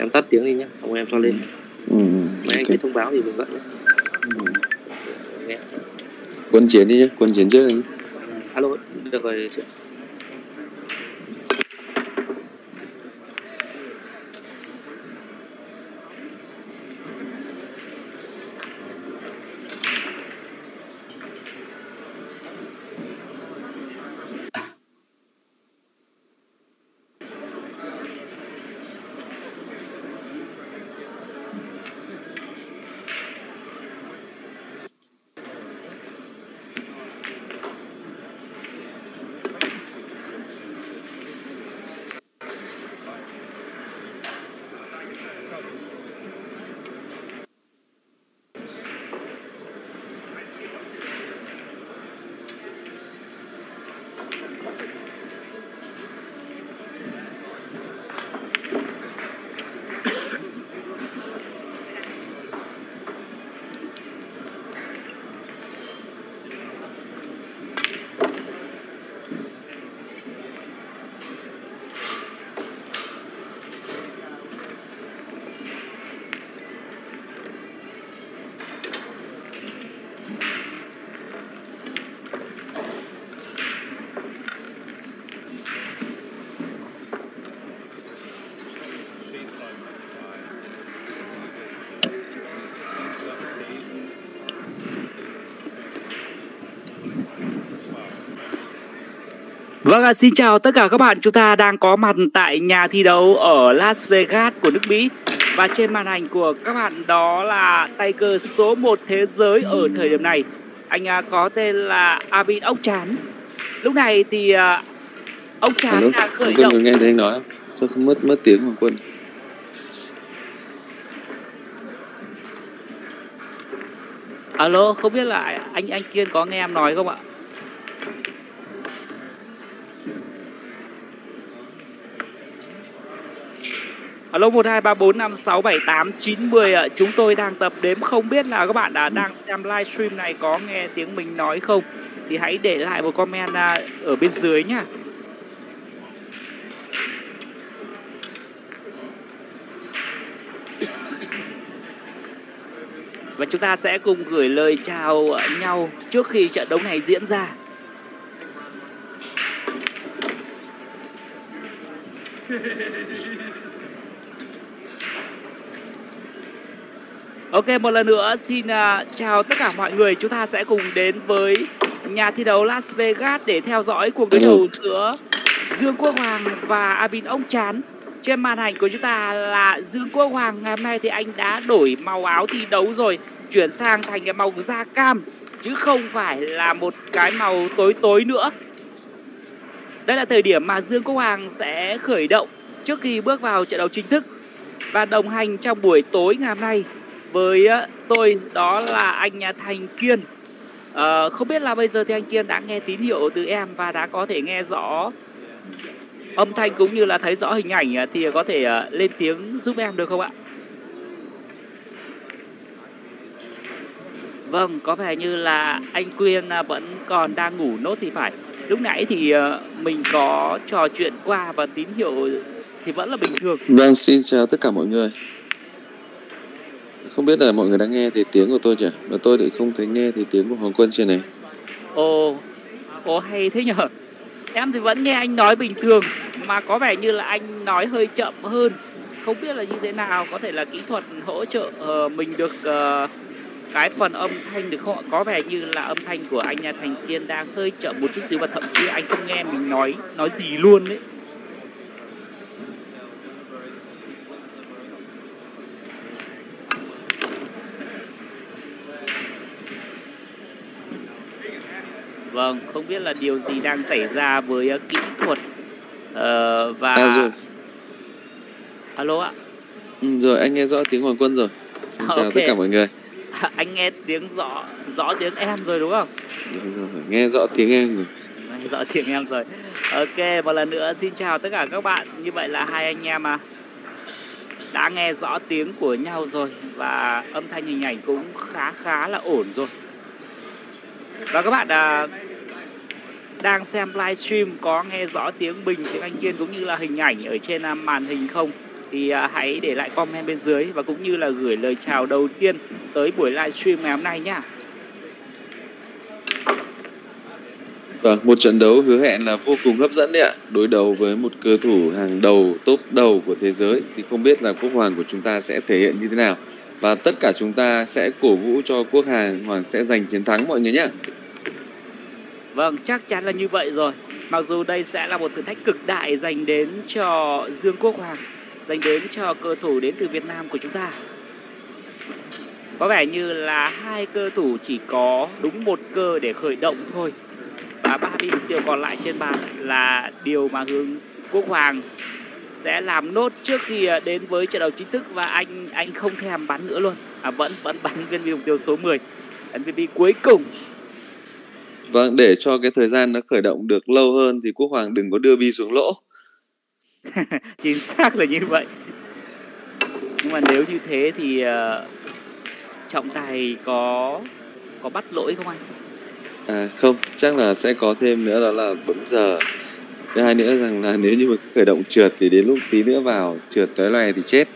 Em tắt tiếng đi nhá, xong rồi em cho lên. Mấy anh thấy thông báo thì mình gọi nhé. Quân Chiến đi nhá, Quân Chiến trước đi. Alo, được rồi chị. Vâng ạ, xin chào tất cả các bạn. Chúng ta đang có mặt tại nhà thi đấu ở Las Vegas của nước Mỹ. Và trên màn ảnh của các bạn đó là tay cờ số 1 thế giới ở thời điểm này. Anh có tên là Avin Ốc Chán. Lúc này thì Ốc Chán đã khởi động. Quân nghe thấy anh nói không? Sao không mất tiếng mà Quân? Alo, không biết là anh Kiên có nghe em nói không ạ? Alo, 1, 2, 3, 4, 5, 6, 7, 8, 9, 10 ạ. Chúng tôi đang tập đếm, không biết là các bạn đã đang xem livestream này có nghe tiếng mình nói không? Thì hãy để lại một comment ở bên dưới nhá. Và chúng ta sẽ cùng gửi lời chào nhau trước khi trận đấu này diễn ra. Ok, một lần nữa xin chào tất cả mọi người. Chúng ta sẽ cùng đến với nhà thi đấu Las Vegas để theo dõi cuộc đối đầu giữa Dương Quốc Hoàng và Avin Ốc Chán. Trên màn ảnh của chúng ta là Dương Quốc Hoàng. Ngày hôm nay thì anh đã đổi màu áo thi đấu rồi, chuyển sang thành cái màu da cam, chứ không phải là một cái màu tối tối nữa. Đây là thời điểm mà Dương Quốc Hoàng sẽ khởi động trước khi bước vào trận đấu chính thức. Và đồng hành trong buổi tối ngày hôm nay với tôi đó là anh Thành Kiên. Không biết là bây giờ thì anh Kiên đã nghe tín hiệu từ em và đã có thể nghe rõ âm thanh cũng như là thấy rõ hình ảnh, thì có thể lên tiếng giúp em được không ạ? Vâng, có vẻ như là anh Quyên vẫn còn đang ngủ nốt thì phải. Lúc nãy thì mình có trò chuyện qua và tín hiệu thì vẫn là bình thường. Vâng, xin chào tất cả mọi người. Không biết là mọi người đã nghe thì tiếng của tôi chưa? Mà tôi thì không thấy nghe thì tiếng của Hoàng Quân trên này. Ồ, hay thế nhở. Em thì vẫn nghe anh nói bình thường, mà có vẻ như là anh nói hơi chậm hơn. Không biết là như thế nào, có thể là kỹ thuật hỗ trợ mình được cái phần âm thanh được không? Có vẻ như là âm thanh của anh Thành Kiên đang hơi chậm một chút xíu, và thậm chí anh không nghe mình nói gì luôn đấy. Vâng, không biết là điều gì đang xảy ra với kỹ thuật và... rồi. Alo ạ. Rồi, anh nghe rõ tiếng Hoàng Quân rồi. Xin chào tất cả mọi người. Anh nghe tiếng rõ tiếng em rồi đúng không? Đúng rồi, nghe rõ tiếng em rồi. Nghe rõ tiếng em rồi. Ok, một lần nữa xin chào tất cả các bạn. Như vậy là hai anh em đã nghe rõ tiếng của nhau rồi. Và âm thanh hình ảnh cũng khá là ổn rồi. Và các bạn đang xem livestream có nghe rõ tiếng bình, tiếng anh Kiên cũng như là hình ảnh ở trên màn hình không? thì hãy để lại comment bên dưới và cũng như là gửi lời chào đầu tiên tới buổi livestream ngày hôm nay nhá. Vâng, một trận đấu hứa hẹn là vô cùng hấp dẫn đấy ạ. Đối đầu với một cơ thủ hàng đầu, top đầu của thế giới thì không biết là Quốc Hoàng của chúng ta sẽ thể hiện như thế nào. Và tất cả chúng ta sẽ cổ vũ cho Quốc Hoàng sẽ giành chiến thắng mọi người nhé. Vâng, chắc chắn là như vậy rồi. Mặc dù đây sẽ là một thử thách cực đại dành đến cho Dương Quốc Hoàng, dành đến cho cơ thủ đến từ Việt Nam của chúng ta. Có vẻ như là hai cơ thủ chỉ có đúng một cơ để khởi động thôi. Và 3 bi mục tiêu còn lại trên bàn là điều mà Hướng Quốc Hoàng sẽ làm nốt trước khi đến với trận đấu chính thức. Và anh không thèm bắn nữa luôn, vẫn bắn viên bi mục tiêu số 10, MVP cuối cùng. Vâng, để cho cái thời gian nó khởi động được lâu hơn thì Quốc Hoàng đừng có đưa bi xuống lỗ. Chính xác là như vậy. Nhưng mà nếu như thế thì trọng tài có bắt lỗi không anh? À, không, chắc là sẽ có thêm nữa, đó là bấm giờ. Thứ hai nữa rằng là nếu như mà khởi động trượt thì đến lúc tí nữa vào trượt tới loè thì chết.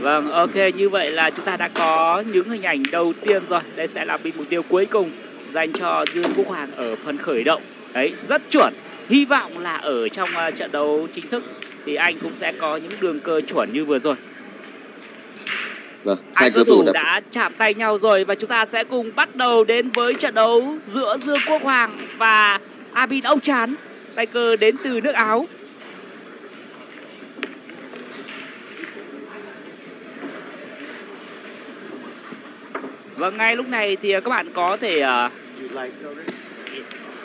Vâng, ok, như vậy là chúng ta đã có những hình ảnh đầu tiên rồi. Đây sẽ là bi mục tiêu cuối cùng dành cho Dương Quốc Hoàng ở phần khởi động. Đấy, rất chuẩn. Hy vọng là ở trong trận đấu chính thức thì anh cũng sẽ có những đường cơ chuẩn như vừa rồi. Vâng, hai cơ thủ đã chạm tay nhau rồi và chúng ta sẽ cùng bắt đầu đến với trận đấu giữa Dương Quốc Hoàng và Abid Ocahan, tay cơ đến từ nước Áo. Và ngay lúc này thì các bạn có thể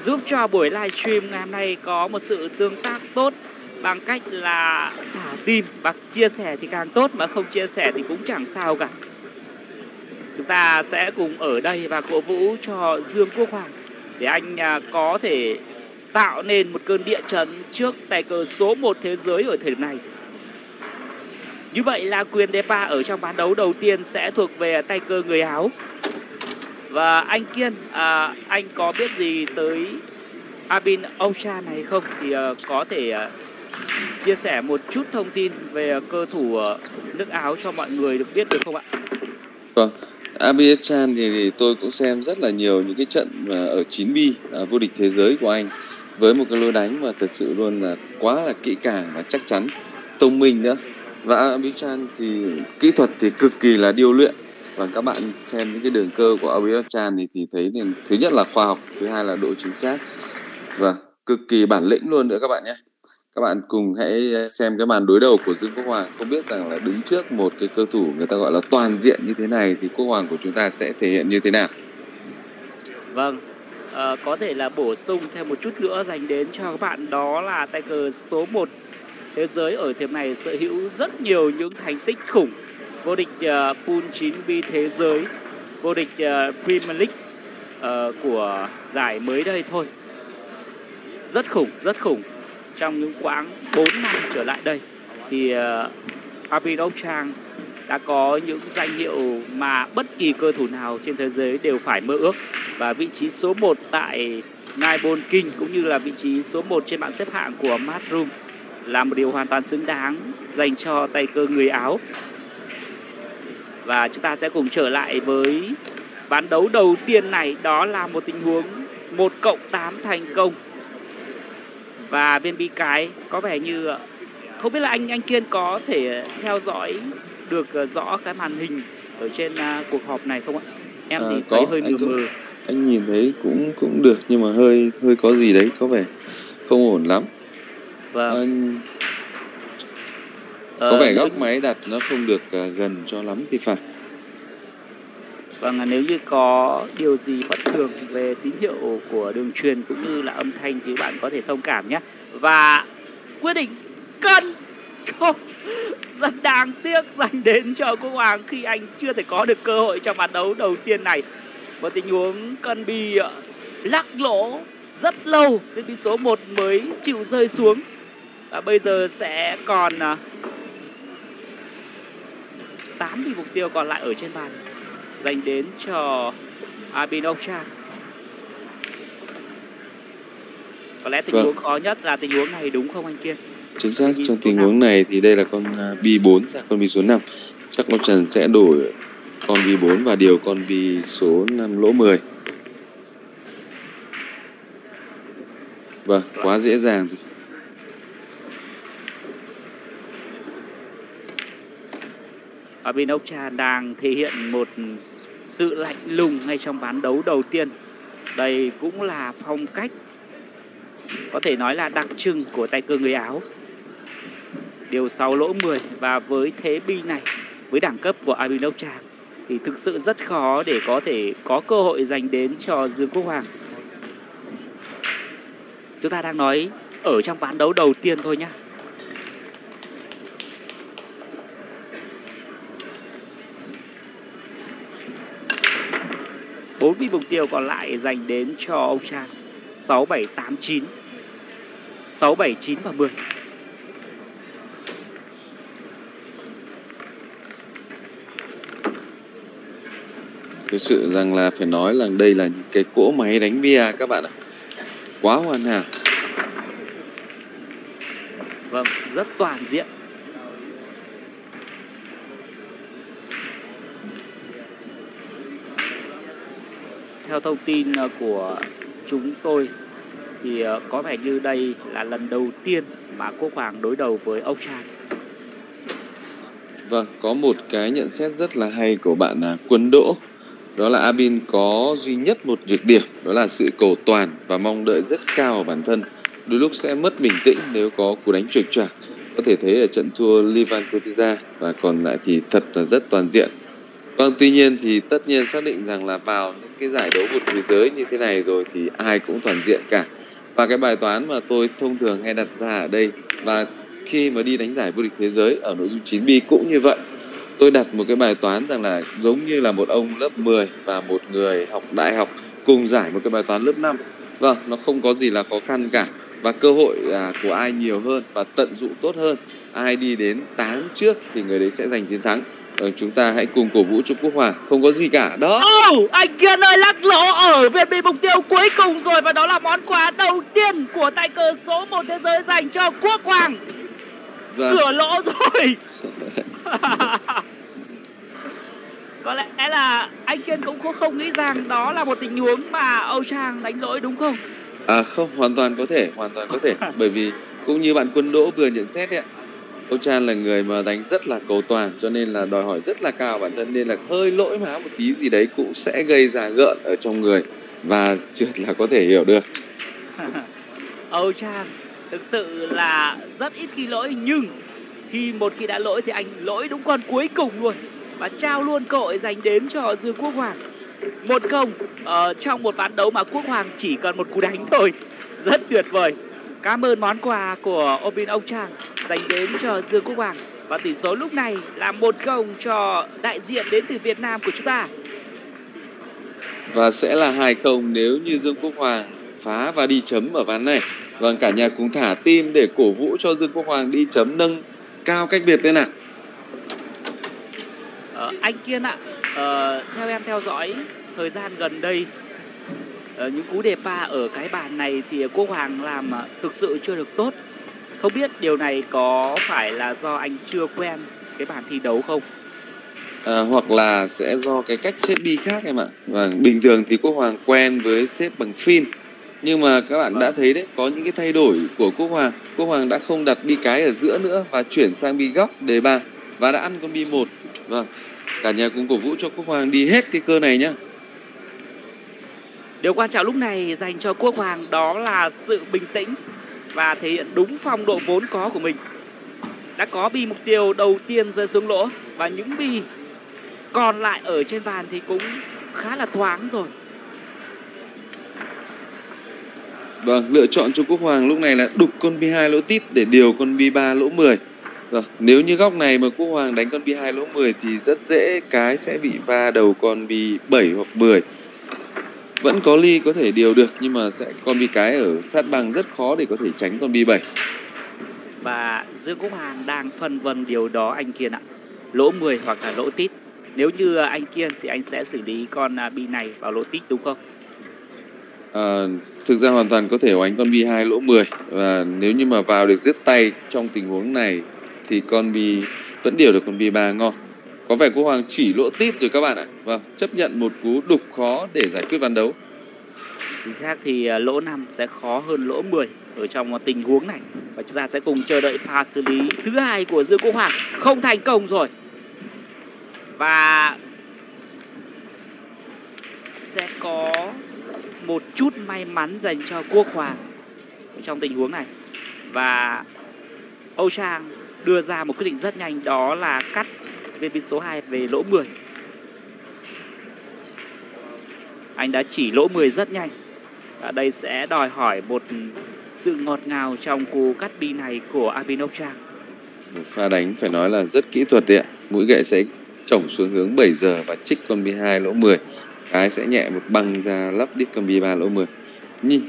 giúp cho buổi livestream ngày hôm nay có một sự tương tác tốt bằng cách là thả tim và chia sẻ thì càng tốt, mà không chia sẻ thì cũng chẳng sao cả. Chúng ta sẽ cùng ở đây và cổ vũ cho Dương Quốc Hoàng để anh có thể tạo nên một cơn địa chấn trước tay cờ số 1 thế giới ở thời điểm này. Như vậy là quyền Depa ở trong ván đấu đầu tiên sẽ thuộc về tay cơ người Áo. Và anh Kiên, anh có biết gì tới Abid Ocahan này không? Thì có thể chia sẻ một chút thông tin về cơ thủ nước Áo cho mọi người được biết được không ạ? Vâng, Abid Ocahan thì tôi cũng xem rất là nhiều những cái trận ở 9B vô địch thế giới của anh. Với một cái lối đánh mà thật sự luôn là quá là kỹ càng và chắc chắn, thông minh nữa. Và Abid Ocahan thì kỹ thuật thì cực kỳ là điêu luyện. Và các bạn xem những cái đường cơ của Abid Ocahan thì thấy nên thứ nhất là khoa học, thứ hai là độ chính xác và cực kỳ bản lĩnh luôn nữa các bạn nhé. Các bạn cùng hãy xem cái màn đối đầu của Dương Quốc Hoàng. Không biết rằng là đứng trước một cái cơ thủ người ta gọi là toàn diện như thế này thì Quốc Hoàng của chúng ta sẽ thể hiện như thế nào. Vâng, có thể là bổ sung thêm một chút nữa dành đến cho các bạn, đó là tay cờ số 1 thế giới ở thời điểm này sở hữu rất nhiều những thành tích khủng. Vô địch Pool 9B thế giới, vô địch Premier League của giải mới đây thôi. Rất khủng. Trong những quãng 4 năm trở lại đây thì Abid Ocahan đã có những danh hiệu mà bất kỳ cơ thủ nào trên thế giới đều phải mơ ước. Và vị trí số 1 tại Nibon King cũng như là vị trí số 1 trên bảng xếp hạng của Matchroom là một điều hoàn toàn xứng đáng dành cho tay cơ người Áo. Và chúng ta sẽ cùng trở lại với ván đấu đầu tiên này, đó là một tình huống 1+8 thành công. Và viên bi cái có vẻ như không biết là anh Kiên có thể theo dõi được rõ cái màn hình ở trên cuộc họp này không ạ? Em thì thấy hơi mờ mờ. Anh nhìn thấy cũng được nhưng mà hơi có gì đấy, có vẻ không ổn lắm. Vâng. Anh... có vẻ góc máy đặt nó không được gần cho lắm thì phải. Vâng, nếu như có điều gì bất thường về tín hiệu của đường truyền cũng như là âm thanh thì bạn có thể thông cảm nhé. Và quyết định cân rất đáng tiếc dành đến cho Quốc Hoàng khi anh chưa thể có được cơ hội trong ván đấu đầu tiên này. Một tình huống cân bi lắc lỗ rất lâu, đến bi số 1 mới chịu rơi xuống. Và bây giờ sẽ còn 8 bi mục tiêu còn lại ở trên bàn dành đến cho Abid Ocahan. Có lẽ tình huống khó nhất là tình huống này đúng không anh Kiên? Chính xác, trong tình huống này thì đây là con B4 sang con B số 5. Chắc con Trần sẽ đổi con B4 và điều con B số 5 lỗ 10. Vâng, quá dễ dàng. Ở bên Ốc Trà đang thể hiện một sự lạnh lùng ngay trong ván đấu đầu tiên. Đây cũng là phong cách có thể nói là đặc trưng của tay cờ người Áo. Điều 6 lỗ 10 và với thế bi này, với đẳng cấp của Albin Ốc Trà thì thực sự rất khó để có thể có cơ hội giành đến cho Dương Quốc Hoàng. Chúng ta đang nói ở trong ván đấu đầu tiên thôi nhá. Bốn vị mục tiêu còn lại dành đến cho ông Trang. 6, 7, 8, 9. 6, 7, 9 và 10. Thực sự rằng là phải nói là đây là những cái cỗ máy đánh bia các bạn ạ. Quá hoàn hảo. Vâng, rất toàn diện. Theo thông tin của chúng tôi thì có vẻ như đây là lần đầu tiên mà Quốc Hoàng đối đầu với Ốc Trà. Vâng, có một cái nhận xét rất là hay của bạn Quân Đỗ. Đó là Albin có duy nhất một nhược điểm, đó là sự cầu toàn và mong đợi rất cao ở bản thân. Đôi lúc sẽ mất bình tĩnh nếu có cú đánh chuệch choạc. Có thể thấy ở trận thua Livan Kotiza và còn lại thì thật là rất toàn diện. Vâng, tuy nhiên thì tất nhiên xác định rằng là vào những cái giải đấu vượt thế giới như thế này rồi thì ai cũng toàn diện cả. Và cái bài toán mà tôi thông thường hay đặt ra ở đây, và khi mà đi đánh giải vô địch thế giới ở nội dung 9B cũng như vậy, tôi đặt một cái bài toán rằng là giống như là một ông lớp 10 và một người học đại học cùng giải một cái bài toán lớp 5. Vâng, nó không có gì là khó khăn cả. Và cơ hội của ai nhiều hơn và tận dụng tốt hơn, ai đi đến 8 trước thì người đấy sẽ giành chiến thắng. Chúng ta hãy cùng cổ vũ cho Quốc Hoàng, không có gì cả đó. Anh Kiên ơi, lắc lỗ ở về bị mục tiêu cuối cùng rồi. Và đó là món quà đầu tiên của tay cờ số 1 thế giới dành cho Quốc Hoàng. Vâng. Cửa lỗ rồi. Có lẽ là anh Kiên cũng không nghĩ rằng đó là một tình huống mà Âu Trang đánh lỗi, đúng không? À không, hoàn toàn có thể. Bởi vì cũng như bạn Quân Đỗ vừa nhận xét đấy ạ, Âu Trang là người mà đánh rất là cầu toàn, cho nên là đòi hỏi rất là cao bản thân, nên là hơi lỗi má một tí gì đấy cũng sẽ gây ra gợn ở trong người và trượt là có thể hiểu được. Âu Trang thực sự là rất ít khi lỗi, nhưng một khi đã lỗi thì anh lỗi đúng con cuối cùng luôn và trao luôn cơ hội dành đến cho Dương Quốc Hoàng. 1-0 trong một ván đấu mà Quốc Hoàng chỉ còn một cú đánh thôi. Rất tuyệt vời. Cảm ơn món quà của Albin Ốc Trà dành đến cho Dương Quốc Hoàng. Và tỷ số lúc này là 1-0 cho đại diện đến từ Việt Nam của chúng ta. Và sẽ là 2-0 nếu như Dương Quốc Hoàng phá và đi chấm ở ván này. Vâng, cả nhà cùng thả tim để cổ vũ cho Dương Quốc Hoàng đi chấm nâng cao cách biệt lên ạ. Anh Kiên ạ, theo em theo dõi thời gian gần đây, những cú đề pa ở cái bàn này thì Quốc Hoàng làm thực sự chưa được tốt. Không biết điều này có phải là do anh chưa quen cái bàn thi đấu không? Hoặc là sẽ do cái cách xếp bi khác em ạ. Vâng, bình thường thì Quốc Hoàng quen với xếp bằng phin. Nhưng mà các bạn đã thấy đấy, có những cái thay đổi của Quốc Hoàng. Quốc Hoàng đã không đặt bi cái ở giữa nữa và chuyển sang bi góc đề 3 và đã ăn con bi 1. Vâng, cả nhà cùng cổ vũ cho Quốc Hoàng đi hết cái cơ này nhé. Điều quan trọng lúc này dành cho Quốc Hoàng đó là sự bình tĩnh và thể hiện đúng phong độ vốn có của mình. Đã có bi mục tiêu đầu tiên rơi xuống lỗ và những bi còn lại ở trên bàn thì cũng khá là thoáng rồi. Vâng, lựa chọn cho Quốc Hoàng lúc này là đục con bi 2 lỗ tít để điều con bi 3 lỗ 10. Rồi, nếu như góc này mà Quốc Hoàng đánh con bi 2 lỗ 10 thì rất dễ cái sẽ bị va đầu con bi 7 hoặc 10. Vẫn có ly có thể điều được, nhưng mà sẽ con bi cái ở sát bằng rất khó để có thể tránh con bi 7. Và Dương Quốc Hoàng đang phân vân điều đó anh Kiên ạ. Lỗ 10 hoặc là lỗ tít. Nếu như anh Kiên thì anh sẽ xử lý con bi này vào lỗ tít đúng không? Thực ra hoàn toàn có thể oánh con bi 2 lỗ 10. Và nếu như mà vào được giết tay trong tình huống này thì con bi vẫn điều được con bi 3 ngon. Có vẻ quốc hoàng chỉ lỗ tít rồi các bạn ạ. Vâng, chấp nhận một cú đục khó để giải quyết ván đấu. Chính xác thì lỗ 5 sẽ khó hơn lỗ 10 ở trong tình huống này. Và chúng ta sẽ cùng chờ đợi pha xử lý thứ hai của Dương Quốc Hoàng. Không thành công rồi. Và sẽ có một chút may mắn dành cho Quốc Hoàng trong tình huống này. Và Âu Trang đưa ra một quyết định rất nhanh, đó là cắt viên bi số 2 về lỗ 10. Anh đã chỉ lỗ 10 rất nhanh. Ở đây sẽ đòi hỏi một sự ngọt ngào trong cú cắt bi này của Abin Âu Trang. Một pha đánh phải nói là rất kỹ thuật đấy ạ. Mũi gậy sẽ chổng xuống hướng 7 giờ và trích con bi 2 lỗ 10. Cái sẽ nhẹ một băng ra lắp đít con bi 3 lỗ 10. Nhìn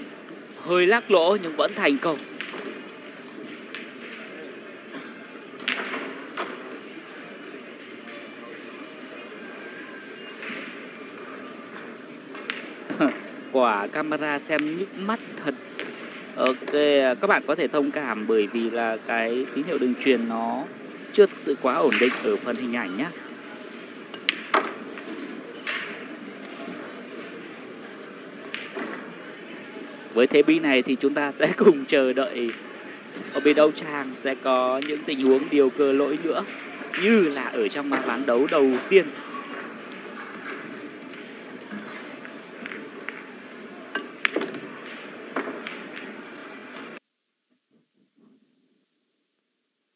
hơi lắc lỗ nhưng vẫn thành công. Quả camera xem nhức mắt thật. Ok, các bạn có thể thông cảm bởi vì là cái tín hiệu đường truyền nó chưa thực sự quá ổn định ở phần hình ảnh nhé. Với thế bi này thì chúng ta sẽ cùng chờ đợi ở bên Âu Trang sẽ có những tình huống điều cơ lỗi nữa, như là ở trong ván đấu đầu tiên.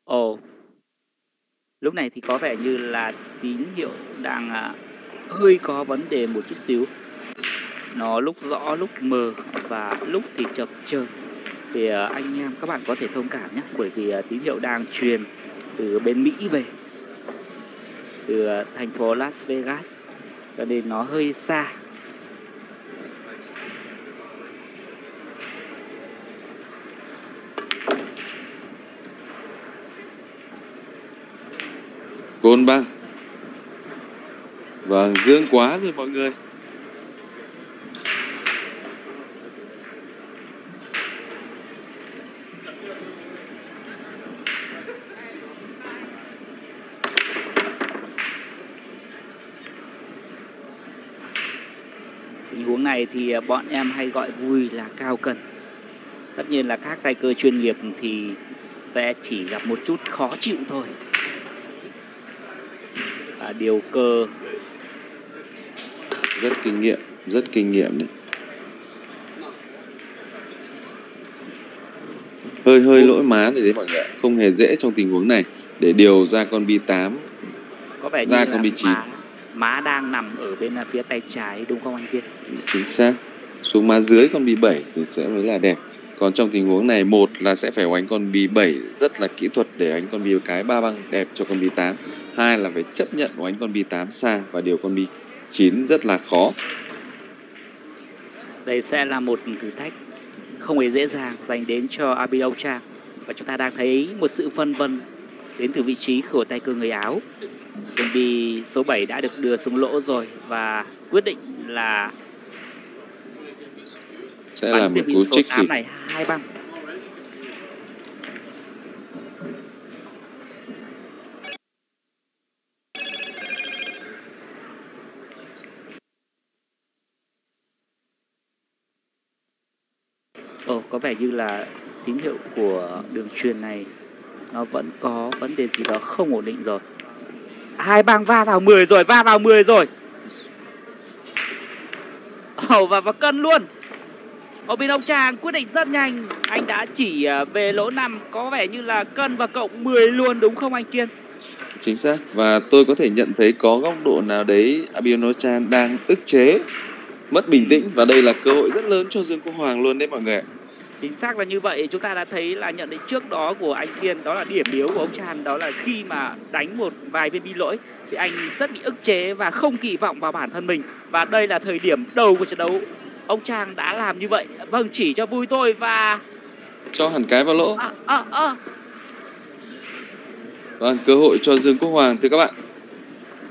Ồ, lúc này thì có vẻ như là tín hiệu đang hơi có vấn đề một chút xíu. Nó lúc rõ lúc mờ và lúc thì chập chờn, thì anh em các bạn có thể thông cảm nhé, bởi vì tín hiệu đang truyền từ bên Mỹ về, từ thành phố Las Vegas, cho nên nó hơi xa. Côn băng. Vâng, dương quá rồi mọi người. Tình huống này thì bọn em hay gọi vui là cao cần. Tất nhiên là các tay cơ chuyên nghiệp thì sẽ chỉ gặp một chút khó chịu thôi. Và điều cơ rất kinh nghiệm đấy. Hơi lỗi má rồi đấy mọi người, không hề dễ trong tình huống này để điều ra con bi 8, có vẻ ra con bi 9. Má đang nằm ở bên phía tay trái đúng không anh Kiên? Chính xác. Xuống má dưới con bi 7 thì sẽ mới là đẹp. Còn trong tình huống này, một là sẽ phải oánh con bi 7 rất là kỹ thuật để oánh con bi cái 3 băng đẹp cho con bi 8. Hai là phải chấp nhận oánh con bi 8 xa và điều con bi 9 rất là khó. Đây sẽ là một thử thách không hề dễ dàng dành đến cho Abin Âu Trang. Và chúng ta đang thấy một sự phân vân đến từ vị trí của tay cơ người Áo. Con bi số 7 đã được đưa xuống lỗ rồi và quyết định là sẽ là một cú trích xỉ này, 2 băng. Ồ, có vẻ như là tín hiệu của đường truyền này nó vẫn có vấn đề gì đó không ổn định rồi. 2 băng va vào 10 rồi, Ồ, và cân luôn. Abin Âu Trang quyết định rất nhanh. Anh đã chỉ về lỗ 5, có vẻ như là cân và cộng 10 luôn đúng không anh Kiên? Chính xác. Và tôi có thể nhận thấy có góc độ nào đấy Abin Âu Trang đang ức chế, mất bình tĩnh. Và đây là cơ hội rất lớn cho Dương Quốc Hoàng luôn đấy mọi người. Chính xác là như vậy. Chúng ta đã thấy là nhận định trước đó của anh Kiên, đó là điểm yếu của Âu Trang, đó là khi mà đánh một vài viên bi lỗi thì anh rất bị ức chế và không kỳ vọng vào bản thân mình. Và đây là thời điểm đầu của trận đấu, Âu Trang đã làm như vậy. Vâng, chỉ cho vui thôi và cho hẳn cái vào lỗ. Vâng, cơ hội cho Dương Quốc Hoàng thưa các bạn.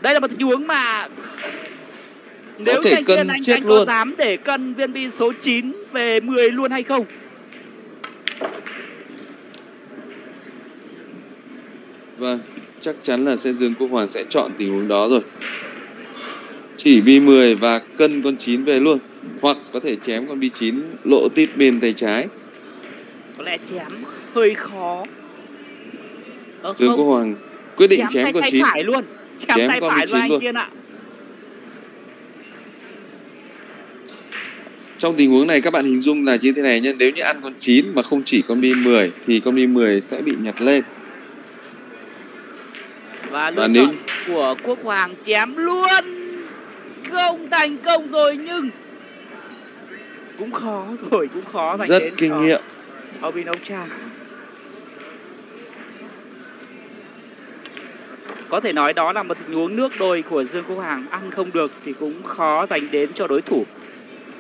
Đây là một tình huống mà Nếu thể cân chết anh luôn. Có dám để cân viên bi số 9 về 10 luôn hay không? Vâng, chắc chắn là xe Dương Quốc Hoàn sẽ chọn tình huống đó rồi. Chỉ bi 10 và cân con 9 về luôn. Hoặc có thể chém con bi 9 lộ tít bên tay trái. Có lẽ chém hơi khó. Dương Quốc Hoàn quyết định chém con 9 luôn. Chém tay con phải 9 luôn. Kiên ạ. Trong tình huống này các bạn hình dung là như thế này nhé. Nếu như ăn con 9 mà không chỉ con bi 10 thì con bi 10 sẽ bị nhặt lên. Và lựa chọn của Quốc Hoàng chém luôn. Không thành công rồi nhưng cũng khó rồi, cũng khó. Rất kinh nghiệm. Ở bên ông Trang có thể nói đó là một tình huống nước đôi của Dương Quốc Hoàng, ăn không được thì cũng khó giành đến cho đối thủ.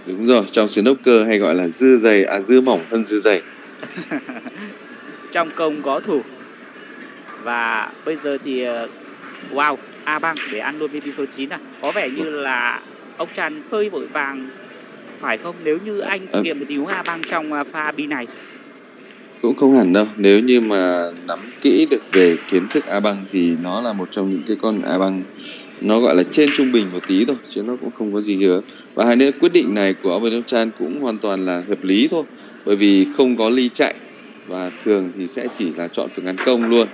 Đúng rồi, trong snooker hay gọi là dưa dày, dưa mỏng hơn dưa dày. Trong công có thủ. Và bây giờ thì wow, A Bang để ăn luôn viên bi số 9 à? Có vẻ như là ông Tràn hơi vội vàng phải không? Nếu như anh nghiệm một tình huống A Bang trong pha bi này. Cũng không hẳn đâu, nếu như mà nắm kỹ được về kiến thức A Bang thì nó là một trong những cái con A Bang nó gọi là trên trung bình một tí thôi, chứ nó cũng không có gì nữa. Và hai nữa, quyết định này của ông Chan cũng hoàn toàn là hợp lý thôi, bởi vì không có ly chạy và thường thì sẽ chỉ là chọn phương án công luôn,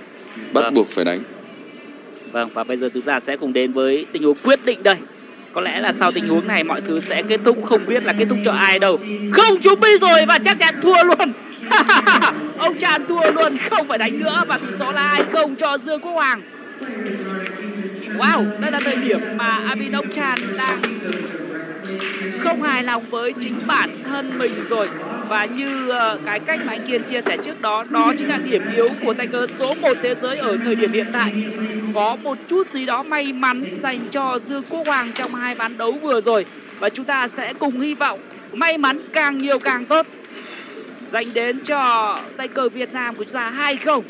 bắt buộc phải đánh. Vâng, và bây giờ chúng ta sẽ cùng đến với tình huống quyết định đây. Có lẽ là sau tình huống này mọi thứ sẽ kết thúc, không biết là kết thúc cho ai đâu. Không trúng bi rồi và chắc chắn thua luôn. Ông Chan thua luôn, không phải đánh nữa và tỷ số là 2-0 cho Dương Quốc Hoàng. Wow, đây là thời điểm mà Abin Ông Chan đang không hài lòng với chính bản thân mình rồi. Và như cái cách mà anh Kiên chia sẻ trước đó, đó chính là điểm yếu của tay cờ số 1 thế giới ở thời điểm hiện tại. Có một chút gì đó may mắn dành cho Dương Quốc Hoàng trong hai ván đấu vừa rồi. Và chúng ta sẽ cùng hy vọng may mắn càng nhiều càng tốt dành đến cho tay cờ Việt Nam của chúng ta 2-0.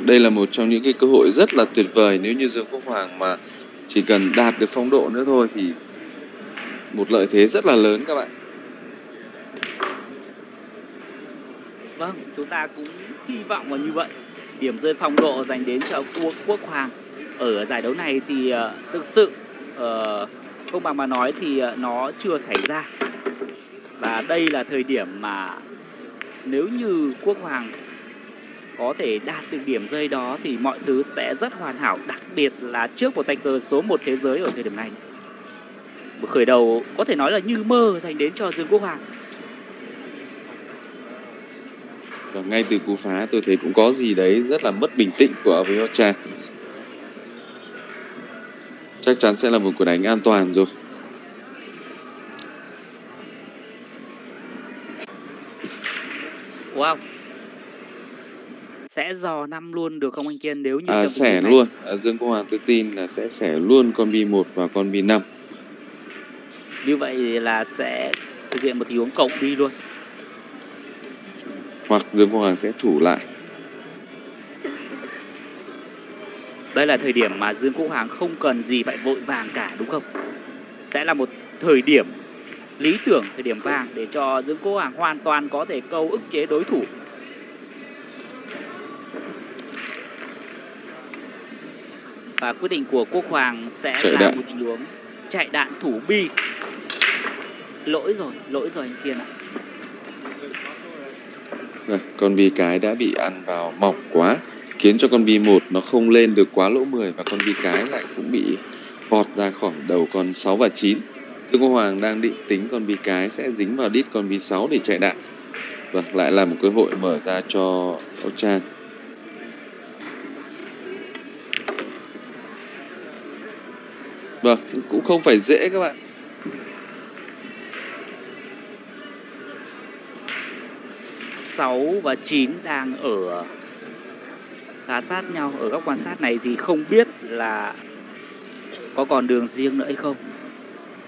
Đây là một trong những cái cơ hội rất là tuyệt vời. Nếu như Dương Quốc Hoàng mà chỉ cần đạt được phong độ nữa thôi thì một lợi thế rất là lớn các bạn. Vâng, chúng ta cũng hy vọng vào như vậy. Điểm rơi phong độ dành đến cho Quốc Hoàng ở giải đấu này thì thực sự công bằng mà nói thì nó chưa xảy ra. Và đây là thời điểm mà nếu như Quốc Hoàng có thể đạt được điểm rơi đó thì mọi thứ sẽ rất hoàn hảo, đặc biệt là trước một tay cờ số 1 thế giới ở thời điểm này. Một khởi đầu có thể nói là như mơ dành đến cho Dương Quốc Hoàng. Và ngay từ cú phá tôi thấy cũng có gì đấy rất là mất bình tĩnh của Aviocha. Chắc chắn sẽ là một cuộc đánh an toàn rồi. Wow, sẽ dò 5 luôn được không anh Kiên? Nếu như xẻ luôn, Dương Quốc Hoàng tôi tin là sẽ xẻ luôn con bi 1 và con bi 5. Như vậy là sẽ thực hiện một tình huống cộng bi luôn. Hoặc Dương Quốc Hoàng sẽ thủ lại. Đây là thời điểm mà Dương Quốc Hoàng không cần gì phải vội vàng cả, đúng không? Sẽ là một thời điểm lý tưởng, thời điểm vàng để cho Dương Quốc Hoàng hoàn toàn có thể câu ức chế đối thủ. Và quyết định của Quốc Hoàng sẽ là một tình huống chạy đạn thủ bi. Lỗi rồi anh Kiên ạ. Con bi cái đã bị ăn vào mỏng quá, khiến cho con bi 1 nó không lên được quá lỗ 10. Và con bi cái lại cũng bị vọt ra khỏi đầu con 6 và 9. Dương Quốc Hoàng đang định tính con bi cái sẽ dính vào đít con bi 6 để chạy đạn. Và lại là một cơ hội mở ra cho Ông Chan. Vâng, cũng không phải dễ các bạn. Sáu và 9 đang ở khá sát nhau. Ở góc quan sát này thì không biết là có còn đường riêng nữa hay không.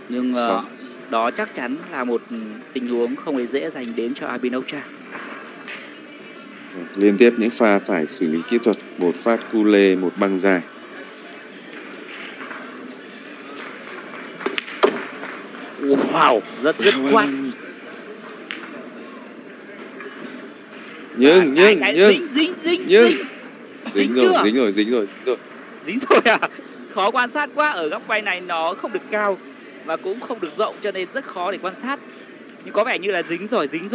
Nhưng đó chắc chắn là một tình huống không hề dễ dành đến cho Abin Ocha. Liên tiếp những pha phải xử lý kỹ thuật, một phát cu lê, một băng dài. vào rất dứt khoát. Dính rồi à? Khó quan sát quá, ở góc quay này nó không được cao và cũng không được rộng cho nên rất khó để quan sát. Nhưng có vẻ như là dính rồi. Dính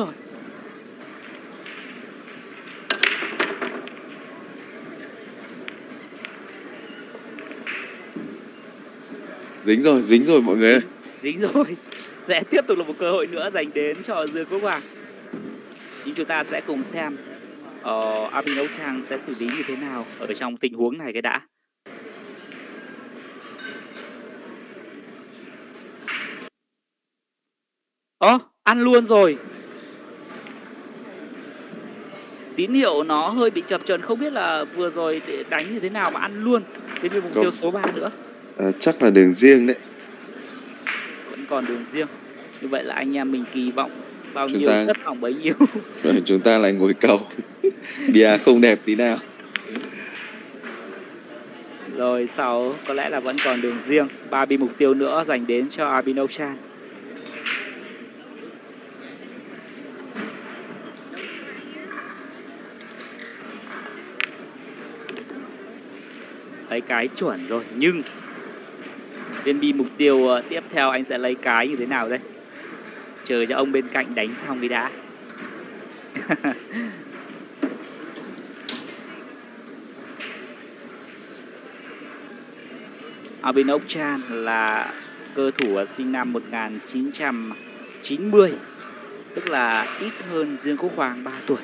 rồi mọi người ơi. Dính rồi. Sẽ tiếp tục là một cơ hội nữa dành đến cho Dương Quốc Hoàng. Nhưng chúng ta sẽ cùng xem Armin Đấu Trang sẽ xử lý như thế nào ở trong tình huống này cái đã. Ăn luôn rồi. Tín hiệu nó hơi bị chập chờn, không biết là vừa rồi để đánh như thế nào mà ăn luôn đến với mục tiêu số 3 nữa. Chắc là đường riêng đấy. Vẫn còn đường riêng. Như vậy là anh em mình kỳ vọng bao nhiêu thất vọng bấy nhiêu. Chúng ta lại ngồi cầu bia không đẹp tí nào. Rồi sau có lẽ là vẫn còn đường riêng. 3 bi mục tiêu nữa dành đến cho Armin Đấu Trang. Lấy cái chuẩn rồi, nhưng bên bi mục tiêu tiếp theo anh sẽ lấy cái như thế nào đây? Chờ cho ông bên cạnh đánh xong đi đã. Armin Đấu Trang là cơ thủ sinh năm 1990, tức là ít hơn Dương Quốc Hoàng 3 tuổi.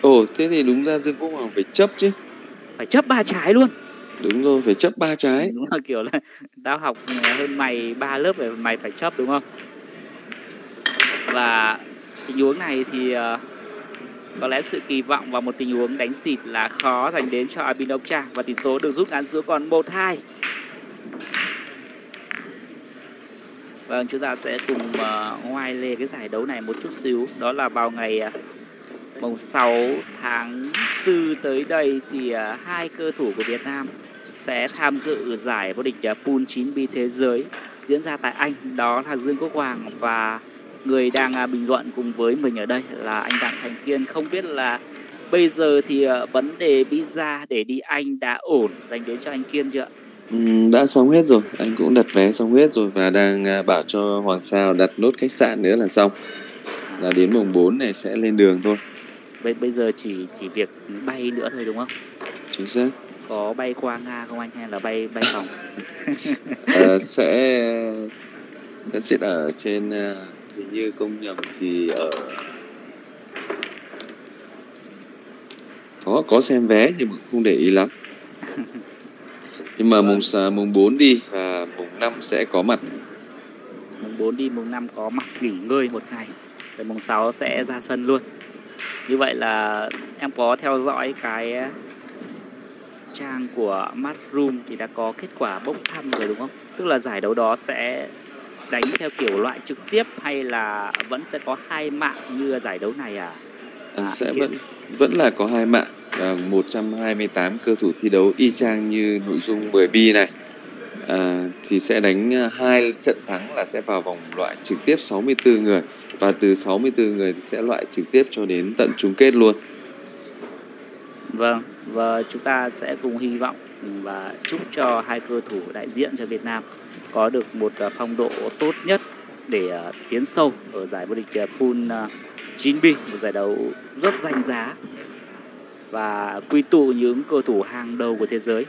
Ồ, thế thì đúng ra Dương Quốc Hoàng phải chấp chứ. Phải chấp 3 trái luôn. Đúng rồi, phải chấp 3 trái. Đúng là kiểu là tao học hơn mày 3 lớp rồi mày phải chấp đúng không? Và tình huống này thì có lẽ sự kỳ vọng vào một tình huống đánh xịt là khó dành đến cho Armin Đấu Trang. Và tỷ số được rút ngắn xuống còn 1-2. Vâng, chúng ta sẽ cùng ngoài lề cái giải đấu này một chút xíu. Đó là vào ngày mùng 6 tháng 4 tới đây thì hai cơ thủ của Việt Nam sẽ tham dự giải vô địch Pool 9B thế giới diễn ra tại Anh. Đó là Dương Quốc Hoàng và người đang bình luận cùng với mình ở đây là anh Đặng Thành Kiên. Không biết là bây giờ thì vấn đề visa để đi Anh đã ổn dành đến cho anh Kiên chưa? Đã xong hết rồi, anh cũng đặt vé xong hết rồi và đang bảo cho Hoàng Sao đặt nốt khách sạn nữa là xong. Là đến mùng 4 này sẽ lên đường thôi. Bây giờ chỉ việc bay nữa thôi đúng không? Chính xác. Có bay qua Nga không anh hay là bay vòng? Sẽ ở trên như không nhầm thì ở có xem vé nhưng mà không để ý lắm. Nhưng mà mùng 4 đi và mùng 5 sẽ có mặt. Mùng 4 đi, mùng 5 có mặt nghỉ ngơi một ngày. Rồi mùng 6 sẽ ra sân luôn. Như vậy là em có theo dõi cái trang của Matchroom thì đã có kết quả bốc thăm rồi đúng không? Tức là giải đấu đó sẽ đánh theo kiểu loại trực tiếp hay là vẫn sẽ có hai mạng như giải đấu này à? Sẽ vẫn là có hai mạng, 128 cơ thủ thi đấu y chang như nội dung 10B này. Thì sẽ đánh hai trận thắng là sẽ vào vòng loại trực tiếp 64 người. Và từ 64 người thì sẽ loại trực tiếp cho đến tận chung kết luôn. Vâng, và chúng ta sẽ cùng hy vọng và chúc cho hai cơ thủ đại diện cho Việt Nam có được một phong độ tốt nhất để tiến sâu ở giải vô địch Pool 9B, một giải đấu rất danh giá và quy tụ những cơ thủ hàng đầu của thế giới.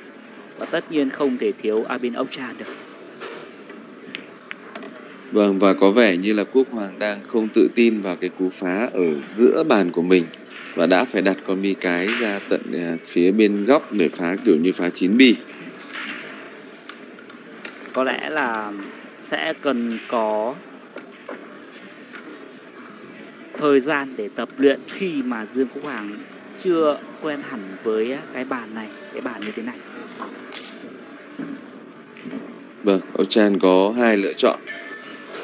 Và tất nhiên không thể thiếu Armin Đấu Trang được. Vâng, và có vẻ như là Quốc Hoàng đang không tự tin vào cái cú phá ở giữa bàn của mình và đã phải đặt con mi cái ra tận phía bên góc để phá kiểu như phá 9B. Có lẽ là sẽ cần có thời gian để tập luyện khi mà Dương Quốc Hoàng chưa quen hẳn với cái bàn này, cái bàn như thế này. Vâng, Đấu Trang có hai lựa chọn.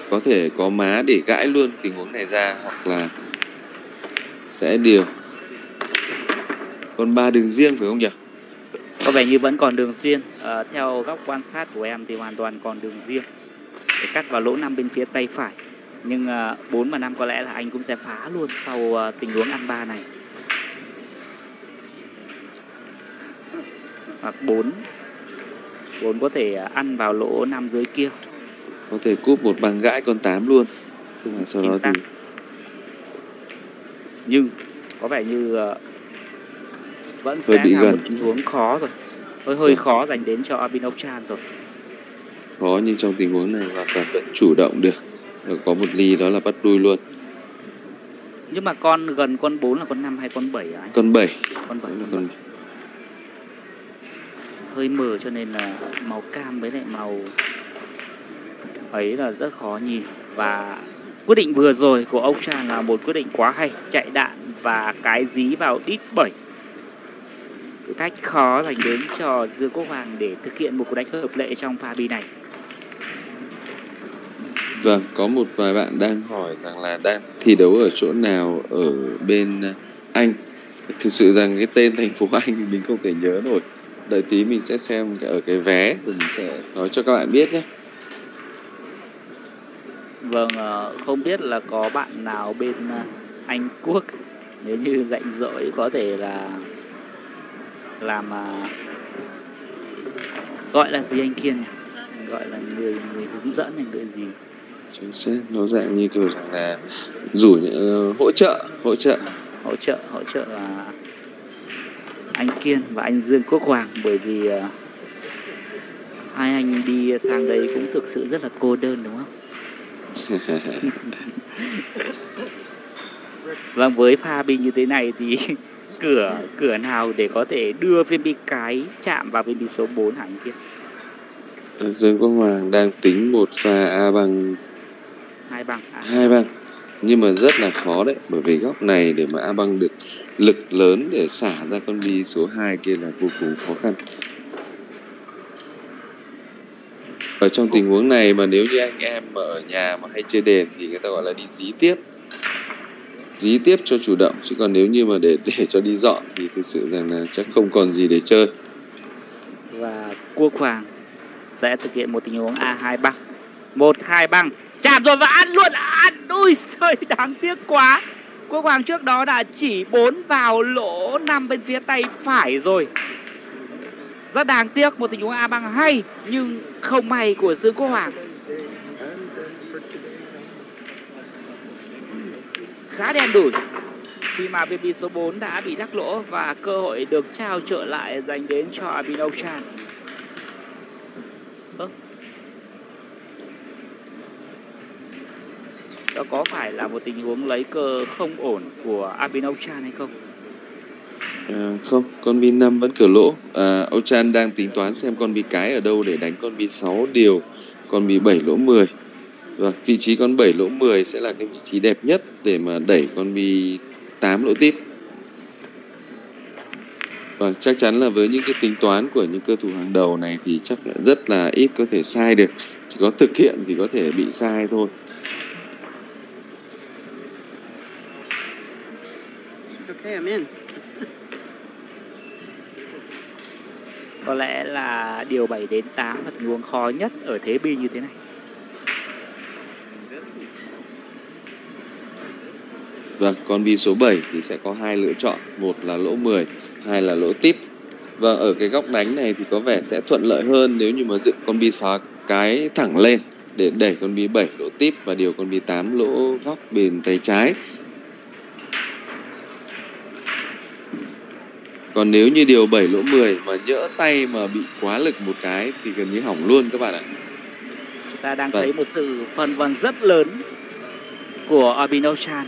Có thể có má để gãi luôn tình huống này ra hoặc là sẽ điều. Còn 3 đường riêng phải không nhỉ? Có vẻ như vẫn còn đường riêng. Theo góc quan sát của em thì hoàn toàn còn đường riêng. để cắt vào lỗ 5 bên phía tay phải. Nhưng 4 và 5 có lẽ là anh cũng sẽ phá luôn sau tình huống ăn 3 này. Hoặc 4 có thể ăn vào lỗ 5 dưới kia. Có thể cúp một bằng gãi con 8 luôn. Nhưng mà sau đó thì... Nhưng có vẻ như vẫn sẽ là một tình huống khó rồi. Hơi khó dành đến cho Abhinochan rồi. Khó, nhưng trong tình huống này hoàn toàn vẫn chủ động được. Có một ly đó là bắt đuôi luôn. Nhưng mà con gần con 4 là con 5 hay con 7 hả anh? Con 7. Con 7. Con 7. Hơi mờ cho nên là màu cam với lại màu ấy là rất khó nhìn. Và quyết định vừa rồi của ông Chan là một quyết định quá hay. Chạy đạn và cái dí vào đít 7. Thử thách khó dành đến cho Dương Quốc Hoàng để thực hiện một cuộc đánh hợp lệ trong pha bi này. Vâng, có một vài bạn đang hỏi rằng là đang thi đấu ở chỗ nào ở bên Anh. Thực sự rằng cái tên thành phố Anh mình không thể nhớ nổi. Đợi tí mình sẽ xem ở cái vé rồi mình sẽ nói cho các bạn biết nhé. Vâng, không biết là có bạn nào bên Anh Quốc nếu như rảnh rỗi có thể là làm gọi là gì anh Kiên nhỉ? Gọi là người hướng dẫn hay người gì? Chính xác, nó dạng như kiểu rằng là rủ hỗ trợ anh Kiên và anh Dương Quốc Hoàng, bởi vì hai anh đi sang đấy cũng thực sự rất là cô đơn đúng không? Vâng, với pha bi như thế này thì cửa nào để có thể đưa viên bi cái chạm vào viên bi số 4 hẳn kia. Dương Quốc Hoàng đang tính một pha A bằng hai bằng, nhưng mà rất là khó đấy, bởi vì góc này để mà A bằng được lực lớn để xả ra con bi số 2 kia là vô cùng khó khăn. Ở trong tình huống này mà nếu như anh em ở nhà mà hay chơi đền thì người ta gọi là đi dí tiếp cho chủ động, chứ còn nếu như mà để cho đi dọn thì thực sự rằng là chắc không còn gì để chơi. Và Quốc Hoàng sẽ thực hiện một tình huống A2 băng. 1-2 băng. Chạm rồi và ăn luôn. Ăn. Ui trời, đáng tiếc quá. Quốc Hoàng trước đó đã chỉ 4 vào lỗ 5 bên phía tay phải rồi. Rất đáng tiếc, một tình huống A băng hay nhưng không may của Dương Quốc Hoàng. Khá đen đủi khi mà BB số 4 đã bị đắc lỗ và cơ hội được trao trở lại dành đến cho Abhinochan. Đó có phải là một tình huống lấy cơ không ổn của Abhinochan hay không? Không, con bi 5 vẫn cửa lỗ. Ochan đang tính toán xem con bi cái ở đâu để đánh con bi 6 điều, con bi 7 lỗ 10. Và vị trí con 7 lỗ 10 sẽ là cái vị trí đẹp nhất để mà đẩy con bi 8 lỗ tít. Và chắc chắn là với những cái tính toán của những cơ thủ hàng đầu này thì chắc là rất là ít có thể sai được. Chỉ có thực hiện thì có thể bị sai thôi. Okay, I'm in. Có lẽ là điều 7 đến 8 là tình huống khó nhất ở thế bi như thế này. Vâng, con bi số 7 thì sẽ có hai lựa chọn, một là lỗ 10, hai là lỗ tip. Và ở cái góc đánh này thì có vẻ sẽ thuận lợi hơn nếu như mà dựng con bi 6 cái thẳng lên để đẩy con bi 7 lỗ tip và điều con bi 8 lỗ góc bên tay trái. Còn nếu như điều 7 lỗ 10 mà nhỡ tay mà bị quá lực một cái thì gần như hỏng luôn các bạn ạ. Chúng ta đang thấy một sự phân vân rất lớn của Abhinochan.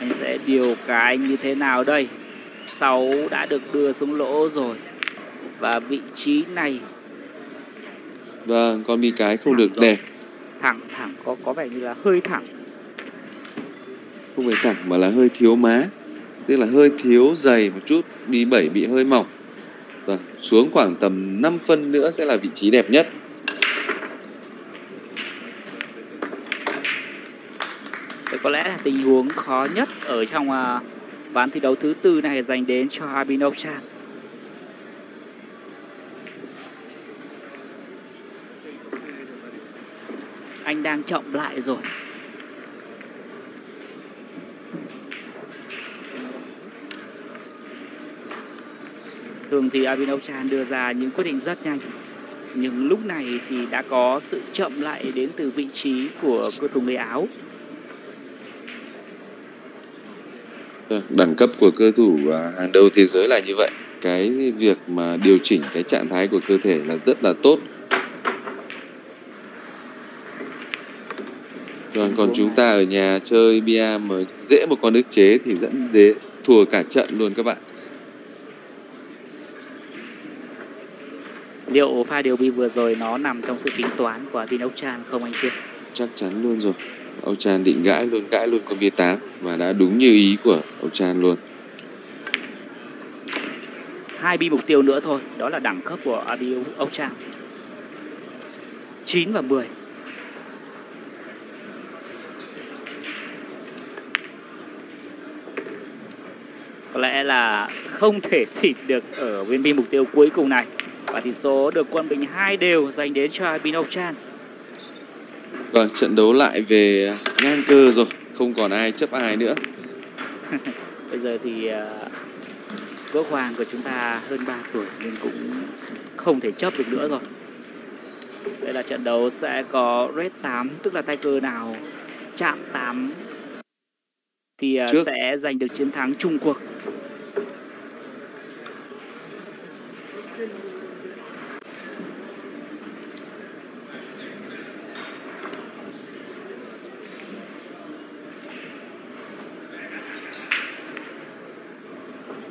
Anh sẽ điều cái như thế nào đây? 6 đã được đưa xuống lỗ rồi. Và vị trí này. Vâng, con bị cái không được đẹp. Thẳng, có vẻ như là hơi thẳng. Không phải thẳng mà là hơi thiếu má, tức là hơi thiếu dày một chút, đi 7 bị hơi mỏng. Rồi, xuống khoảng tầm 5 phân nữa sẽ là vị trí đẹp nhất. Đây có lẽ là tình huống khó nhất ở trong ván thi đấu thứ tư này dành đến cho Abhinochan. anh đang chậm lại rồi. Thường thì Arvin Ochan đưa ra những quyết định rất nhanh, nhưng lúc này thì đã có sự chậm lại đến từ vị trí của cầu thủ người Áo. Đẳng cấp của cầu thủ hàng đầu thế giới là như vậy. Cái việc mà điều chỉnh cái trạng thái của cơ thể là rất là tốt. Còn chúng ta ở nhà chơi bia mà dễ một con ức chế thì dẫn dễ thua cả trận luôn các bạn. Liệu pha điều bi vừa rồi nó nằm trong sự tính toán của Arvin Ochan không anh kia? Chắc chắn luôn rồi. Ochan định gãi luôn con bia 8 và đã đúng như ý của Ochan luôn. Hai bi mục tiêu nữa thôi, đó là đẳng cấp của Arvin Ochan. 9 và 10. Có lẽ là không thể xịt được ở viên bi mục tiêu cuối cùng này. Và tỷ số được quân bình 2-2 dành đến cho Arvin Ochan. Vâng, trận đấu lại về ngang cơ rồi, không còn ai chấp ai nữa. Bây giờ thì Quốc Hoàng của chúng ta hơn 3 tuổi nhưng cũng không thể chấp được nữa rồi. Đây là trận đấu sẽ có red 8, tức là tay cơ nào chạm 8 thì sẽ giành được chiến thắng chung cuộc.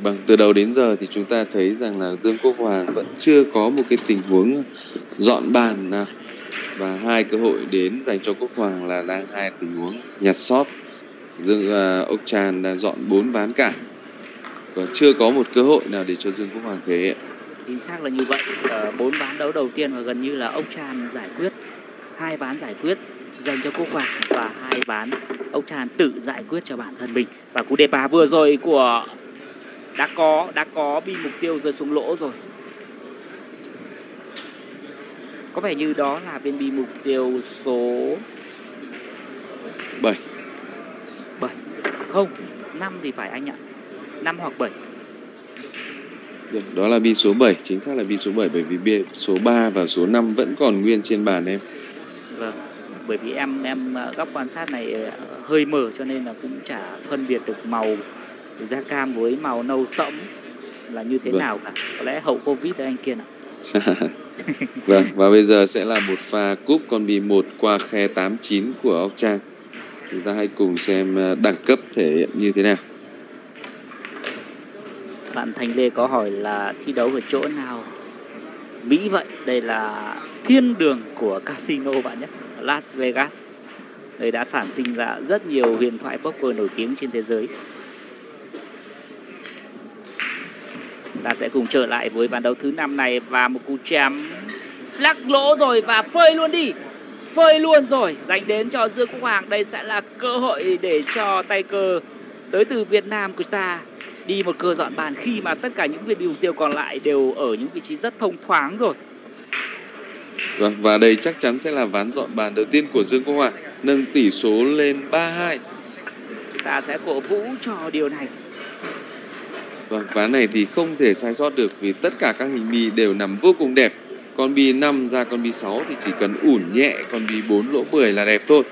Bằng từ đầu đến giờ thì chúng ta thấy rằng là Dương Quốc Hoàng vẫn chưa có một cái tình huống dọn bàn nào, và hai cơ hội đến dành cho Quốc Hoàng là đang hai tình huống nhặt sót. Dương Ochan đã dọn 4 ván cả và chưa có một cơ hội nào để cho Dương Quốc Hoàng thể hiện. Chính xác là như vậy. 4 ván đấu đầu tiên và gần như là Ochan giải quyết, 2 ván giải quyết dành cho Quốc Hoàng và 2 ván Ochan tự giải quyết cho bản thân mình. Và cú đề bà vừa rồi của đã có bi mục tiêu rơi xuống lỗ rồi. Có vẻ như đó là bên bi mục tiêu số 7. 7. Không, 5 thì phải anh ạ. 5 hoặc 7. Được, đó là bi số 7, chính xác là bi số 7 bởi vì bi số 3 và số 5 vẫn còn nguyên trên bàn em. Vâng. Bởi vì em góc quan sát này hơi mờ cho nên là cũng chả phân biệt được màu da cam với màu nâu sẫm là như thế nào cả. Có lẽ hậu Covid đấy anh Kiên ạ. Vâng, và bây giờ sẽ là một pha cúp con bi 1 qua khe 89 của Ochan. Chúng ta hãy cùng xem đẳng cấp thể hiện như thế nào. Bạn Thành Lê có hỏi là thi đấu ở chỗ nào Mỹ vậy? Đây là thiên đường của casino bạn nhé, Las Vegas, nơi đã sản sinh ra rất nhiều huyền thoại poker nổi tiếng trên thế giới. Ta sẽ cùng trở lại với ván đấu thứ 5 này. Và một cú chém lắc lỗ rồi và phơi luôn đi. Phơi luôn rồi, dành đến cho Dương Quốc Hoàng. Đây sẽ là cơ hội để cho tay cơ tới từ Việt Nam của ta đi một cơ dọn bàn, khi mà tất cả những viên mục tiêu còn lại đều ở những vị trí rất thông thoáng rồi. Và đây chắc chắn sẽ là ván dọn bàn đầu tiên của Dương Quốc Hoàng, nâng tỷ số lên 3-2. Chúng ta sẽ cổ vũ cho điều này. Vâng, ván này thì không thể sai sót được vì tất cả các hình bi đều nằm vô cùng đẹp. Con bi 5 ra con bi 6 thì chỉ cần ủn nhẹ con bi 4 lỗ 10 là đẹp thôi.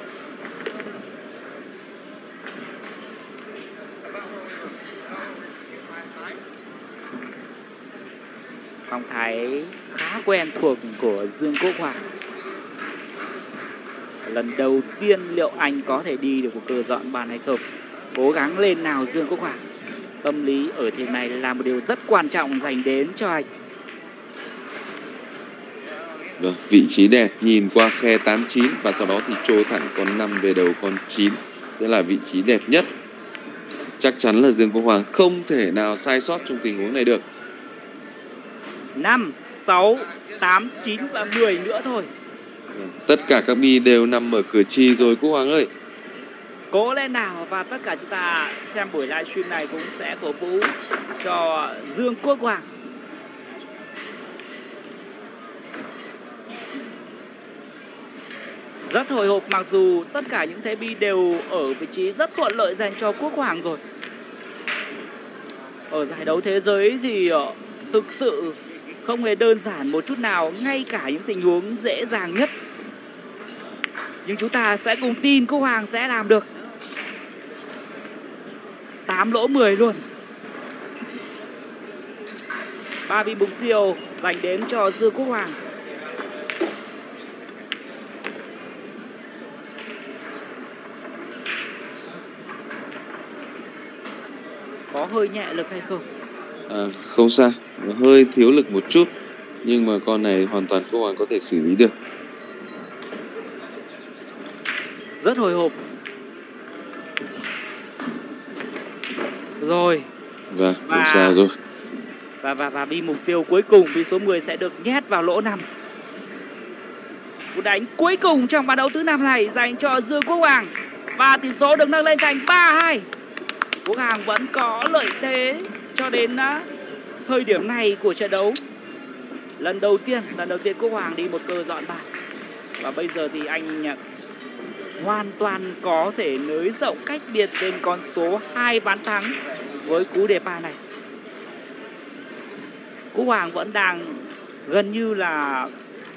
Phong thái khá quen thuộc của Dương Quốc Hoàng. Lần đầu tiên liệu anh có thể đi được một cờ dọn bàn hay không? Cố gắng lên nào Dương Quốc Hoàng. Tâm lý ở thế này là một điều rất quan trọng dành đến cho anh. Được, vị trí đẹp nhìn qua khe 89 và sau đó thì trôi thẳng con 5 về đầu con 9 sẽ là vị trí đẹp nhất. Chắc chắn là Dương Quốc Hoàng không thể nào sai sót trong tình huống này được. 5, 6, 8, 9 và 10 nữa thôi. Tất cả các bi đều nằm ở cửa chi rồi Quốc Hoàng ơi. Cố lên nào, và tất cả chúng ta xem buổi livestream này cũng sẽ cổ vũ cho Dương Quốc Hoàng. Rất hồi hộp mặc dù tất cả những thế bi đều ở vị trí rất thuận lợi dành cho Quốc Hoàng rồi. Ở giải đấu thế giới thì thực sự không hề đơn giản một chút nào, ngay cả những tình huống dễ dàng nhất. Nhưng chúng ta sẽ cùng tin Quốc Hoàng sẽ làm được. 8 lỗ 10 luôn. 3 bi mục tiêu dành đến cho Dương Quốc Hoàng. Có hơi nhẹ lực hay không? Không sao, hơi thiếu lực một chút, nhưng mà con này hoàn toàn Quốc Hoàng có thể xử lý được. Rất hồi hộp. Rồi. Vâng, không sao rồi. Và bi mục tiêu cuối cùng, bi số 10 sẽ được nhét vào lỗ 5. Cú đánh cuối cùng trong ván đấu thứ 5 này dành cho Dương Quốc Hoàng. Và tỷ số được nâng lên thành 3-2. Quốc Hoàng vẫn có lợi thế cho đến thời điểm này của trận đấu. Lần đầu tiên Quốc Hoàng đi một cơ dọn bàn. Và bây giờ thì anh hoàn toàn có thể nới rộng cách biệt lên con số 2 ván thắng với cú đề pa này. Quốc Hoàng vẫn đang gần như là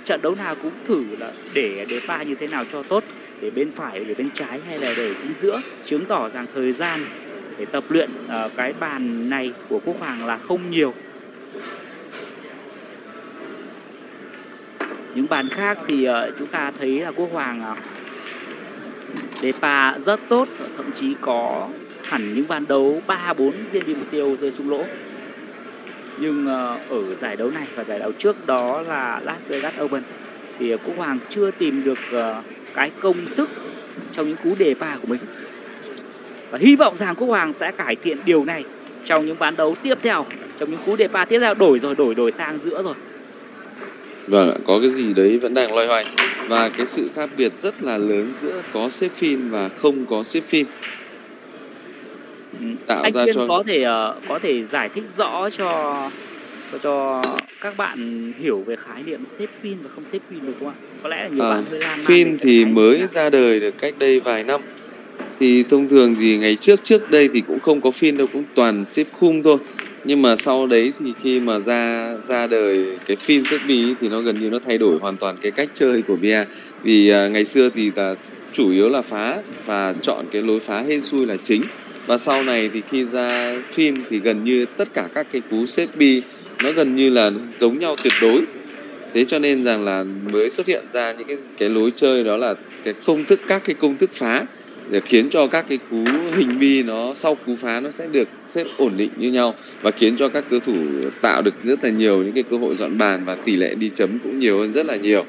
trận đấu nào cũng thử là để đề pa như thế nào cho tốt, để bên phải, để bên trái hay là để chính giữa, chứng tỏ rằng thời gian để tập luyện cái bàn này của Quốc Hoàng là không nhiều. Những bàn khác thì chúng ta thấy là Quốc Hoàng đề pa rất tốt, thậm chí có hẳn những ván đấu 3-4 viên bi mục tiêu rơi xuống lỗ. Nhưng ở giải đấu này và giải đấu trước đó là Las Vegas Open thì Quốc Hoàng chưa tìm được cái công thức trong những cú đề pa của mình. Và hy vọng rằng Quốc Hoàng sẽ cải thiện điều này trong những ván đấu tiếp theo, trong những cú đề pa tiếp theo. Đổi sang giữa rồi. Vâng ạ, có cái gì đấy vẫn đang loay hoay. Và cái sự khác biệt rất là lớn giữa có xếp phim và không có xếp phim. Tạo anh ra Kiên cho... có thể giải thích rõ cho các bạn hiểu về khái niệm xếp pin và không xếp pin được không ạ? Có lẽ là nhiều bạn hơi lan man. Pin thì mới ra đời được cách đây vài năm. Thì thông thường thì ngày trước đây thì cũng không có pin đâu, cũng toàn xếp khung thôi. Nhưng mà sau đấy thì khi mà ra đời cái pin xếp bi thì nó gần như nó thay đổi hoàn toàn cái cách chơi của bia. Vì ngày xưa thì là chủ yếu là phá và chọn cái lối phá hên xui là chính. Và sau này thì khi ra phim thì gần như tất cả các cái cú xếp bi nó gần như là giống nhau tuyệt đối. Thế cho nên rằng là mới xuất hiện ra những cái lối chơi, đó là cái công thức, các cái công thức phá để khiến cho các cái cú hình bi nó sau cú phá nó sẽ được xếp ổn định như nhau, và khiến cho các cầu thủ tạo được rất là nhiều những cái cơ hội dọn bàn và tỷ lệ đi chấm cũng nhiều hơn rất là nhiều.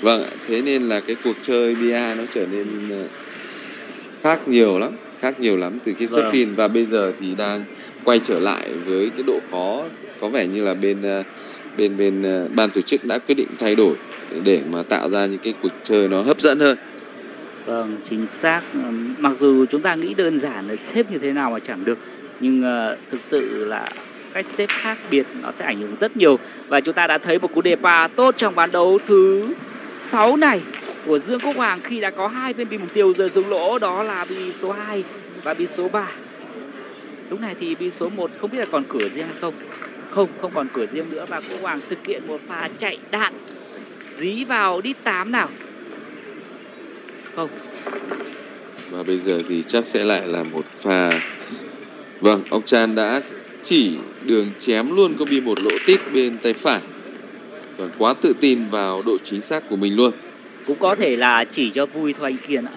Vâng, thế nên là cái cuộc chơi bia nó trở nên khác nhiều lắm từ khi xuất phim. Và bây giờ thì đang quay trở lại với cái độ khó. Có vẻ như là bên ban tổ chức đã quyết định thay đổi để mà tạo ra những cái cuộc chơi nó hấp dẫn hơn. Vâng, chính xác. Mặc dù chúng ta nghĩ đơn giản là xếp như thế nào mà chẳng được, nhưng thực sự là cách xếp khác biệt nó sẽ ảnh hưởng rất nhiều. Và chúng ta đã thấy một cú đề pa tốt trong ván đấu thứ 6 này của Dương Quốc Hoàng khi đã có 2 viên bi mục tiêu rơi xuống lỗ, đó là bi số 2 và bi số 3. Lúc này thì bi số 1 không biết là còn cửa riêng hay không. Không còn cửa riêng nữa, và Quốc Hoàng thực hiện một pha chạy đạn dí vào đít 8 nào. Không. Và bây giờ thì chắc sẽ lại là một pha. Vâng, ông Chan đã chỉ đường chém luôn có bi một lỗ tít bên tay phải. Và quá tự tin vào độ chính xác của mình luôn. Cũng có thể là chỉ cho vui thôi anh Kiên ạ.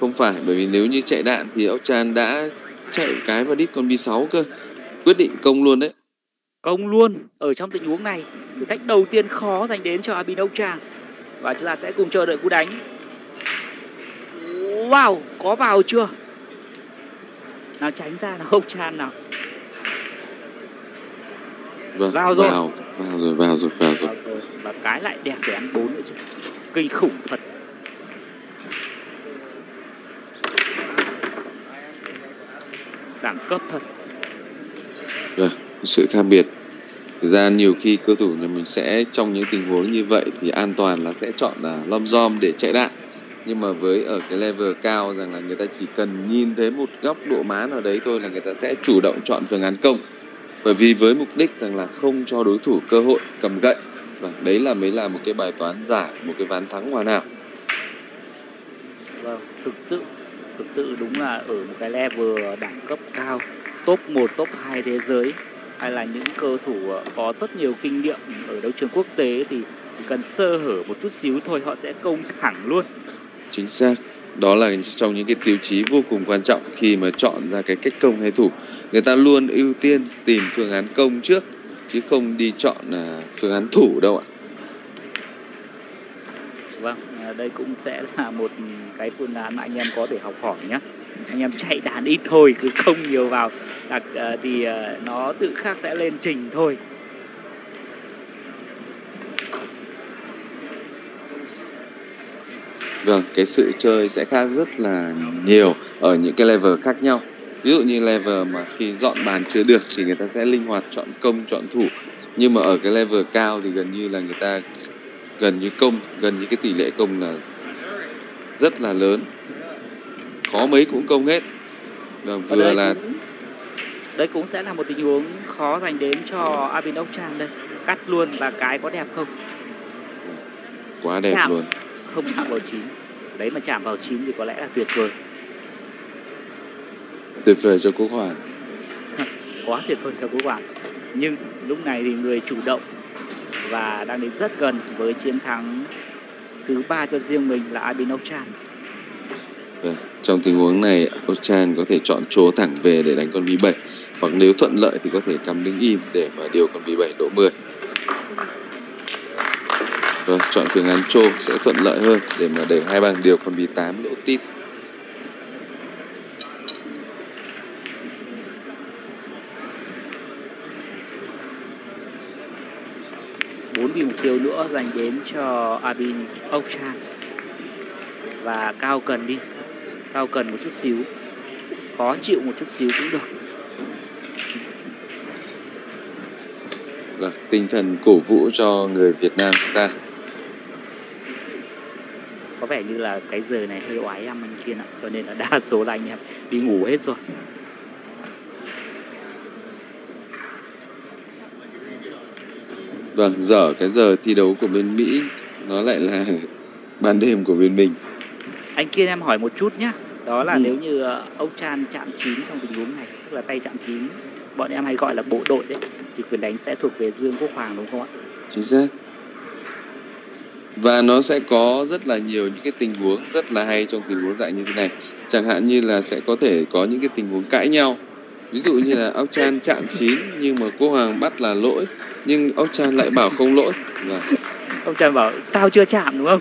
Không phải, bởi vì nếu như chạy đạn thì ông Chan đã chạy cái vào đít con bi 6 cơ. Quyết định công luôn đấy. Công luôn ở trong tình huống này. Thử thách đầu tiên khó dành đến cho Abin Ông Chan. Và chúng ta sẽ cùng chờ đợi cú đánh. Wow, có vào chưa? Nào tránh ra nào Ông Chan nào. Vâng, vào rồi. Và cái lại đẹp để ăn 4 nữa chứ. Kinh khủng thật. Đẳng cấp thật. Sự khác biệt Thực ra nhiều khi cơ thủ nhà mình sẽ trong những tình huống như vậy thì an toàn là sẽ chọn là lom rom để chạy đạn. Nhưng mà với ở cái level cao rằng là người ta chỉ cần nhìn thấy một góc độ má nào đấy thôi là người ta sẽ chủ động chọn phương án công. Bởi vì với mục đích rằng là không cho đối thủ cơ hội cầm gậy. Và đấy là mới là một cái bài toán giải, một cái ván thắng hoàn hảo. Vâng, thực sự đúng là ở một cái level đẳng cấp cao, top 1, top 2 thế giới, hay là những cơ thủ có rất nhiều kinh nghiệm ở đấu trường quốc tế thì chỉ cần sơ hở một chút xíu thôi họ sẽ công thẳng luôn. Chính xác, đó là trong những cái tiêu chí vô cùng quan trọng khi mà chọn ra cái cách công hay thủ. Người ta luôn ưu tiên tìm phương án công trước chứ không đi chọn phương án thủ đâu ạ. Vâng, đây cũng sẽ là một cái phương án mà anh em có thể học hỏi nhé. Anh em chạy đàn ít thôi, cứ không nhiều vào thì nó tự khắc sẽ lên trình thôi. Vâng, cái sự chơi sẽ khác rất là nhiều ở những cái level khác nhau. Ví dụ như level mà khi dọn bàn chưa được thì người ta sẽ linh hoạt chọn công, chọn thủ. Nhưng mà ở cái level cao thì gần như là người ta gần như cái tỷ lệ công là rất là lớn. Khó mấy cũng công hết. Và vừa đây là đấy cũng sẽ là một tình huống khó dành đến cho Abin Okchan đây. Cắt luôn và cái có đẹp không? Quá đẹp chạm luôn. Không chạm vào 9. Đấy mà chạm vào 9 thì có lẽ là tuyệt vời. Tuyệt vời cho Quốc Hoàn. Quá tuyệt vời cho Quốc Hoàn. Nhưng lúc này thì người chủ động và đang đến rất gần với chiến thắng thứ 3 cho riêng mình là Abin Okchan. Vâng, trong tình huống này Okchan có thể chọn trố thẳng về để đánh con B7, hoặc nếu thuận lợi thì có thể cắm đứng im để mà điều con B7 đỗ 10. Rồi, chọn phương án trô sẽ thuận lợi hơn để mà đẩy hai bằng điều con B8 đỗ tít. Bốn vị mục tiêu nữa dành đến cho Abin Okchan. Và cao cần đi, cao cần một chút xíu, khó chịu một chút xíu cũng được. Là tinh thần cổ vũ cho người Việt Nam chúng ta. Có vẻ như là cái giờ này hơi oái em anh Kiên ạ, cho nên là đa số là anh em đi ngủ hết rồi. Vâng, cái giờ thi đấu của bên Mỹ nó lại là ban đêm của bên mình. Anh Kiên em hỏi một chút nhé, đó là nếu như Okchan chạm 9 trong tình huống này, tức là tay chạm 9, bọn em hay gọi là bộ đội đấy, thì quyền đánh sẽ thuộc về Dương Quốc Hoàng đúng không ạ? Chính xác. Và nó sẽ có rất là nhiều những cái tình huống rất là hay trong tình huống dạng như thế này. Chẳng hạn như là sẽ có thể có những cái tình huống cãi nhau. Ví dụ như là Okchan chạm 9 nhưng mà Quốc Hoàng bắt là lỗi, nhưng Okchan lại bảo không lỗi. Okchan bảo tao chưa chạm đúng không?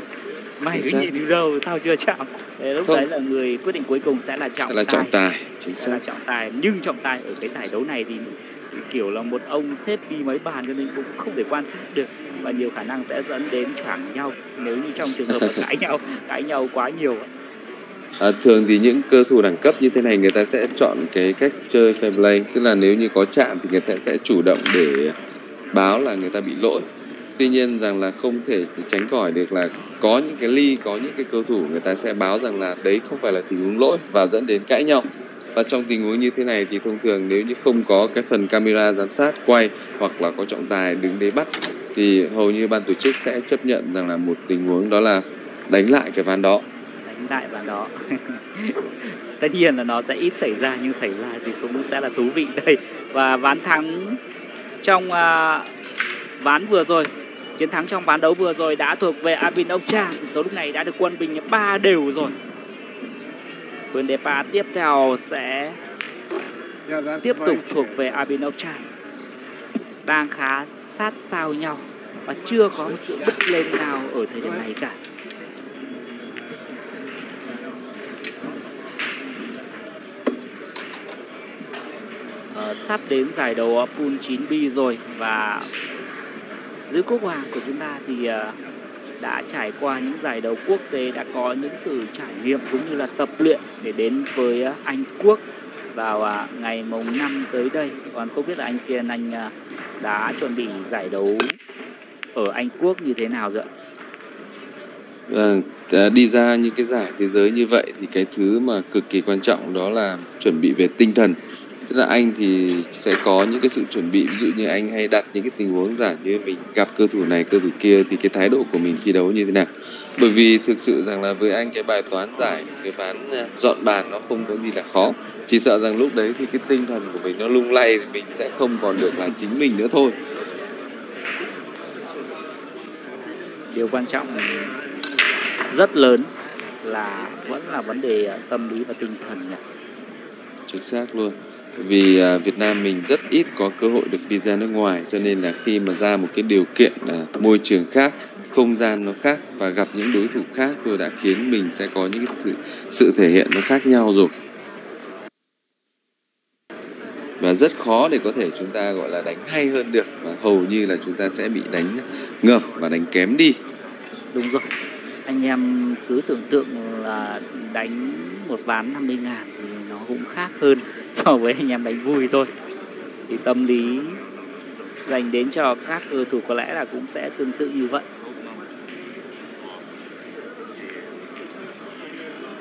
Mày cứ nhìn đâu, tao chưa chạm. Thế lúc đấy là người quyết định cuối cùng sẽ là trọng tài. Chính xác. Là trọng tài, nhưng trọng tài ở cái giải đấu này thì kiểu là một ông xếp đi mấy bàn cho nên cũng không thể quan sát được, và nhiều khả năng sẽ dẫn đến choảng nhau nếu như trong trường hợp cãi nhau quá nhiều. Thường thì những cơ thủ đẳng cấp như thế này người ta sẽ chọn cái cách chơi fair play, tức là nếu như có chạm thì người ta sẽ chủ động để báo là người ta bị lỗi. Tuy nhiên rằng là không thể tránh khỏi được là có những cái ly, có những cái cầu thủ người ta sẽ báo rằng là đấy không phải là tình huống lỗi và dẫn đến cãi nhau. Và trong tình huống như thế này thì thông thường nếu như không có cái phần camera giám sát quay hoặc là có trọng tài đứng đấy bắt thì hầu như ban tổ chức sẽ chấp nhận rằng là một tình huống đó là đánh lại cái ván đó. Đánh lại ván đó. Tất nhiên là nó sẽ ít xảy ra, nhưng xảy ra thì cũng sẽ là thú vị đây. Và ván thắng trong ván vừa rồi, chiến thắng trong ván đấu vừa rồi đã thuộc về Abin Okchan. Tỷ số lúc này đã được quân bình 3-đều rồi. Vườn đề phá tiếp theo sẽ tiếp tục thuộc về Abin Okchan. Đang khá sát sao nhau và chưa có một sự bứt lên nào ở thời điểm này cả. Sắp đến giải đấu Pool 9B rồi và giữa Quốc Hoàng của chúng ta thì đã trải qua những giải đấu quốc tế, đã có những sự trải nghiệm cũng như là tập luyện để đến với Anh Quốc vào ngày mùng 5 tới đây. Còn không biết là anh Kiên, anh đã chuẩn bị giải đấu ở Anh Quốc như thế nào rồi ạ? Đi ra những cái giải thế giới như vậy thì cái thứ mà cực kỳ quan trọng đó là chuẩn bị về tinh thần. Tức là anh thì sẽ có những cái sự chuẩn bị, ví dụ như anh hay đặt những cái tình huống giả như mình gặp cơ thủ này, cơ thủ kia thì cái thái độ của mình thi đấu như thế nào. Bởi vì thực sự rằng là với anh cái bài toán giải, cái ván dọn bàn nó không có gì là khó. Chỉ sợ rằng lúc đấy thì cái tinh thần của mình nó lung lay thì mình sẽ không còn được là chính mình nữa thôi. Điều quan trọng rất lớn là vẫn là vấn đề tâm lý và tinh thần nhỉ? Chính xác luôn. Vì Việt Nam mình rất ít có cơ hội được đi ra nước ngoài, cho nên là khi mà ra một cái điều kiện là môi trường khác, không gian nó khác và gặp những đối thủ khác thôi đã khiến mình sẽ có những sự thể hiện nó khác nhau rồi. Và rất khó để có thể chúng ta gọi là đánh hay hơn được, và hầu như là chúng ta sẽ bị đánh ngợp và đánh kém đi. Đúng rồi. Anh em cứ tưởng tượng là đánh một ván 50.000 thì nó cũng khác hơn so với anh em đánh vui thôi. Thì tâm lý dành đến cho các cầu thủ có lẽ là cũng sẽ tương tự như vậy.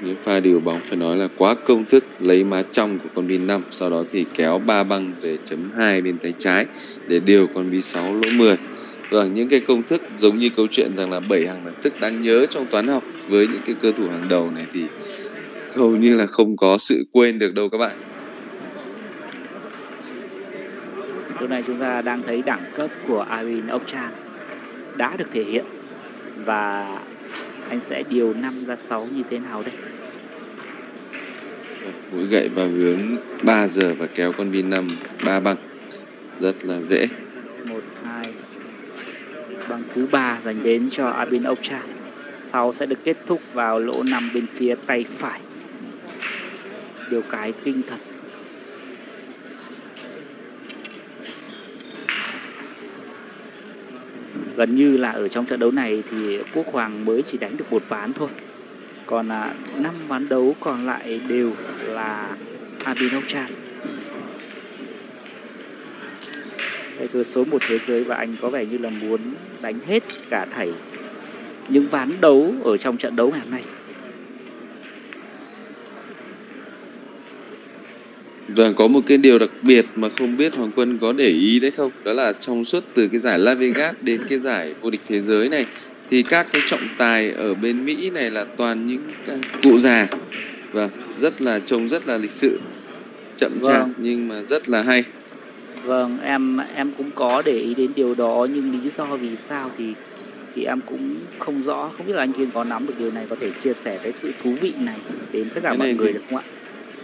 Những pha điều bóng phải nói là quá công thức, lấy má trong của con bi 5, sau đó thì kéo 3 băng về chấm 2 bên tay trái để điều con bi 6 lỗ 10. Vâng, những cái công thức giống như câu chuyện rằng là 7 hàng đẳng thức đáng nhớ trong toán học với những cái cơ thủ hàng đầu này thì hầu như là không có sự quên được đâu các bạn. Lúc này chúng ta đang thấy đẳng cấp của Irene Okchan đã được thể hiện, và anh sẽ điều 5 ra 6 như thế nào đây? Mũi gậy vào hướng 3 giờ và kéo con bi 5 3 băng rất là dễ. 1 2 băng thứ 3 dành đến cho Irene Okchan. Sau sẽ được kết thúc vào lỗ 5 bên phía tay phải. Điều cái kinh thật. Gần như là ở trong trận đấu này thì Quốc Hoàng mới chỉ đánh được một ván thôi. Còn 5 ván đấu còn lại đều là Irene Okchan. Tay cờ số 1 thế giới, và anh có vẻ như là muốn đánh hết cả thảy những ván đấu ở trong trận đấu ngày hôm nay. Vâng, có một cái điều đặc biệt mà không biết Hoàng Quân có để ý đấy không? Đó là trong suốt từ cái giải Las Vegas đến cái giải vô địch thế giới này thì các cái trọng tài ở bên Mỹ này là toàn những cụ già. Vâng, rất là trông rất là lịch sự, chậm chạp nhưng mà rất là hay. Vâng, em cũng có để ý đến điều đó, nhưng lý do vì sao thì em cũng không rõ. Không biết là anh Kiên có nắm được điều này, có thể chia sẻ cái sự thú vị này đến tất cả mọi người được không ạ?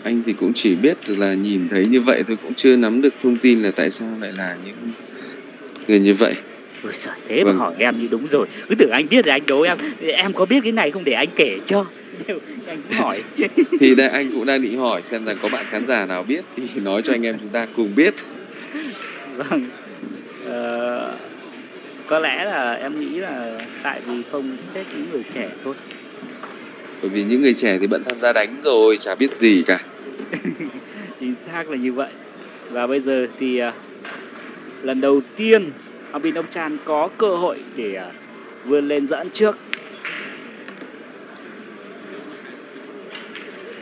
Anh thì cũng chỉ biết được là nhìn thấy như vậy thôi, cũng chưa nắm được thông tin là tại sao lại là những người như vậy. Ôi giời, thế mà hỏi em như đúng rồi. Cứ tưởng anh biết rồi anh đố em. Em có biết cái này không để anh kể cho. Anh hỏi. Thì đây, anh cũng đang định hỏi xem rằng có bạn khán giả nào biết thì nói cho anh em chúng ta cùng biết. Vâng. Có lẽ là em nghĩ là tại vì không xếp những người trẻ thôi. Bởi vì những người trẻ thì bận tham gia đánh rồi, chả biết gì cả. Chính xác là như vậy. Và bây giờ thì lần đầu tiên Irene Okchan có cơ hội để vươn lên dẫn trước.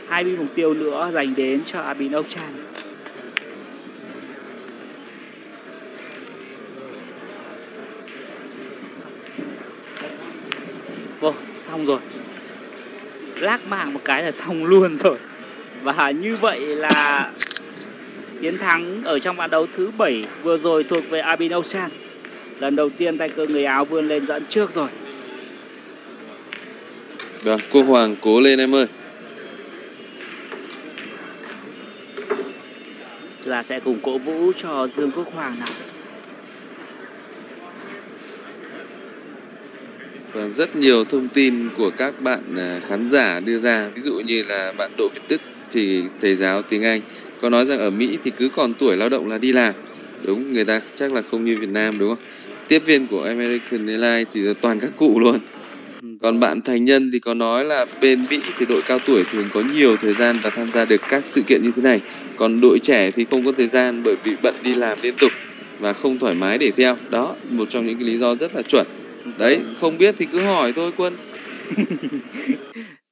Hai bi mục tiêu nữa dành đến cho Irene Okchan. Vô, xong rồi. Lác mạng một cái là xong luôn rồi. Và như vậy là chiến thắng ở trong ván đấu thứ 7 vừa rồi thuộc về Irene Okchan. Lần đầu tiên tay cờ người Áo vươn lên dẫn trước rồi. Được, Quốc Hoàng cố lên em ơi. Chúng ta sẽ cùng cổ vũ cho Dương Quốc Hoàng nào. Và rất nhiều thông tin của các bạn khán giả đưa ra, ví dụ như là bạn Đỗ Việt Tức thì thầy giáo tiếng Anh có nói rằng ở Mỹ thì cứ còn tuổi lao động là đi làm. Đúng, người ta chắc là không như Việt Nam đúng không? Tiếp viên của American Airlines thì toàn các cụ luôn. Còn bạn Thành Nhân thì có nói là bên Mỹ thì đội cao tuổi thường có nhiều thời gian và tham gia được các sự kiện như thế này. Còn đội trẻ thì không có thời gian bởi vì bận đi làm liên tục. và không thoải mái để theo. Đó, một trong những cái lý do rất là chuẩn. Đấy, không biết thì cứ hỏi thôi Quân.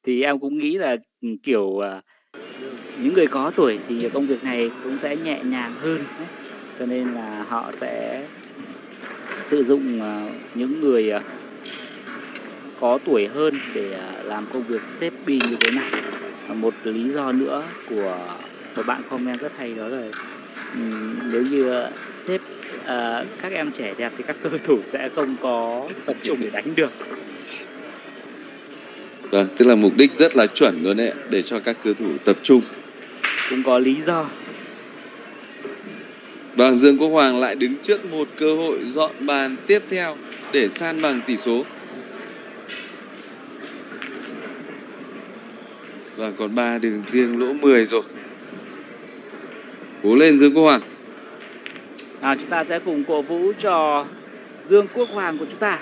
Thì em cũng nghĩ là kiểu những người có tuổi thì công việc này cũng sẽ nhẹ nhàng hơn. Cho nên là họ sẽ sử dụng những người có tuổi hơn để làm công việc xếp bi như thế này. Một lý do nữa của một bạn comment rất hay đó là nếu như xếp các em trẻ đẹp thì các cầu thủ sẽ không có tập trung để đánh được. Vâng, tức là mục đích rất là chuẩn luôn đấy, để cho các cầu thủ tập trung. Cũng có lý do. Vâng, Dương Quốc Hoàng lại đứng trước một cơ hội dọn bàn tiếp theo để san bằng tỷ số. Và còn 3 đường riêng lỗ 10 rồi. Cố lên Dương Quốc Hoàng. Chúng ta sẽ cùng cổ vũ cho Dương Quốc Hoàng của chúng ta.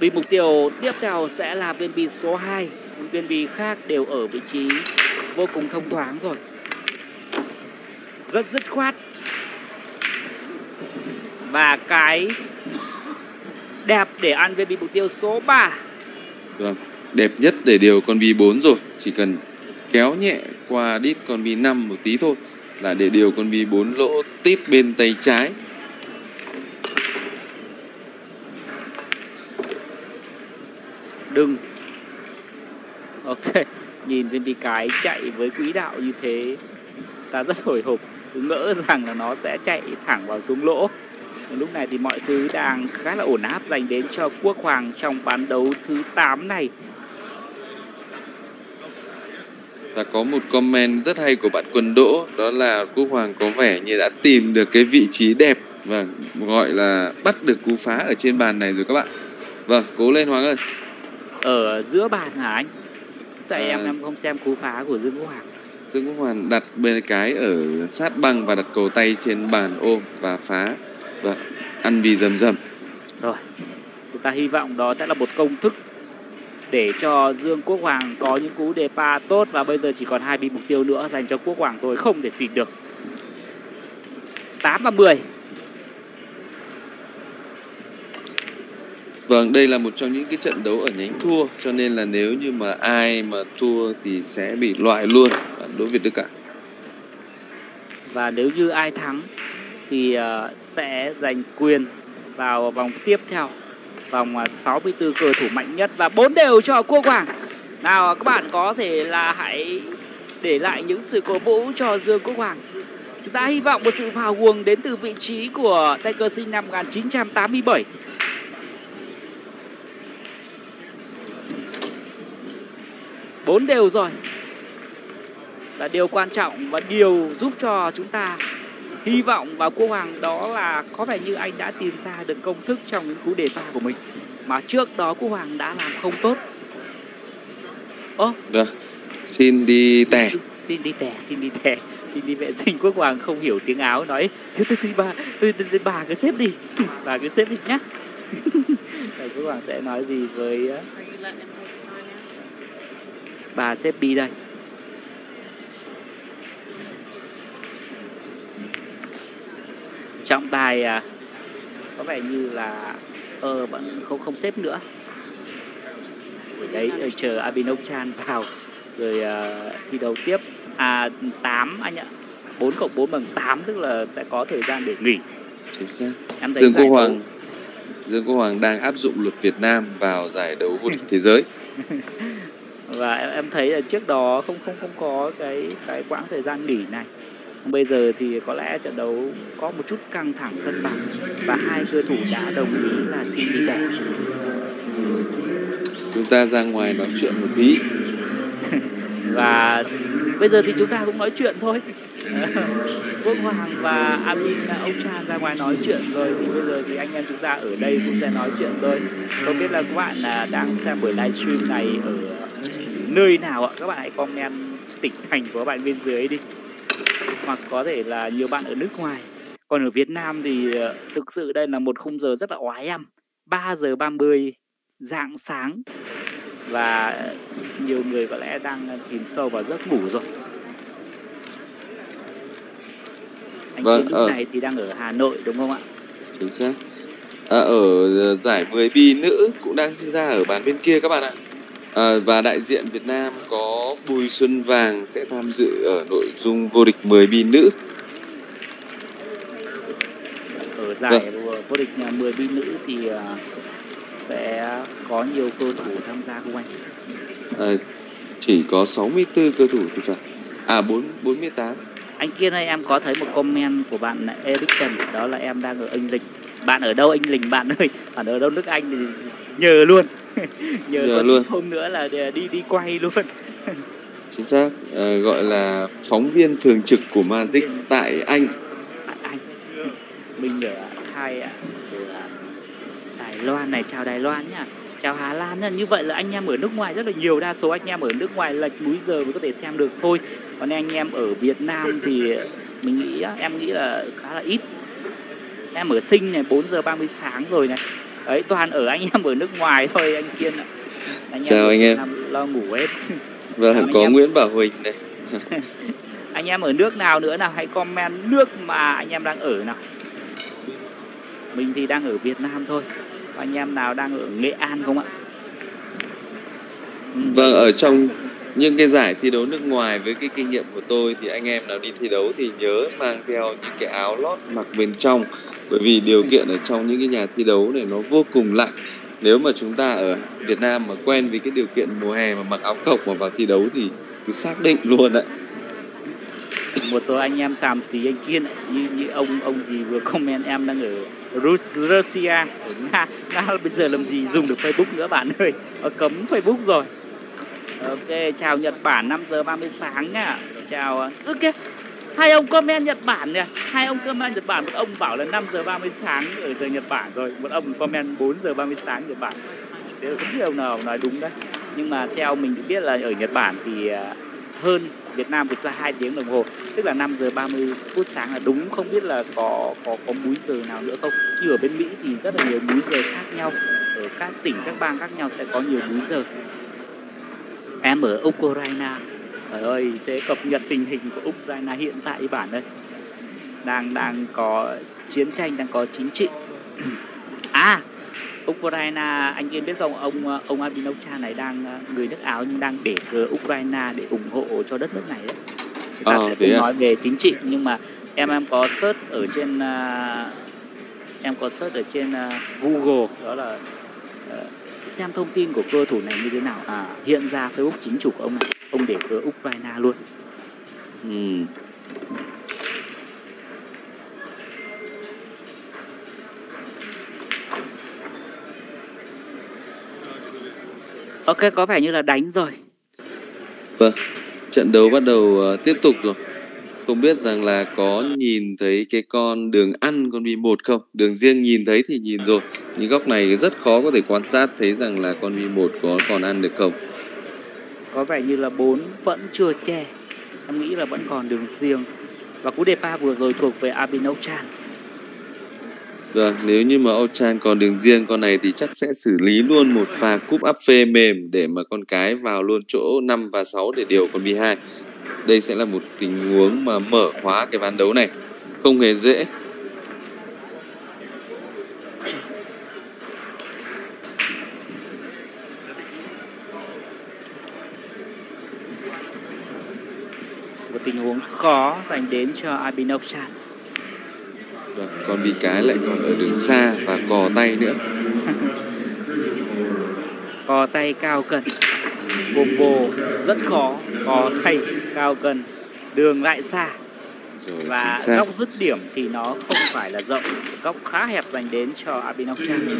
Vì mục tiêu tiếp theo sẽ là viên bi số 2. Những viên bi khác đều ở vị trí vô cùng thông thoáng rồi. Rất dứt khoát. Và cái đẹp để ăn viên bi mục tiêu số 3. Vâng, đẹp nhất để điều con bi 4 rồi. Chỉ cần kéo nhẹ qua đít con bi 5 một tí thôi là để điều con bi 4 lỗ tít bên tay trái. Đừng. Ok, nhìn viên bi cái chạy với quỹ đạo như thế, ta rất hồi hộp, cứ ngỡ rằng là nó sẽ chạy thẳng vào xuống lỗ. Lúc này thì mọi thứ đang khá là ổn áp dành đến cho Quốc Hoàng trong ván đấu thứ 8 này. Ta có một comment rất hay của bạn Quân Đỗ, đó là Quốc Hoàng có vẻ như đã tìm được cái vị trí đẹp và gọi là bắt được cú phá ở trên bàn này rồi các bạn. Vâng, cố lên Hoàng ơi. Ở giữa bàn hả anh? Tại em không xem cú phá của Dương Quốc Hoàng. Dương Quốc Hoàng đặt bên cái ở sát băng và đặt cầu tay trên bàn ôm và phá. Vâng, ăn bì rầm rầm. Rồi, chúng ta hy vọng đó sẽ là một công thức để cho Dương Quốc Hoàng có những cú đề pa tốt. Và bây giờ chỉ còn 2 bi mục tiêu nữa dành cho Quốc Hoàng thôi, không thể xịt được. 8 và 10. Vâng, đây là một trong những cái trận đấu ở nhánh thua, cho nên là nếu như mà ai mà thua thì sẽ bị loại luôn đối Việt Đức ạ. Và nếu như ai thắng thì sẽ giành quyền vào vòng tiếp theo, vòng 64 cầu thủ mạnh nhất. Và 4 đều cho Quốc Hoàng. Nào các bạn có thể là hãy để lại những sự cổ vũ cho Dương Quốc Hoàng. Chúng ta hy vọng một sự vào guồng đến từ vị trí của tay cờ sinh năm 1987. Bốn đều rồi là điều quan trọng và điều giúp cho chúng ta hy vọng vào Quốc Hoàng, đó là có vẻ như anh đã tìm ra được công thức trong những cú đề pha của mình mà trước đó Quốc Hoàng đã làm không tốt. Vâng, xin đi tè. Xin đi vệ sinh. Quốc Hoàng không hiểu tiếng Áo, nói bà cứ xếp đi, bà cứ xếp đi nhá. Quốc Hoàng sẽ nói gì với bà xếp đi đây? Trọng tài có vẻ như là vẫn không xếp nữa. Đấy, chờ Abinochan vào rồi thi đấu tiếp. 8 anh ạ. 4 + 4 = 8, tức là sẽ có thời gian để nghỉ. Chính xác. Dương Quốc Hoàng đang áp dụng luật Việt Nam vào giải đấu vô địch thế giới. Và em thấy là trước đó không có cái quãng thời gian nghỉ này. Bây giờ thì có lẽ trận đấu có một chút căng thẳng cân bằng và hai cầu thủ đã đồng ý là xin đi tè. Chúng ta ra ngoài nói chuyện một tí. Và bây giờ thì chúng ta cũng nói chuyện thôi. Quốc Hoàng và Abinochan ra ngoài nói chuyện rồi thì bây giờ thì anh em chúng ta ở đây cũng sẽ nói chuyện thôi. Không biết là các bạn đang xem buổi livestream này ở nơi nào ạ? Các bạn hãy comment tỉnh thành của các bạn bên dưới đi. Hoặc có thể là nhiều bạn ở nước ngoài. Còn ở Việt Nam thì thực sự đây là một khung giờ rất là oái ăm. 3:30 rạng sáng Và nhiều người có lẽ đang chìm sâu vào giấc ngủ rồi. Anh vâng, Chiến lúc này thì đang ở Hà Nội đúng không ạ? Chính xác. Ở giải 10B nữ cũng đang diễn ra ở bàn bên kia các bạn ạ. Và đại diện Việt Nam có Bùi Xuân Vàng sẽ tham dự ở nội dung vô địch 10B nữ. Ở giải vô địch 10B nữ thì sẽ có nhiều cầu thủ tham gia không anh? Chỉ có 64 cầu thủ thì phải. 48. Anh kia này em có thấy một comment của bạn Eric Trần, đó là em đang ở Anh Linh. Bạn ở đâu Anh Linh bạn ơi? Bạn ở đâu nước Anh thì nhờ luôn. Nhờ luôn. Hôm nữa là đi quay luôn. Chính xác, gọi là phóng viên thường trực của Magic tại Anh. Tại Anh. Mình ở Đài Loan này, chào Đài Loan nhá. Chào Hà Lan nhá. Như vậy là anh em ở nước ngoài rất là nhiều, đa số anh em ở nước ngoài lệch múi giờ mới có thể xem được thôi. Còn anh em ở Việt Nam thì mình nghĩ, em nghĩ là khá là ít. Em ở Sinh này 4:30 sáng rồi này. Đấy, toàn ở anh em ở nước ngoài thôi anh Kiên ạ. Chào anh em. Lo ngủ hết. Vâng, có Nguyễn Bảo Huỳnh này. Anh em ở nước nào nữa nào, hãy comment nước mà anh em đang ở nào. Mình thì đang ở Việt Nam thôi. Anh em nào đang ở Nghệ An không ạ? Vâng, ở trong những cái giải thi đấu nước ngoài với cái kinh nghiệm của tôi thì anh em nào đi thi đấu thì nhớ mang theo những cái áo lót mặc bên trong, bởi vì điều kiện ở trong những cái nhà thi đấu này nó vô cùng lạnh. Nếu mà chúng ta ở Việt Nam mà quen với cái điều kiện mùa hè mà mặc áo cộc mà vào thi đấu thì cứ xác định luôn ạ. Một số anh em xàm xí anh Kiên như ông gì vừa comment em đang ở Russia, ở Nga. Nga bây giờ làm gì dùng được Facebook nữa bạn ơi, cấm Facebook rồi. Ok, chào Nhật Bản 5:30 sáng nha. Chào. Ok, hai ông comment Nhật Bản nè. Hai ông comment Nhật Bản, một ông bảo là 5:30 sáng ở giờ Nhật Bản rồi, một ông comment 4:30 sáng Nhật Bản. Thế là không điều nào nói đúng đấy. Nhưng mà theo mình cũng biết là ở Nhật Bản thì hơn Việt Nam vượt ra 2 tiếng đồng hồ, tức là 5:30 sáng là đúng. Không biết là có múi giờ nào nữa không? Như ở bên Mỹ thì rất là nhiều múi giờ khác nhau, ở các tỉnh, các bang khác nhau sẽ có nhiều múi giờ. Em ở Ukraine. Trời ơi, sẽ cập nhật tình hình của Ukraine hiện tại các bạn ơi. Đang có chiến tranh, đang có chính trị. À, Ukraine, anh Kiên biết không, ông Abinovcha này đang người nước Áo nhưng đang để cờ Ukraine để ủng hộ cho đất nước này đấy. Chúng ta sẽ không nói về chính trị, nhưng mà em có search ở trên Google, đó là xem thông tin của cầu thủ này như thế nào. Hiện ra Facebook chính chủ của ông này, ông để cờ Ukraine luôn. Ok, có vẻ như là đánh rồi. Vâng, trận đấu bắt đầu tiếp tục rồi. Không biết rằng là có nhìn thấy cái con đường ăn, con B1 không? Đường riêng nhìn thấy thì nhìn rồi. Nhưng góc này rất khó có thể quan sát thấy rằng là con B1 có còn ăn được không? Có vẻ như là 4 vẫn chưa che. Em nghĩ là vẫn còn đường riêng. Và cú đề pa vừa rồi thuộc về Abin Ochan. Vâng, nếu như mà Ochan còn đường riêng con này thì chắc sẽ xử lý luôn một pha cúp áp phê mềm để mà con cái vào luôn chỗ 5 và 6 để điều con B2. Đây sẽ là một tình huống mà mở khóa cái ván đấu này, không hề dễ. Một tình huống khó dành đến cho Abinochan. Còn bị cái lại còn ở đường xa và cò tay nữa. Cò tay cao cần combo rất khó, có thay cao cần, đường lại xa. Rồi, và góc dứt điểm thì nó không phải là rộng, góc khá hẹp dành đến cho Abin Ochan.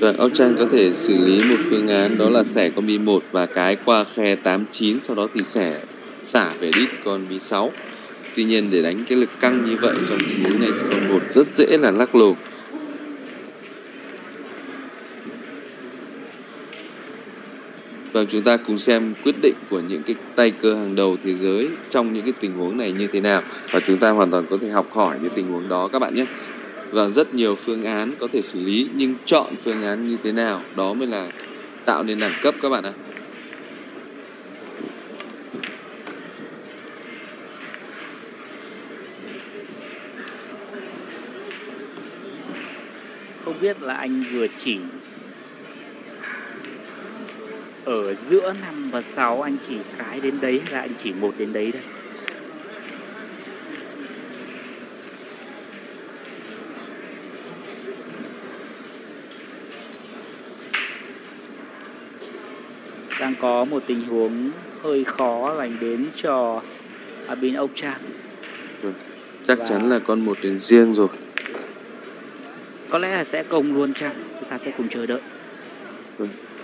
Vâng, Ochan có thể xử lý một phương án đó là xẻ con B1 và cái qua khe 89, sau đó thì xả về đít con B6. Tuy nhiên để đánh cái lực căng như vậy trong tình huống này thì con 1 rất dễ là lắc lồ. Vâng, chúng ta cùng xem quyết định của những cái tay cơ hàng đầu thế giới trong những cái tình huống này như thế nào. Và chúng ta hoàn toàn có thể học hỏi những tình huống đó các bạn nhé. Vâng, rất nhiều phương án có thể xử lý, nhưng chọn phương án như thế nào đó mới là tạo nền đẳng cấp các bạn ạ. Không biết là anh vừa chỉ ở giữa 5 và 6 anh chỉ cái đến đấy hay là anh chỉ một đến đấy đây? Đang có một tình huống hơi khó dành đến cho Abin Ốc Trang. Chắc và chắn là con một đến riêng rồi. Có lẽ là sẽ công luôn Trang. Chúng ta sẽ cùng chờ đợi.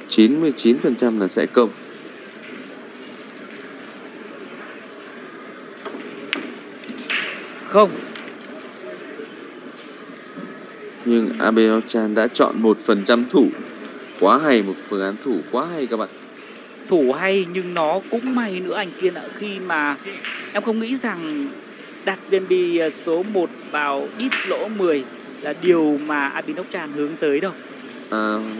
99% là sẽ công. Không. Nhưng Abin Ốc Trang đã chọn 1% thủ. Quá hay, một phương án thủ quá hay các bạn. Thủ hay nhưng nó cũng may nữa anh Kiên ạ. Khi mà em không nghĩ rằng đặt viên bi số 1 vào đít lỗ 10 là điều mà Abin Ốc Trang hướng tới đâu.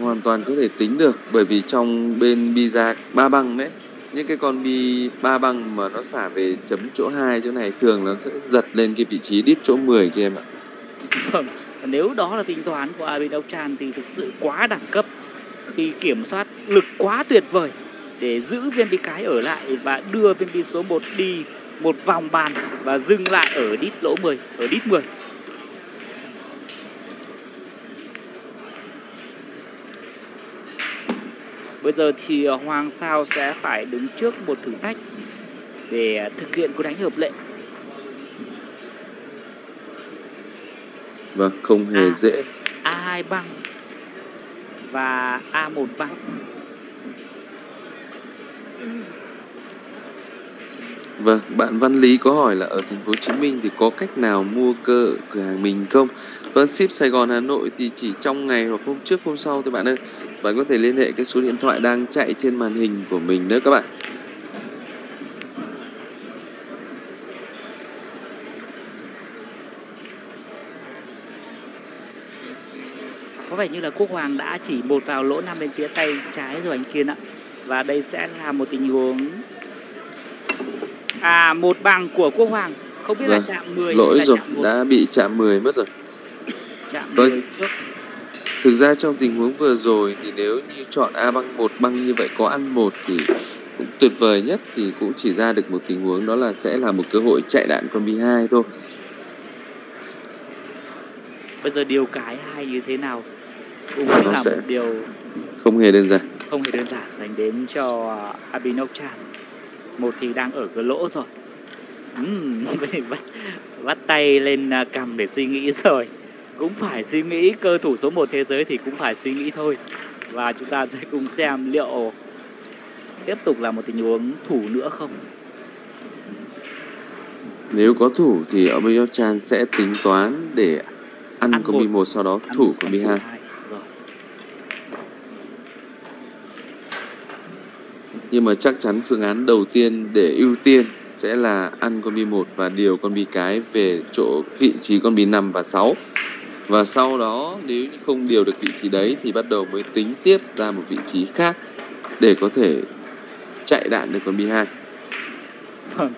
Hoàn toàn có thể tính được. Bởi vì trong bên bi ra 3 băng đấy, những cái con bi 3 băng mà nó xả về chấm chỗ 2 chỗ này thường nó sẽ giật lên cái vị trí đít chỗ 10 kia em ạ. Vâng, nếu đó là tính toán của Abin Ốc Trang thì thực sự quá đẳng cấp. Khi kiểm soát lực quá tuyệt vời để giữ viên bi cái ở lại và đưa viên bi số 1 đi một vòng bàn và dừng lại ở đít lỗ 10, ở đít 10. Bây giờ thì Hoàng Sao sẽ phải đứng trước một thử thách để thực hiện cú đánh hợp lệ. Và không hề dễ. A2 băng và A1 băng. Vâng, bạn Văn Lý có hỏi là ở thành phố Hồ Chí Minh thì có cách nào mua cơ ở cửa hàng mình không? Vâng, ship Sài Gòn Hà Nội thì chỉ trong ngày hoặc hôm trước hôm sau thôi bạn ơi. Bạn có thể liên hệ cái số điện thoại đang chạy trên màn hình của mình nữa các bạn. Có vẻ như là Quốc Hoàng đã chỉ bột vào lỗ 5 bên phía tay trái rồi anh Kiên ạ. Và đây sẽ là một tình huống một bằng của Quốc Hoàng. Không biết là chạm 10. Lỗi rồi, đã bị chạm 10 mất rồi. Chạm 10 trước. Thực ra trong tình huống vừa rồi thì nếu như chọn A băng 1 băng như vậy có ăn 1 thì cũng tuyệt vời nhất. Thì cũng chỉ ra được một tình huống đó là sẽ là một cơ hội chạy đạn con B2 thôi. Bây giờ điều cái hai như thế nào cũng là một điều không hề đơn giản. Không hề đơn giản dành đến cho Abin Ốc Trang. Một thì đang ở cửa lỗ rồi. Bắt tay lên cầm để suy nghĩ rồi. Cũng phải suy nghĩ, cơ thủ số 1 thế giới thì cũng phải suy nghĩ thôi. Và chúng ta sẽ cùng xem liệu tiếp tục là một tình huống thủ nữa không. Nếu có thủ thì Abin Ốc Trang sẽ tính toán để ăn con B1 sau đó thủ con B2. Nhưng mà chắc chắn phương án đầu tiên để ưu tiên sẽ là ăn con B1 và điều con B cái về chỗ vị trí con B5 và 6. Và sau đó nếu không điều được vị trí đấy thì bắt đầu mới tính tiếp ra một vị trí khác để có thể chạy đạn được con B2. Vâng,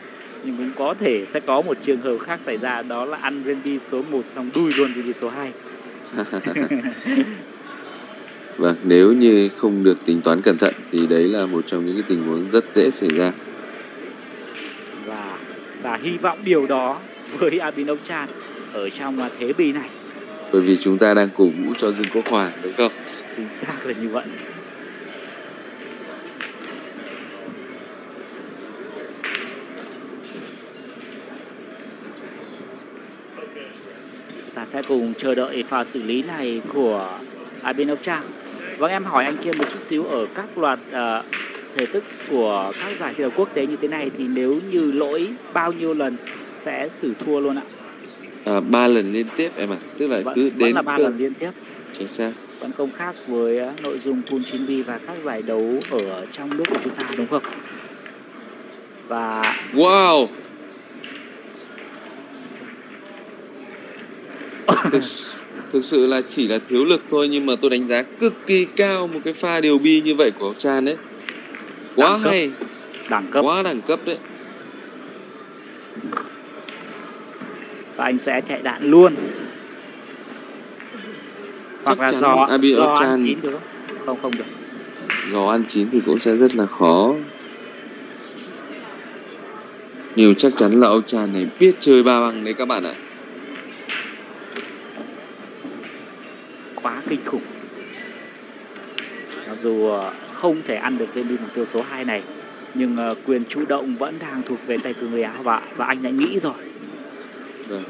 nhưng cũng có thể sẽ có một trường hợp khác xảy ra, đó là ăn viên bi số 1 xong đuôi luôn viên bi số 2. Vâng, nếu như không được tính toán cẩn thận thì đấy là một trong những cái tình huống rất dễ xảy ra. Và hy vọng điều đó với Abin Ốc Trang ở trong thế bi này. Bởi vì chúng ta đang cổ vũ cho Dương Quốc Hoàng đúng không? Chính xác là như vậy. Ta sẽ cùng chờ đợi pha xử lý này của Abin Ốc Trang. Vâng, em hỏi anh Kiên một chút xíu, ở các loạt thể thức của các giải thi đấu quốc tế như thế này thì nếu như lỗi bao nhiêu lần sẽ xử thua luôn ạ? 3 lần liên tiếp em ạ. Tức là vẫn, cứ đến vẫn là 3 lần liên tiếp. Chính xác. Vẫn không khác với nội dung Pool 9B và các giải đấu ở trong nước của chúng ta đúng không? Và wow. Thực sự là chỉ là thiếu lực thôi, nhưng mà tôi đánh giá cực kỳ cao một cái pha điều bi như vậy của ông Chan đấy. Quá đẳng hay cấp. Đẳng cấp. Quá đẳng cấp đấy. Và anh sẽ chạy đạn luôn. Hoặc chắc là do ăn chín được không được. Giò ăn chín thì cũng sẽ rất là khó. Nhiều chắc chắn là ông Chan này biết chơi ba băng đấy các bạn ạ. Quá kinh khủng. Mặc dù không thể ăn được viên bi mục tiêu số 2 này, nhưng quyền chủ động vẫn đang thuộc về tay cờ người Á và anh đã nghĩ rồi.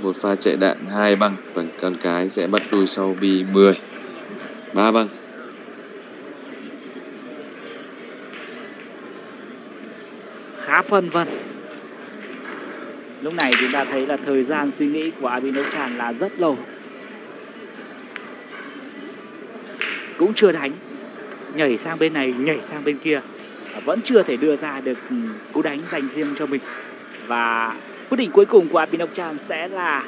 Một pha chạy đạn 2 băng và con cái sẽ bắt đuôi sau bi 10. 3 băng. Khá phân vân. Lúc này chúng ta thấy là thời gian suy nghĩ của Abhinav Chan là rất lâu. Cũng chưa đánh, nhảy sang bên này, nhảy sang bên kia, vẫn chưa thể đưa ra được cú đánh dành riêng cho mình. Và quyết định cuối cùng của Abhinav Chan sẽ là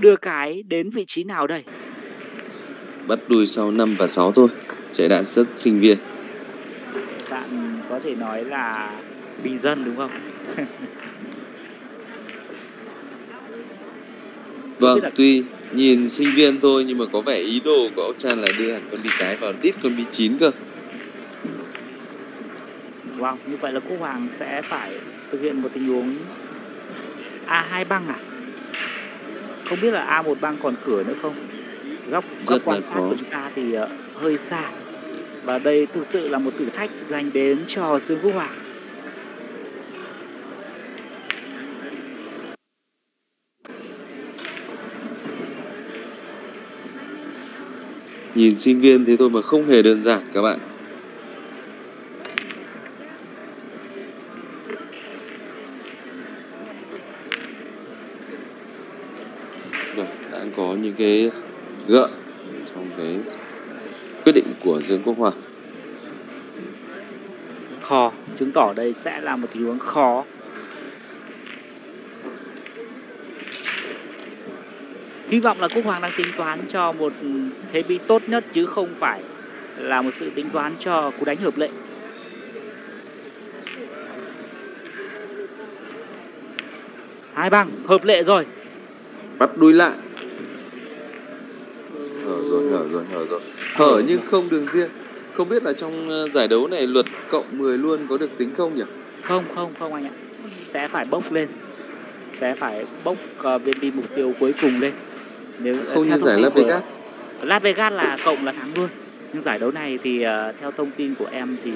đưa cái đến vị trí nào đây? Bắt đuôi sau 5 và 6 thôi. Chạy đạn rất sinh viên. Bạn có thể nói là bì dân đúng không? Vâng, tuy nhìn sinh viên thôi nhưng mà có vẻ ý đồ của ông Chan là đưa hẳn con bi cái vào đít con bi 9 cơ. Wow, như vậy là Quốc Hoàng sẽ phải thực hiện một tình huống A2 băng à? Không biết là A1 băng còn cửa nữa không? Góc quan sát của chúng ta thì hơi xa. Và đây thực sự là một thử thách dành đến cho Dương Quốc Hoàng. Nhìn sinh viên thế thôi mà không hề đơn giản các bạn. Rồi, đã có những cái gợi trong cái quyết định của Dương Quốc Hòa. Khó, chứng tỏ đây sẽ là một tình huống khó. Hy vọng là Quốc Hoàng đang tính toán cho một thế bi tốt nhất chứ không phải là một sự tính toán cho cú đánh hợp lệ. Hai băng, hợp lệ rồi. Bắt đuôi lại. Hở rồi. Hở nhưng không đường riêng. Không biết là trong giải đấu này luật cộng 10 luôn có được tính không nhỉ? Không anh ạ. Sẽ phải bốc lên. Sẽ phải bốc viên bi mục tiêu cuối cùng lên. Nếu không như giải Las Vegas. Las Vegas là cộng là thắng luôn. Nhưng giải đấu này thì theo thông tin của em thì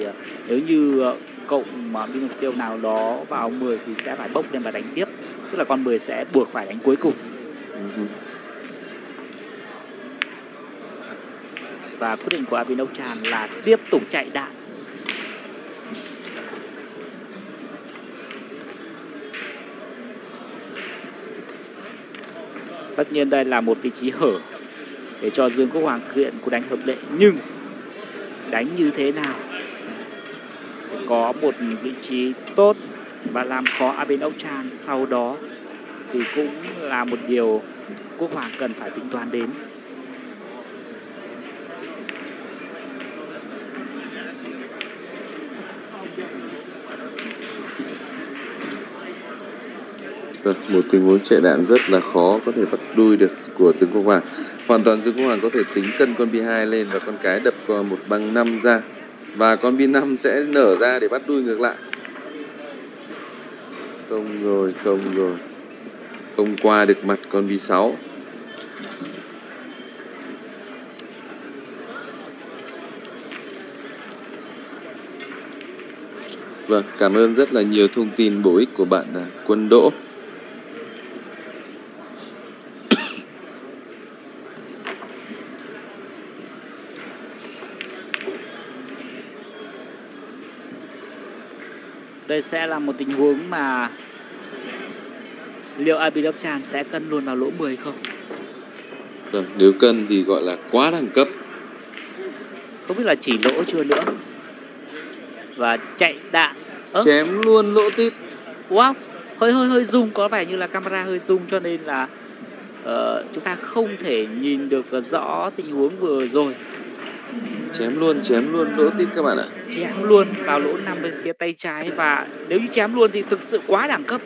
nếu như cộng mà bi mục tiêu nào đó vào 10 thì sẽ phải bốc lên và đánh tiếp. Tức là con 10 sẽ buộc phải đánh cuối cùng. Và quyết định của Abhinav Chan là tiếp tục chạy đạn. Tất nhiên đây là một vị trí hở để cho Dương Quốc Hoàng thực hiện cú đánh hợp lệ. Nhưng đánh như thế nào có một vị trí tốt và làm khó Abhinav Chan sau đó thì cũng là một điều Quốc Hoàng cần phải tính toán đến. Một tình huống chạy đạn rất là khó có thể bắt đuôi được của Dương Quốc Hoàng. Hoàn toàn Dương Quốc Hoàng có thể tính cân con bi 2 lên và con cái đập một băng 5 ra. Và con bi 5 sẽ nở ra để bắt đuôi ngược lại. Không rồi. Không qua được mặt con bi 6. Vâng, cảm ơn rất là nhiều thông tin bổ ích của bạn Quân Đỗ. Đây sẽ là một tình huống mà liệu Abhinav Chan sẽ cân luôn vào lỗ 10 không? Rồi, nếu cân thì gọi là quá đẳng cấp. Không biết là chỉ lỗ chưa nữa. Và chạy đạn. Chém luôn lỗ tít. Wow, hơi zoom, có vẻ như là camera hơi zoom cho nên là chúng ta không thể nhìn được rõ tình huống vừa rồi. Chém luôn lỗ tít các bạn ạ. Chém luôn vào lỗ 5 bên phía tay trái, và nếu như chém luôn thì thực sự quá đẳng cấp.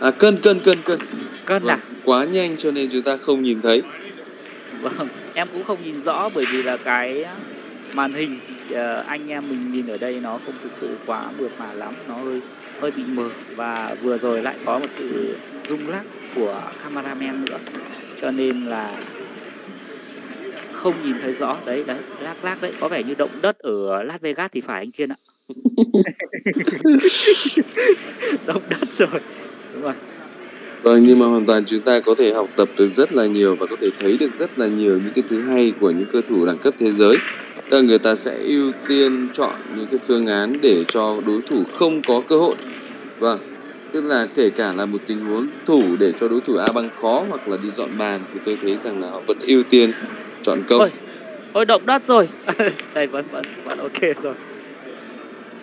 À, cân vâng, là quá nhanh cho nên chúng ta không nhìn thấy. Vâng, em cũng không nhìn rõ bởi vì là cái màn hình anh em mình nhìn ở đây nó không thực sự quá mượt mà lắm, nó hơi bị mờ, và vừa rồi lại có một sự rung lắc của cameraman nữa, cho nên là không nhìn thấy rõ. Đấy, đấy, lác đấy, có vẻ như động đất ở Las Vegas thì phải anh Kiên ạ. Động đất rồi, đúng rồi. Vâng, nhưng mà hoàn toàn chúng ta có thể học tập được rất là nhiều và có thể thấy được rất là nhiều những cái thứ hay của những cầu thủ đẳng cấp thế giới. Tức là người ta sẽ ưu tiên chọn những cái phương án để cho đối thủ không có cơ hội. Vâng, tức là kể cả là một tình huống thủ để cho đối thủ A băng khó hoặc là đi dọn bàn thì tôi thấy rằng là họ vẫn ưu tiên chọn công. Ôi động đất rồi. Đây vẫn ok rồi.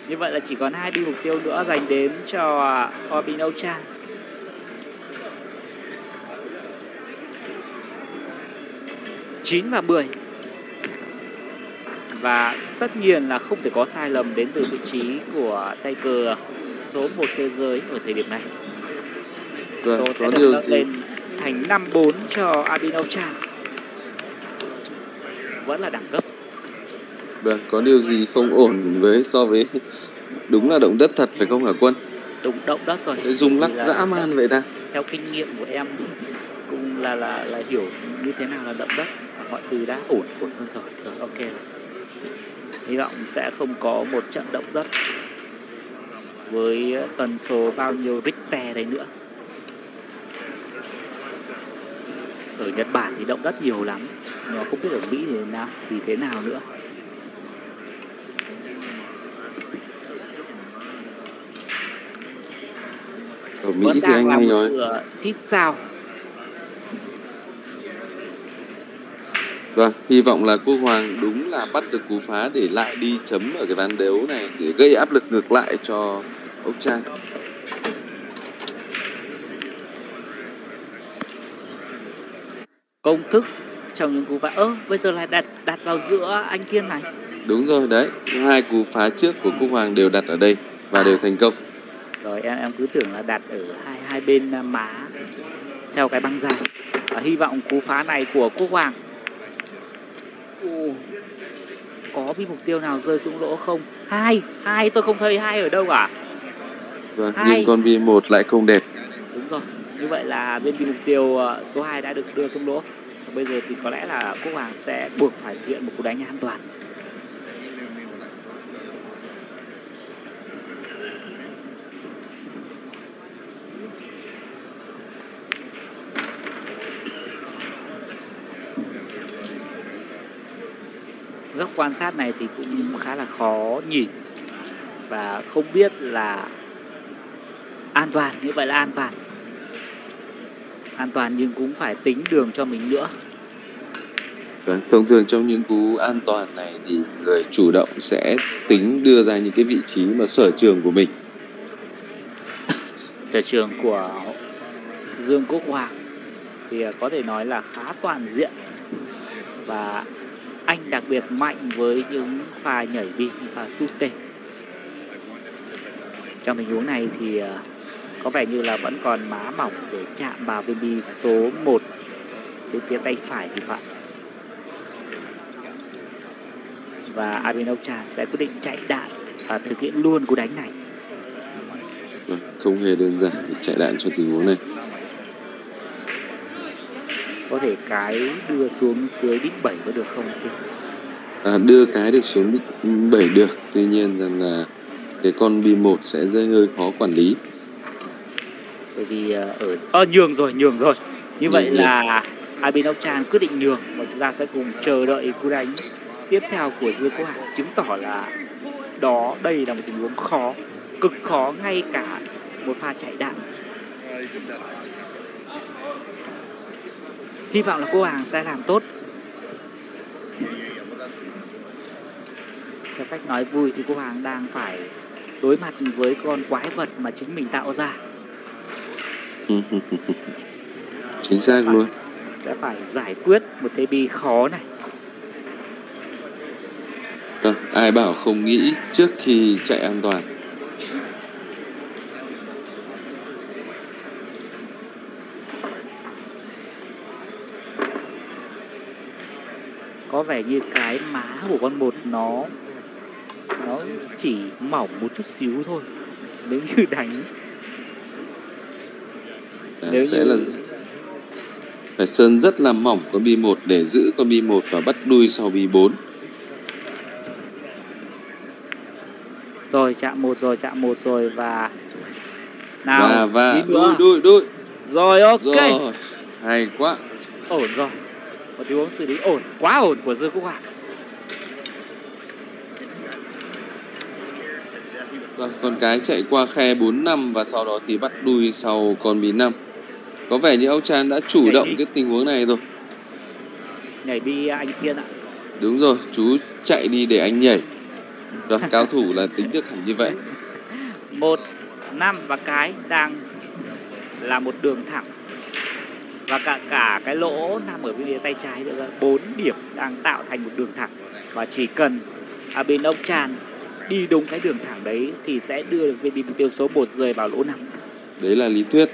Như vậy là chỉ còn 2 bi mục tiêu nữa dành đến cho Orbino Chan. Chín và 10. Và tất nhiên là không thể có sai lầm đến từ vị trí của tay cờ số 1 thế giới ở thời điểm này. Số sẽ được nâng lên thành 5-4 cho Abhinochan. Vẫn là đẳng cấp. Vâng, có điều gì không ổn so với... Đúng là động đất thật phải không hả Quân? Đúng, động đất rồi. Dùng lắc dã man vậy ta? Theo kinh nghiệm của em cũng là hiểu như thế nào là động đất. Và mọi thứ đã ổn hơn rồi. Rồi, ok rồi. Hy vọng sẽ không có một trận động đất với tần số bao nhiêu Richter đấy nữa. Ở Nhật Bản thì động đất nhiều lắm, nó không biết ở Mỹ thì thế nào nữa. Ở Mỹ vẫn thì đang là một sự xít sao. Vâng, hy vọng là Quốc Hoàng đúng là bắt được cú phá để lại đi chấm ở cái ván đấu này để gây áp lực ngược lại cho ông Trang. Công thức trong những cú phá bây giờ lại đặt vào giữa anh Kiên này. Đúng rồi đấy, 2 cú phá trước của Quốc Hoàng đều đặt ở đây và đều thành công. Rồi em cứ tưởng là đặt ở hai bên má theo cái băng dài. Hy vọng cú phá này của Quốc Hoàng có bị mục tiêu nào rơi xuống lỗ không? Hai tôi không thấy hai ở đâu cả. Vâng, nhưng con bi 1 lại không đẹp. Đúng rồi, như vậy là bên bị mục tiêu số 2 đã được đưa xuống lỗ. Bây giờ thì có lẽ là Quốc Hoàng sẽ buộc phải thực hiện một cú đánh an toàn. Góc quan sát này thì cũng khá là khó nhìn và không biết là an toàn. Như vậy là an toàn nhưng cũng phải tính đường cho mình nữa. Thông thường trong những cú an toàn này thì người chủ động sẽ tính đưa ra những cái vị trí mà sở trường của mình. Sở trường của Dương Quốc Hoàng thì có thể nói là khá toàn diện, và anh đặc biệt mạnh với những pha nhảy bi, pha sút. Trong tình huống này thì có vẻ như là vẫn còn má mỏng để chạm vào bên bi số 1 bên phía tay phải thì phải. Và Abhinochan sẽ quyết định chạy đạn và thực hiện luôn cú đánh này. Không hề đơn giản để chạy đạn cho tình huống này. Có thể cái đưa xuống dưới đích 7 có được không? Đưa cái được xuống đích 7 được. Tuy nhiên rằng là cái con bi 1 sẽ rơi hơi khó quản lý. Bởi vì ở... nhường rồi. Như vậy là Abhinochan quyết định nhường. Và chúng ta sẽ cùng chờ đợi cú đánh tiếp theo của Dương Quốc Hoàng. Chứng tỏ là đây là một tình huống khó, cực khó, ngay cả một pha chạy đạn. Hy vọng là Quốc Hoàng sẽ làm tốt. Theo cách nói vui thì Quốc Hoàng đang phải đối mặt với con quái vật mà chính mình tạo ra. Chính xác luôn. Đã phải giải quyết một thế bi khó này. Được, ai bảo không nghĩ trước khi chạy an toàn. Có vẻ như cái má của con một nó chỉ mỏng một chút xíu thôi. Nếu như đánh sẽ là phải sơn rất là mỏng con bi 1 để giữ con bi 1 và bắt đuôi sau bi 4. Rồi chạm một rồi và nào và đuôi rồi, ok rồi. Hay quá, ổn rồi, một tình huống xử lý ổn, quá ổn của Dương Quốc Hoàng. Rồi, con cái chạy qua khe 4-5 và sau đó thì bắt đuôi sau con bi 5. Có vẻ như Âu Chan đã chủ động cái tình huống này rồi. Nhảy bi anh Thiên ạ. Đúng rồi, chú chạy đi để anh nhảy. Rồi, cao thủ là tính được hẳn như vậy. 1-5 và cái đang là một đường thẳng. Và cả cái lỗ nằm ở bên tay trái nữa, 4 điểm đang tạo thành một đường thẳng. Và chỉ cần bên Âu Chan đi đúng cái đường thẳng đấy thì sẽ đưa được viên bi mục tiêu số 1 rơi vào lỗ 5. Đấy là lý thuyết.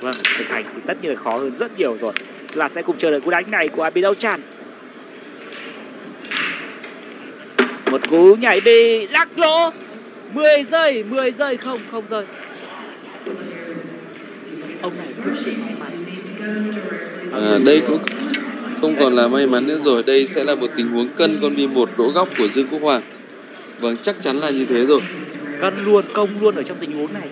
Vâng, thực hành thì tất nhiên là khó hơn rất nhiều rồi. Là sẽ cùng chờ đợi cú đánh này của Abid Ochan. Một cú nhảy bi lắc lỗ. 10 giây không rơi. Ông này cực kỳ may mắn. Đây cũng không còn là may mắn nữa rồi. Đây sẽ là một tình huống cân con bi 1 lỗ góc của Dương Quốc Hoàng. Vâng, chắc chắn là như thế rồi. Cân luôn, công luôn ở trong tình huống này.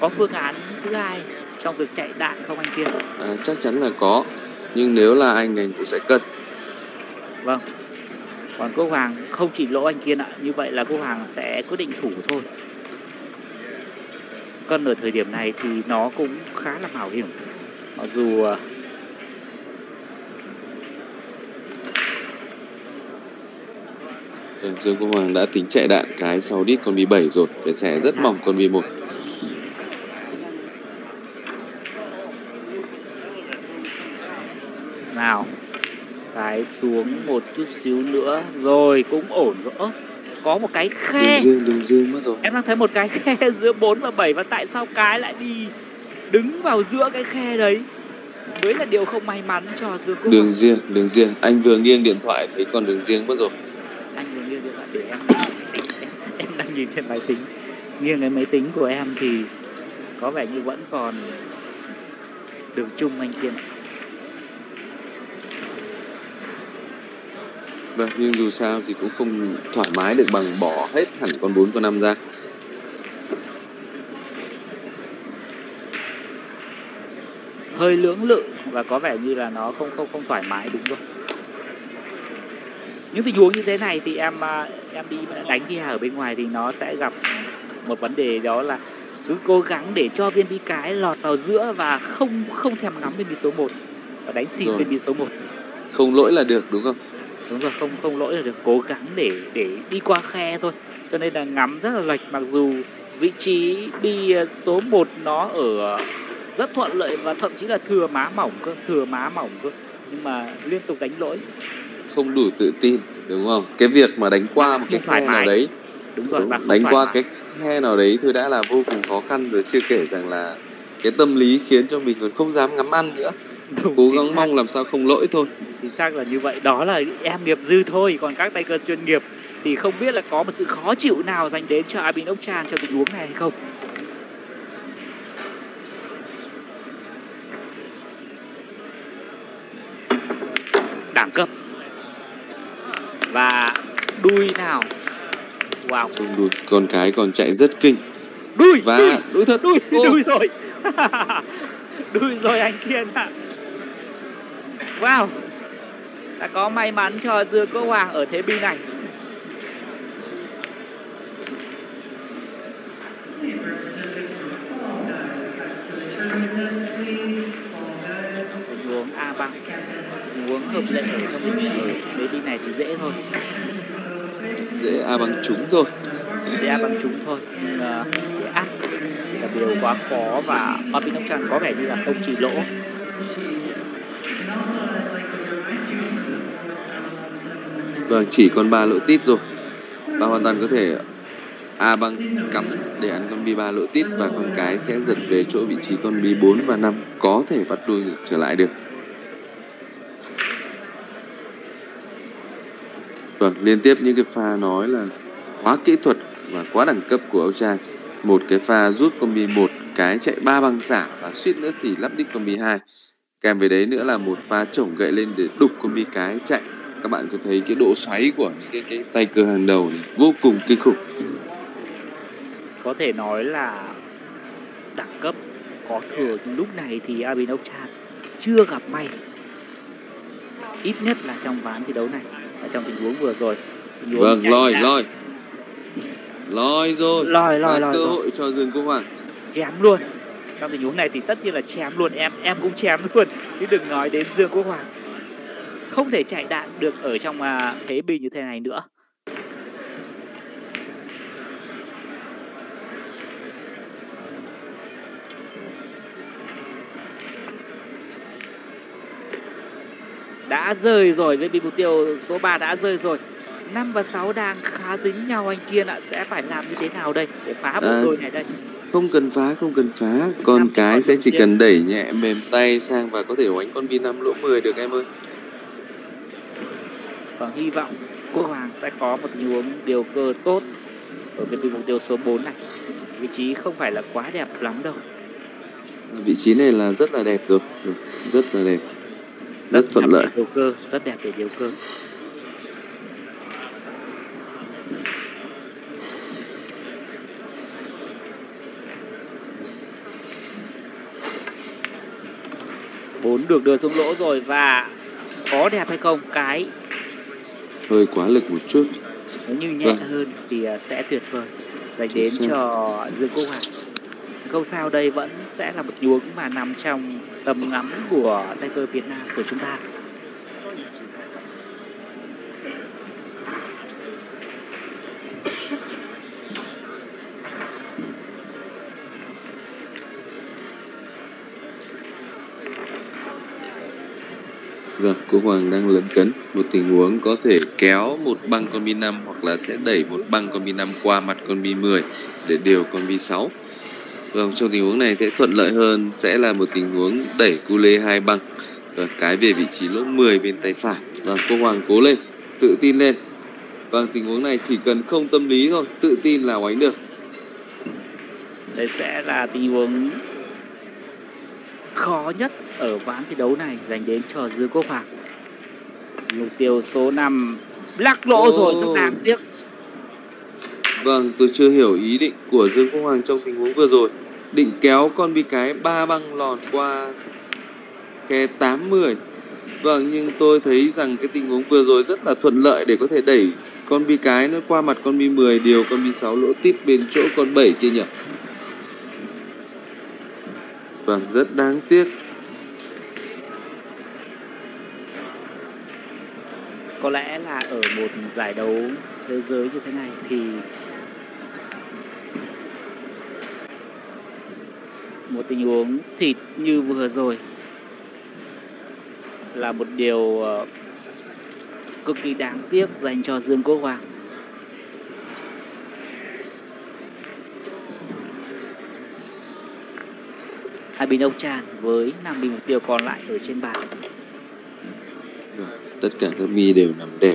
Có phương án thứ hai trong việc chạy đạn không anh kia? Chắc chắn là có. Nhưng nếu là anh cũng sẽ cân. Vâng. Còn Quốc Hoàng không chỉ lỗ anh kia ạ. Như vậy là Quốc Hoàng sẽ quyết định thủ thôi. Cân ở thời điểm này thì nó cũng khá là mạo hiểm. Mặc dù... Dương Quốc Hoàng đã tính chạy đạn cái sau đít con bi 7 rồi. Phải xẻ rất mỏng con bi 1. Nào, cái xuống một chút xíu nữa rồi, cũng ổn rồi. Có một cái khe. Đường dương mất rồi. Em đang thấy một cái khe giữa 4 và 7 và tại sao cái lại đi đứng vào giữa cái khe đấy? Đấy là điều không may mắn cho Dương Quốc Hoàng. Đường riêng. Anh vừa nghiêng điện thoại thấy con đường riêng mất rồi. Anh vừa nghiêng điện thoại để em đang nhìn trên máy tính. Nghiêng cái máy tính của em thì có vẻ như vẫn còn đường chung anh kia. Vâng, nhưng dù sao thì cũng không thoải mái được bằng bỏ hết hẳn con 4 con 5 ra. Hơi lưỡng lự và có vẻ như là nó không thoải mái, đúng rồi. Những tình huống như thế này thì em đi đánh đi ở bên ngoài thì nó sẽ gặp một vấn đề, đó là cứ cố gắng để cho viên bi cái lọt vào giữa và không thèm ngắm viên bi số 1 và đánh xịt viên bi số 1. Không lỗi là được, đúng không? Đúng rồi, không lỗi là được, cố gắng để đi qua khe thôi. Cho nên là ngắm rất là lệch, mặc dù vị trí bi số 1 nó ở rất thuận lợi và thậm chí là thừa má mỏng cơ. Nhưng mà liên tục đánh lỗi. Không đủ tự tin, đúng không? Cái việc mà đánh qua một cái khe nào đấy, đúng rồi, đánh qua cái khe nào đấy thôi đã là vô cùng khó khăn rồi, chưa kể rằng là cái tâm lý khiến cho mình còn không dám ngắm ăn nữa. Đúng, cố gắng mong làm sao không lỗi thôi. Chính xác là như vậy, đó là em nghiệp dư thôi. Còn các tay cờ chuyên nghiệp thì không biết là có một sự khó chịu nào dành đến cho Abid Ochan trong tình huống này hay không. Đẳng cấp. Và đuôi nào. Wow, con cái còn chạy rất kinh. Đuôi. Và đuôi rồi. Đuôi rồi anh Kiên ạ. Wow, đã có may mắn cho Dương Quốc Hoàng ở thế bi này. Tình huống A bằng, tình huống hợp lệ ở trong thế bi này thì dễ thôi. dễ A bằng trúng thôi. Dễ A bằng trúng thôi, nhưng dễ ăn thì là điều quá khó, và Papinocan có vẻ như là không chỉ lỗ. Vâng, chỉ còn 3 lỗ tít rồi. Bạn hoàn toàn có thể A bằng cắm để ăn con B3 lỗ tít, và con cái sẽ giật về chỗ vị trí con B4 và 5, có thể vắt đuôi ngược trở lại được. Vâng, liên tiếp những cái pha nói là quá kỹ thuật và quá đẳng cấp của Âu Trang. Một cái pha rút con B1, cái chạy 3 bằng xả và suýt nữa thì lắp đích con B2. Kèm với đấy nữa là một pha chổng gậy lên để đục con B cái chạy. Các bạn có thấy cái độ xoáy của cái tay cờ hàng đầu này vô cùng kinh khủng. Có thể nói là đẳng cấp có thừa. Lúc này thì Abinocan chưa gặp may, ít nhất là trong ván thi đấu này, ở trong tình huống vừa rồi. Vâng, lòi rồi. Cơ hội cho Dương Quốc Hoàng chém luôn. Trong tình huống này thì tất nhiên là chém luôn, em cũng chém luôn, chứ đừng nói đến Dương Quốc Hoàng. Không thể chạy đạn được ở trong thế bì như thế này nữa. Đã rơi rồi, với bì mục tiêu số 3 đã rơi rồi. 5 và 6 đang khá dính nhau anh Kiên ạ. Sẽ phải làm như thế nào đây để phá bộ đôi này đây? Không cần phá, Con cái sẽ chỉ cần đẩy nhẹ mềm tay sang và có thể đánh con bi 5 lỗ 10 được em ơi. Và hy vọng Quốc Hoàng sẽ có một tình huống điều cơ tốt ở cái mục tiêu số 4 này. Vị trí không phải là quá đẹp lắm đâu. Vị trí này là rất là đẹp rồi. Rất là đẹp. Rất thuận lợi. Điều cơ, rất đẹp để điều cơ. Bốn được đưa xuống lỗ rồi, và có đẹp hay không? Cái hơi quá lực một chút. Nếu như nhẹ hơn thì sẽ tuyệt vời, dành đến cho Dương Quốc Hoàng. Không sao, đây vẫn sẽ là một nhuống mà nằm trong tầm ngắm của tay cơ Việt Nam của chúng ta. Rồi, Quốc Hoàng đang lấn cấn một tình huống có thể kéo một băng con bi 5 hoặc là sẽ đẩy một băng con bi 5 qua mặt con bi 10 để điều con bi 6. Vâng, trong tình huống này sẽ thuận lợi hơn, sẽ là một tình huống đẩy cu lê 2 băng và cái về vị trí lỗ 10 bên tay phải. Và Quốc Hoàng cố lên, tự tin lên. Vâng, tình huống này chỉ cần không tâm lý thôi, tự tin là oánh được. Đây sẽ là tình huống khó nhất ở ván thi đấu này dành đến cho Dương Quốc Hoàng. Mục tiêu số 5 lắc lỗ rồi, rất đáng tiếc. Vâng, tôi chưa hiểu ý định của Dương Quốc Hoàng trong tình huống vừa rồi. Định kéo con bi cái 3 băng lọt qua khe 8-10. Vâng, nhưng tôi thấy rằng cái tình huống vừa rồi rất là thuận lợi để có thể đẩy con bi cái nó qua mặt con bi 10, điều con bi 6 lỗ tít bên chỗ con 7 kia nhỉ. Vâng, rất đáng tiếc. Có lẽ là ở một giải đấu thế giới như thế này thì một tình huống xịt như vừa rồi là một điều cực kỳ đáng tiếc dành cho Dương Quốc Hoàng. Abinocan với 5 bi mục tiêu còn lại ở trên bàn. Tất cả các bi đều nằm đẹp.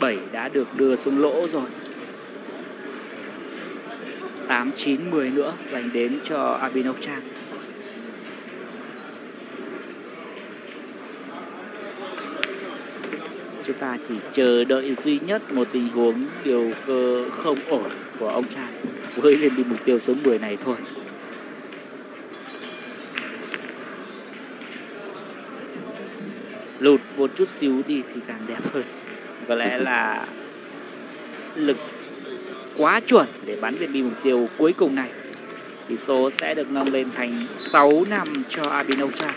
Bảy đã được đưa xuống lỗ rồi. 8, 9, 10 nữa dành đến cho Abinocan. Chúng ta chỉ chờ đợi duy nhất một tình huống điều cơ không ổn của ông Trang với lên đi mục tiêu số 10 này thôi. Lụt một chút xíu đi thì càng đẹp hơn. Có lẽ là lực quá chuẩn để bắn viên bi mục tiêu cuối cùng này Tỷ số sẽ được nâng lên thành 6-5 cho Abinocha.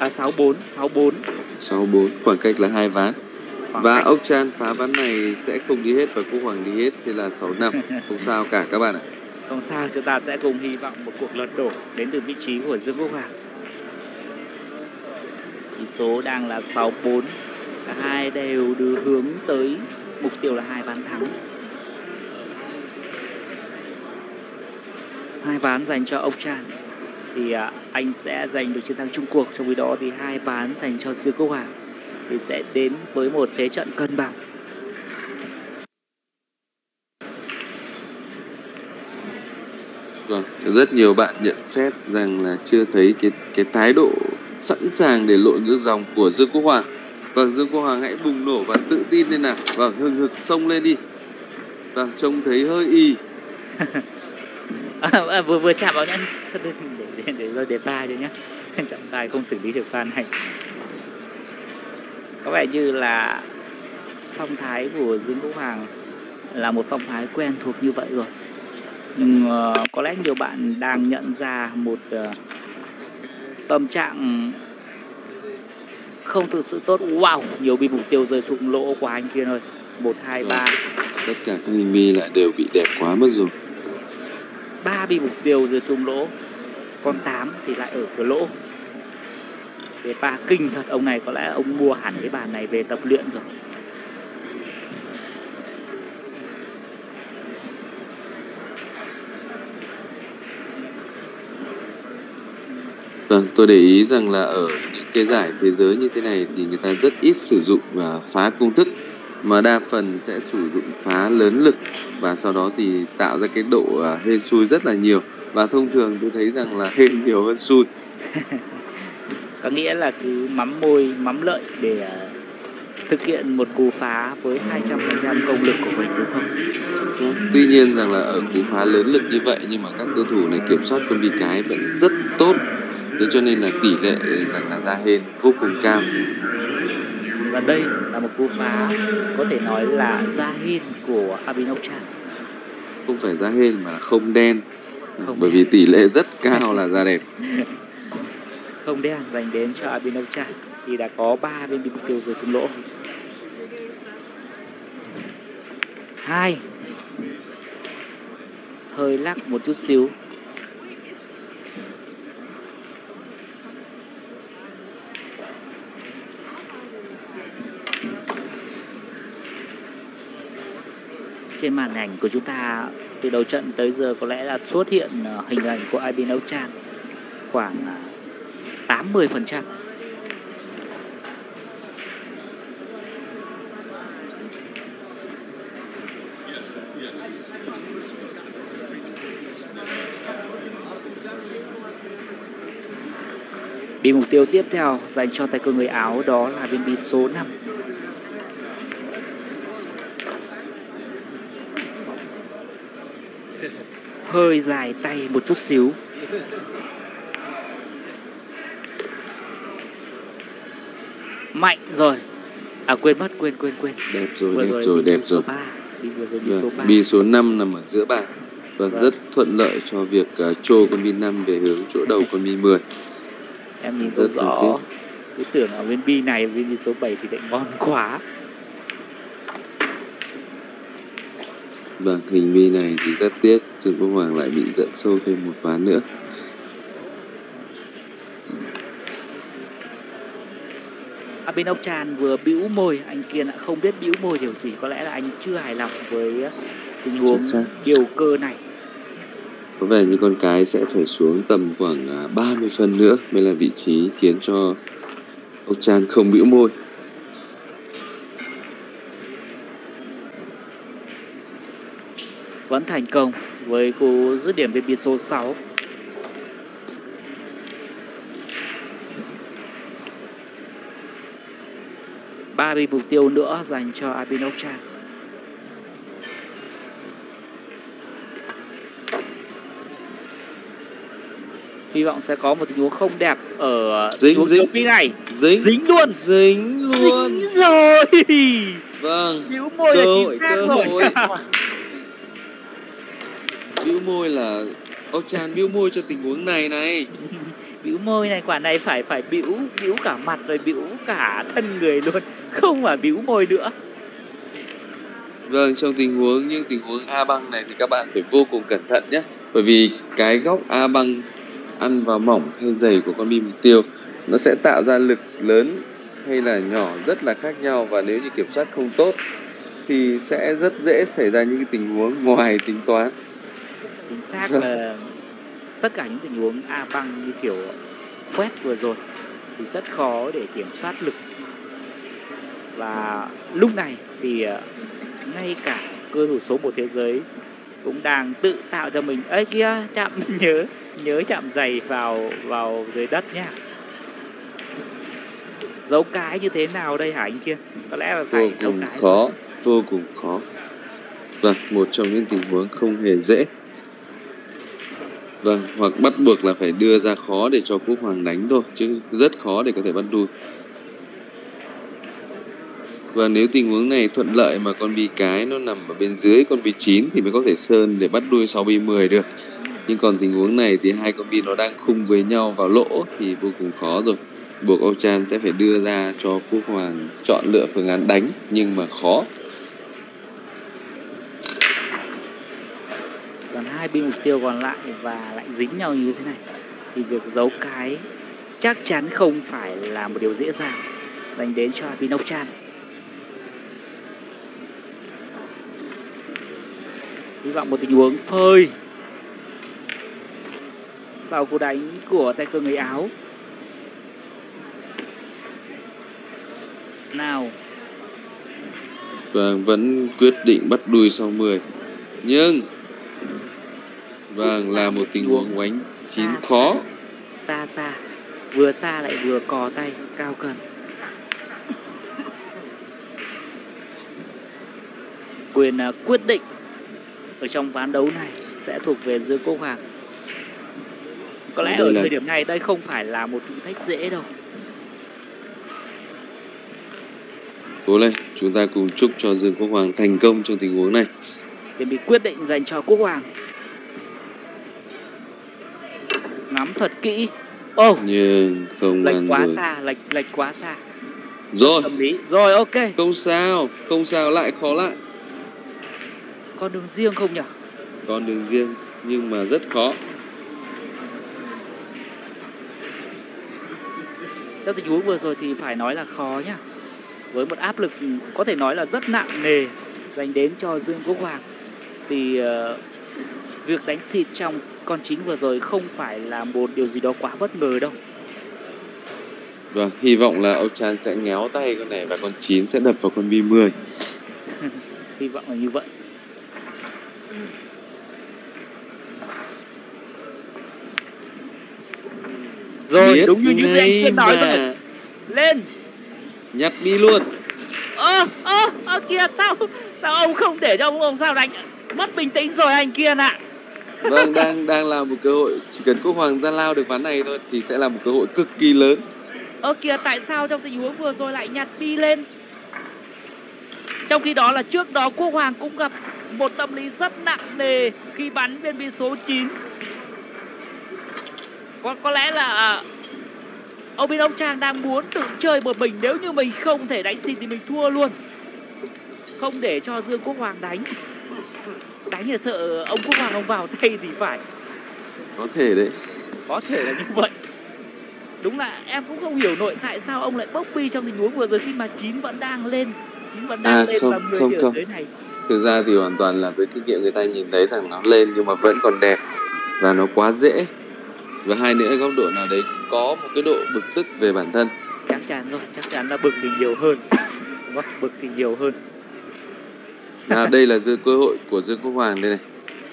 6-4, 6-4. 6-4, khoảng cách là 2 ván. Và Ốc Chan phá ván này sẽ không đi hết và cô Hoàng đi hết, thế là 6-5. Không sao cả các bạn ạ. Không sao, chúng ta sẽ cùng hy vọng một cuộc lật đổ đến từ vị trí của Dương Quốc Hoàng. Tỷ số đang là 6-4. Cả hai đều đưa hướng tới mục tiêu là 2 ván thắng. 2 ván dành cho Ốc Chan thì anh sẽ giành được chiến thắng chung cuộc, trong khi đó thì 2 ván dành cho Dương Quốc Hoàng thì sẽ đến với một thế trận cân bằng. Rồi, rất nhiều bạn nhận xét rằng là chưa thấy cái thái độ sẵn sàng để lội ngược dòng của Dương Quốc Hoàng. Vâng, Dương Quốc Hoàng hãy bùng nổ và tự tin lên nào. Vâng, hừng hực xông lên đi. Vâng, trông thấy hơi y. Vừa chạm vào nhá. Để ba cho nhá. Trọng tài không xử lý được pha này. Có vẻ như là phong thái của Dương Quốc Hoàng là một phong thái quen thuộc như vậy rồi. Nhưng có lẽ nhiều bạn đang nhận ra một tâm trạng không thực sự tốt. Wow, nhiều bi mục tiêu rơi xuống lỗ của anh kia rồi. 1, 2, 3. Tất cả các hình bi lại đều bị đẹp quá mất rồi. 3 bi mục tiêu rơi xuống lỗ. Con 8 thì lại ở cửa lỗ. Về pha kinh thật, ông này có lẽ ông mua hẳn cái bàn này về tập luyện rồi. Vâng, tôi để ý rằng là ở những cái giải thế giới như thế này thì người ta rất ít sử dụng phá công thức, mà đa phần sẽ sử dụng phá lớn lực và sau đó thì tạo ra cái độ hên xui rất là nhiều. Và thông thường tôi thấy rằng là hên nhiều hơn xui. Có nghĩa là cứ mắm môi, mắm lợi để thực hiện một cú phá với 200% công lực của mình, đúng không? Tuy nhiên rằng là ở cú phá lớn lực như vậy nhưng mà các cầu thủ này kiểm soát con bi cái vẫn rất tốt. Thế cho nên là tỷ lệ rằng là ra hên vô cùng cao. Và đây là một cú phá có thể nói là ra hên của Abinocha. Không phải ra hên mà là không đen. Không, bởi vì tỷ lệ rất cao là ra đẹp. Không đen dành đến cho Abinocha thì đã có 3 bên bị mục tiêu rơi xuống lỗ. 2. Hơi lắc một chút xíu. Trên màn ảnh của chúng ta từ đầu trận tới giờ có lẽ là xuất hiện hình ảnh của Abinocha khoảng 80%. Bi mục tiêu tiếp theo dành cho tay cơ người Áo đó là viên bi số 5. Hơi dài tay một chút xíu. Mạnh rồi. À quên. Đẹp rồi, đẹp rồi. Bi số 5 nằm ở giữa bàn. Và rất thuận lợi cho việc trô con bi 5 về hướng chỗ đầu con bi 10. Em nhìn rất rõ. Cứ tưởng ở bên bi này, bên bi số 7 thì lại ngon quá. Vâng, hình bi này thì rất tiếc, Dương Quốc Hoàng lại bị dẫn sâu thêm một ván nữa. Abinocha vừa bĩu môi, anh kia lại không biết bĩu môi điều gì, có lẽ là anh chưa hài lòng với tình huống điều cơ này. Có vẻ như con cái sẽ phải xuống tầm khoảng 30 phân nữa mới là vị trí khiến cho Ốc Chan không bĩu môi. Vẫn thành công với cú dứt điểm bên bi số 6. Ba bi mục tiêu nữa dành cho Abinocha. Hy vọng sẽ có một tình huống không đẹp ở bi này. Dính luôn. Dính rồi. Vâng. Cơ hội. bĩu môi là Ochan bĩu môi cho tình huống này này. Bĩu môi này, quả này phải bĩu cả mặt rồi, bĩu cả thân người luôn, không phải bĩu môi nữa. Vâng, trong tình huống như tình huống A băng này thì các bạn phải vô cùng cẩn thận nhé. Bởi vì cái góc A băng ăn vào mỏng hay dày của con bi mục tiêu nó sẽ tạo ra lực lớn hay là nhỏ rất là khác nhau, và nếu như kiểm soát không tốt thì sẽ rất dễ xảy ra những cái tình huống ngoài tính toán. Chính xác là tất cả những tình huống A băng như kiểu quét vừa rồi thì rất khó để kiểm soát lực. Và lúc này thì ngay cả cơ thủ số 1 thế giới cũng đang tự tạo cho mình ấy kia chạm nhớ chạm giày vào dưới đất nhá. Dấu cái như thế nào đây hả anh kia? Có lẽ là phải dấu cái khó, vô cùng khó. Vâng, một trong những tình huống không hề dễ. Vâng, hoặc bắt buộc là phải đưa ra khó để cho quốc hoàng đánh thôi, chứ rất khó để có thể bắt đuôi. Và nếu tình huống này thuận lợi mà con bi cái nó nằm ở bên dưới con bi 9 thì mới có thể sơn để bắt đuôi 6 bi 10 được. Nhưng còn tình huống này thì hai con bi nó đang khung với nhau vào lỗ thì vô cùng khó rồi. Buộc Ochan sẽ phải đưa ra cho quốc hoàng chọn lựa phương án đánh, nhưng mà khó. Còn hai bi mục tiêu còn lại và lại dính nhau như thế này thì việc giấu cái chắc chắn không phải là một điều dễ dàng dành đến cho Ochan. Hy vọng một tình huống phơi sau cú đánh của tay cơ người Áo. Nào. Vâng, vẫn quyết định bắt đuôi sau 10. Nhưng vâng, là một tình huống đánh 9 khó. Xa. Vừa xa lại vừa cò tay cao cần. Quyền quyết định ở trong ván đấu này sẽ thuộc về Dương Quốc Hoàng. Có lẽ ở thời điểm này đây không phải là một thử thách dễ đâu. Cố lên, chúng ta cùng chúc cho Dương Quốc Hoàng thành công trong tình huống này. Điểm bị quyết định dành cho Quốc Hoàng. Ngắm thật kỹ. Nhưng không lệch quá rồi. Lệch quá xa. Rồi. Tâm lý. Rồi, ok. Không sao, lại khó lại. Con đường riêng không nhỉ? Con đường riêng nhưng mà rất khó. Theo tình huống vừa rồi thì phải nói là khó nhá. Với một áp lực có thể nói là rất nặng nề dành đến cho Dương Quốc Hoàng thì việc đánh xịt trong con 9 vừa rồi không phải là một điều gì đó quá bất ngờ đâu. Vâng, hy vọng là Ochan sẽ ngéo tay con này và con 9 sẽ đập vào con bi 10. Hy vọng là như vậy. Rồi, biết đúng như những gì anh nói mà. Rồi. Lên. Nhặt đi luôn. Kìa, sao ông không để cho ông sao đánh? Mất bình tĩnh rồi anh kia ạ. Vâng, đang là một cơ hội, chỉ cần Quốc Hoàng ra lao được ván này thôi thì sẽ là một cơ hội cực kỳ lớn. Kìa, tại sao trong tình huống vừa rồi lại nhặt đi lên? Trong khi đó là trước đó Quốc Hoàng cũng gặp một tâm lý rất nặng nề khi bắn bên bi số 9. Có lẽ là ông bên ông Trang đang muốn tự chơi một mình. Nếu như mình không thể đánh xịt thì mình thua luôn, không để cho Dương Quốc Hoàng đánh là sợ ông Quốc Hoàng ông vào tay thì phải. Có thể đấy, có thể là như vậy. Đúng là em cũng không hiểu nổi tại sao ông lại bốc bi trong tình huống vừa rồi khi mà 9 vẫn đang lên. 9 vẫn đang lên và 10 điểm dưới này. Thực ra thì hoàn toàn là với kinh nghiệm người ta nhìn thấy rằng nó lên nhưng mà vẫn còn đẹp và nó quá dễ. Và hai nữa góc độ nào đấy cũng có một cái độ bực tức về bản thân. Chắc chắn là bực thì nhiều hơn. Đây là cơ hội của Dương Quốc Hoàng đây này.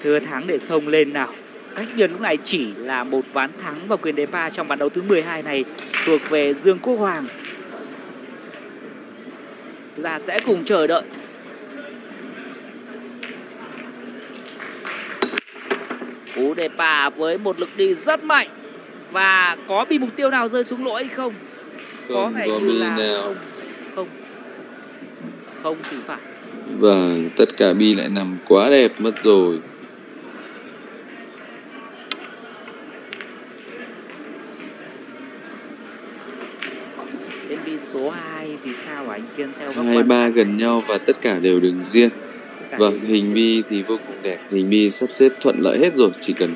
Thừa thắng để xông lên nào. Cách biệt lúc này chỉ là một ván thắng và quyền đề ba trong ván đấu thứ 12 này thuộc về Dương Quốc Hoàng. Chúng ta sẽ cùng chờ đợi. Cú đề bà với một lực đi rất mạnh. Và có bị mục tiêu nào rơi xuống lỗ hay không? Không có bị nào. Không thì phải. Vâng, tất cả bi lại nằm quá đẹp mất rồi. đi số 2 thì sao hả anh Kiên? Theo góc 2, 3 gần nhau và tất cả đều đường riêng. Vâng, hình bi thì vô cùng đẹp, hình bi sắp xếp thuận lợi hết rồi, chỉ cần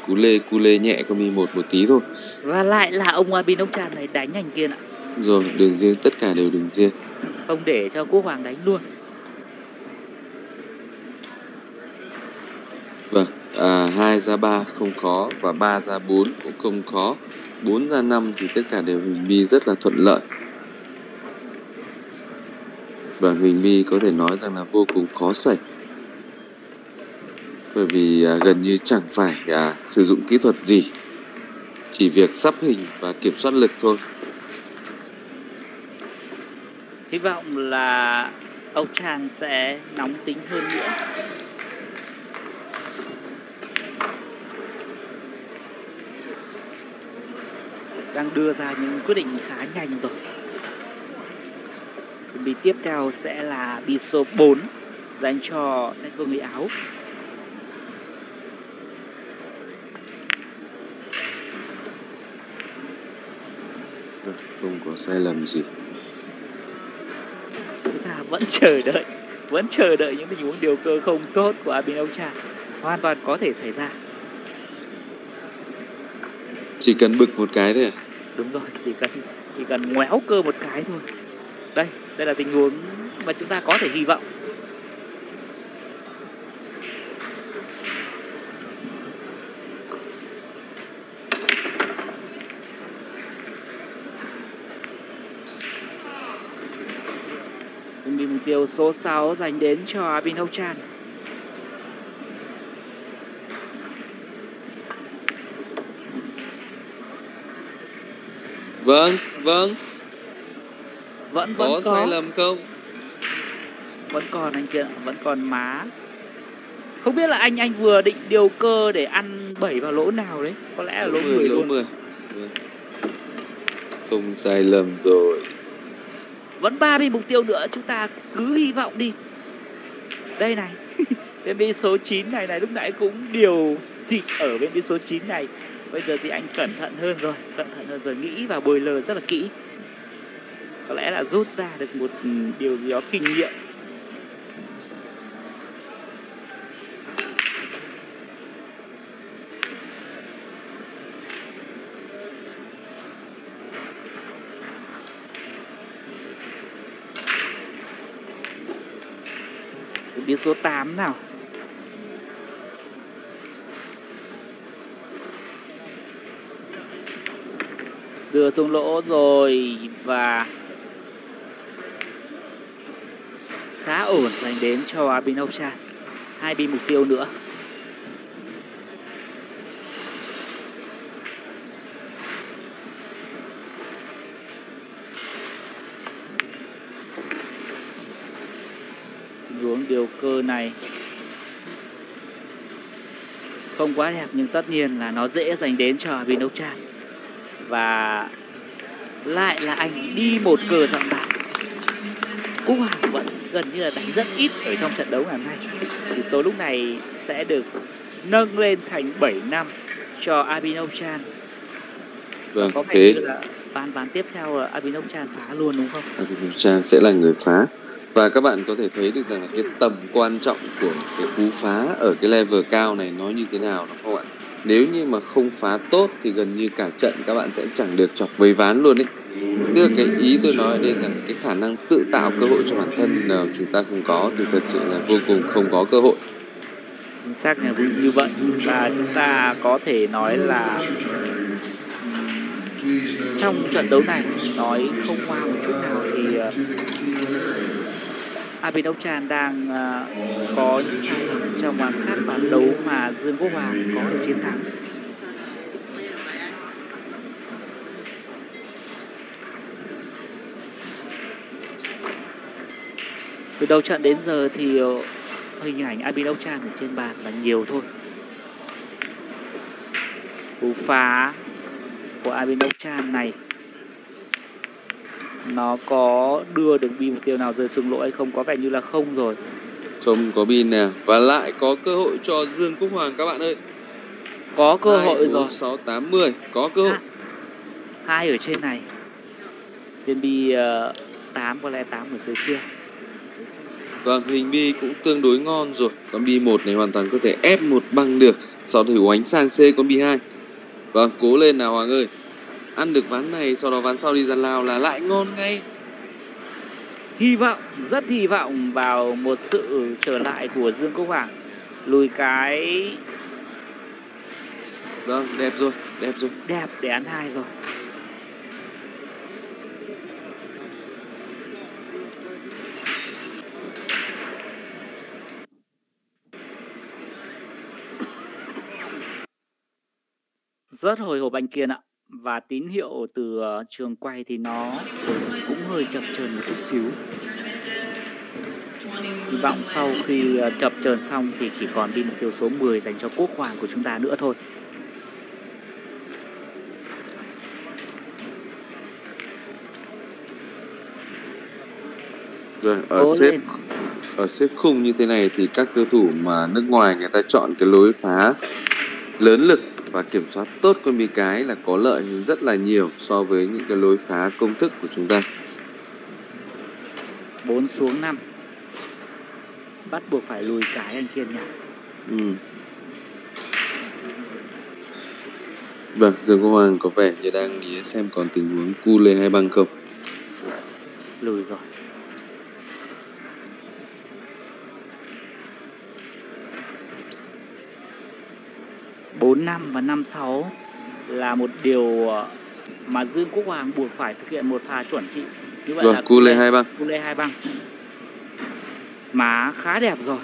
cú lê nhẹ con bi một tí thôi. Và lại là ông Bin ông Tràn này đánh anh Kiên ạ. Rồi, đường riêng, tất cả đều đường riêng. Không để cho Quốc Hoàng đánh luôn. Vâng, 2 ra 3 không khó và 3 ra 4 cũng không khó. 4 ra 5 thì tất cả đều hình bi rất là thuận lợi. Và hình bi có thể nói rằng là vô cùng khó xảy, bởi vì gần như chẳng phải sử dụng kỹ thuật gì, chỉ việc sắp hình và kiểm soát lực thôi. Hy vọng là ông Tràn sẽ nóng tính hơn nữa. Đang đưa ra những quyết định khá nhanh rồi. Bi tiếp theo sẽ là bi số 4 dành cho Đại Vương người Áo. Không có sai lầm gì. Chúng ta vẫn chờ đợi những tình huống điều cơ không tốt của Bin Ông Tràn, hoàn toàn có thể xảy ra. Chỉ cần bực một cái thôi à? Đúng rồi, chỉ cần ngoéo cơ một cái thôi. Đây là tình huống mà chúng ta có thể hy vọng. Mục tiêu số 6 dành đến cho Bin Ông Tràn. Vâng. Vẫn có sai lầm không? Vẫn còn anh kia, vẫn còn má. Không biết là anh vừa định điều cơ để ăn 7 vào lỗ nào đấy. Có lẽ là lỗ 10 luôn. Không sai lầm rồi. Vẫn 3 bi mục tiêu nữa, chúng ta cứ hy vọng đi. Đây này, bên bi số 9 này lúc nãy cũng điều dịch ở bên bi số 9 này. Bây giờ thì anh cẩn thận hơn rồi, nghĩ và bồi lờ rất là kỹ. Có lẽ là rút ra được một điều gì đó kinh nghiệm. Bi số 8 nào. Đưa xuống lỗ rồi và khá ổn dành đến cho Bin Ông Tràn. 2 bi mục tiêu nữa. Điều cơ này không quá đẹp nhưng tất nhiên là nó dễ dành đến cho Bin Ông Tràn. Và lại là anh đi một cờ dặm bạc. Quốc Hoàng vẫn gần như là đánh rất ít ở trong trận đấu ngày hôm nay. Thì số lúc này sẽ được nâng lên thành 7-5 cho Bin Ông Tràn. Vâng, có thế là ván tiếp theo là Bin Ông Tràn phá luôn đúng không? Bin Ông Tràn sẽ là người phá. Và các bạn có thể thấy được rằng là cái tầm quan trọng của cái cú phá ở cái level cao này nó như thế nào đúng không ạ? Nếu như mà không phá tốt thì gần như cả trận các bạn sẽ chẳng được chọc vây ván luôn đấy. Tức là cái ý tôi nói đây rằng cái khả năng tự tạo cơ hội cho bản thân nào chúng ta không có thì thật sự là vô cùng không có cơ hội. Chính xác là như vậy, và chúng ta có thể nói là trong trận đấu này nói không qua một chút nào thì Bin Ông Tràn đang có những sai lầm trong các ván đấu mà Dương Quốc Hoàng có được chiến thắng. Từ đầu trận đến giờ thì hình ảnh Bin Ông Tràn ở trên bàn là nhiều thôi. Cú phá của Bin Ông Tràn này nó có đưa được bi mục tiêu nào rơi xuống lỗ hay không? Có vẻ như là không rồi. Không có bi nào. Và lại có cơ hội cho Dương Quốc Hoàng các bạn ơi. Có cơ hội rồi. 2, 4, 6, 8, 10. Có cơ hội. 2 ở trên này. viên bi 8, có lẽ 8 ở dưới kia. Vâng, hình bi cũng tương đối ngon rồi. Con bi 1 này hoàn toàn có thể ép một băng được. Sau thử oánh sang C con bi 2. Vâng, cố lên nào Hoàng ơi. Ăn được ván này, sau đó ván sau đi dàn lao là lại ngon ngay. Hy vọng, rất hy vọng vào một sự trở lại của Dương Quốc Hoàng. Lùi cái... Vâng, đẹp rồi, đẹp rồi. Đẹp để ăn 2 rồi. Rất hồi hộp anh Kiên ạ. Và tín hiệu từ trường quay thì nó cũng hơi chập chờn một chút xíu. Hy vọng sau khi chập chờn xong thì chỉ còn đi mục tiêu số 10 dành cho Quốc Hoàng của chúng ta nữa thôi. Rồi, ở xếp khung như thế này thì các cầu thủ mà nước ngoài người ta chọn cái lối phá lớn lực và kiểm soát tốt con bi cái là có lợi rất là nhiều so với những cái lối phá công thức của chúng ta. 4 xuống 5. Bắt buộc phải lùi cái anh Kiên nhỉ. Vâng, Dương Quốc Hoàng có vẻ như đang nghĩ xem còn tình huống cu lê hay băng không. Lùi rồi. Năm và 56 là một điều mà Dương Quốc Hoàng buộc phải thực hiện một pha chuẩn trị. Như vậy rồi, là cu lê 2 băng. Cu lê 2 băng. Má khá đẹp rồi.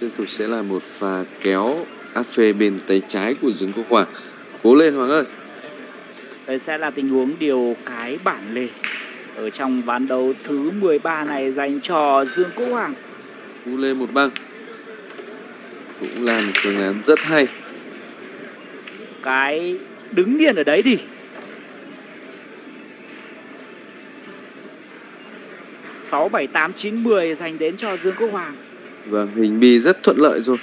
Tiếp tục sẽ là một pha kéo áp phê bên tay trái của Dương Quốc Hoàng. Cố lên Hoàng ơi. Đây sẽ là tình huống điều cái bản lề ở trong ván đấu thứ 13 này dành cho Dương Quốc Hoàng. Cu lê 1 băng. Cũng là một phương án rất hay. Cái đứng điên ở đấy đi. Sáu, bảy, tám, chín, 10 dành đến cho Dương Quốc Hoàng. Vâng, hình bi rất thuận lợi rồi.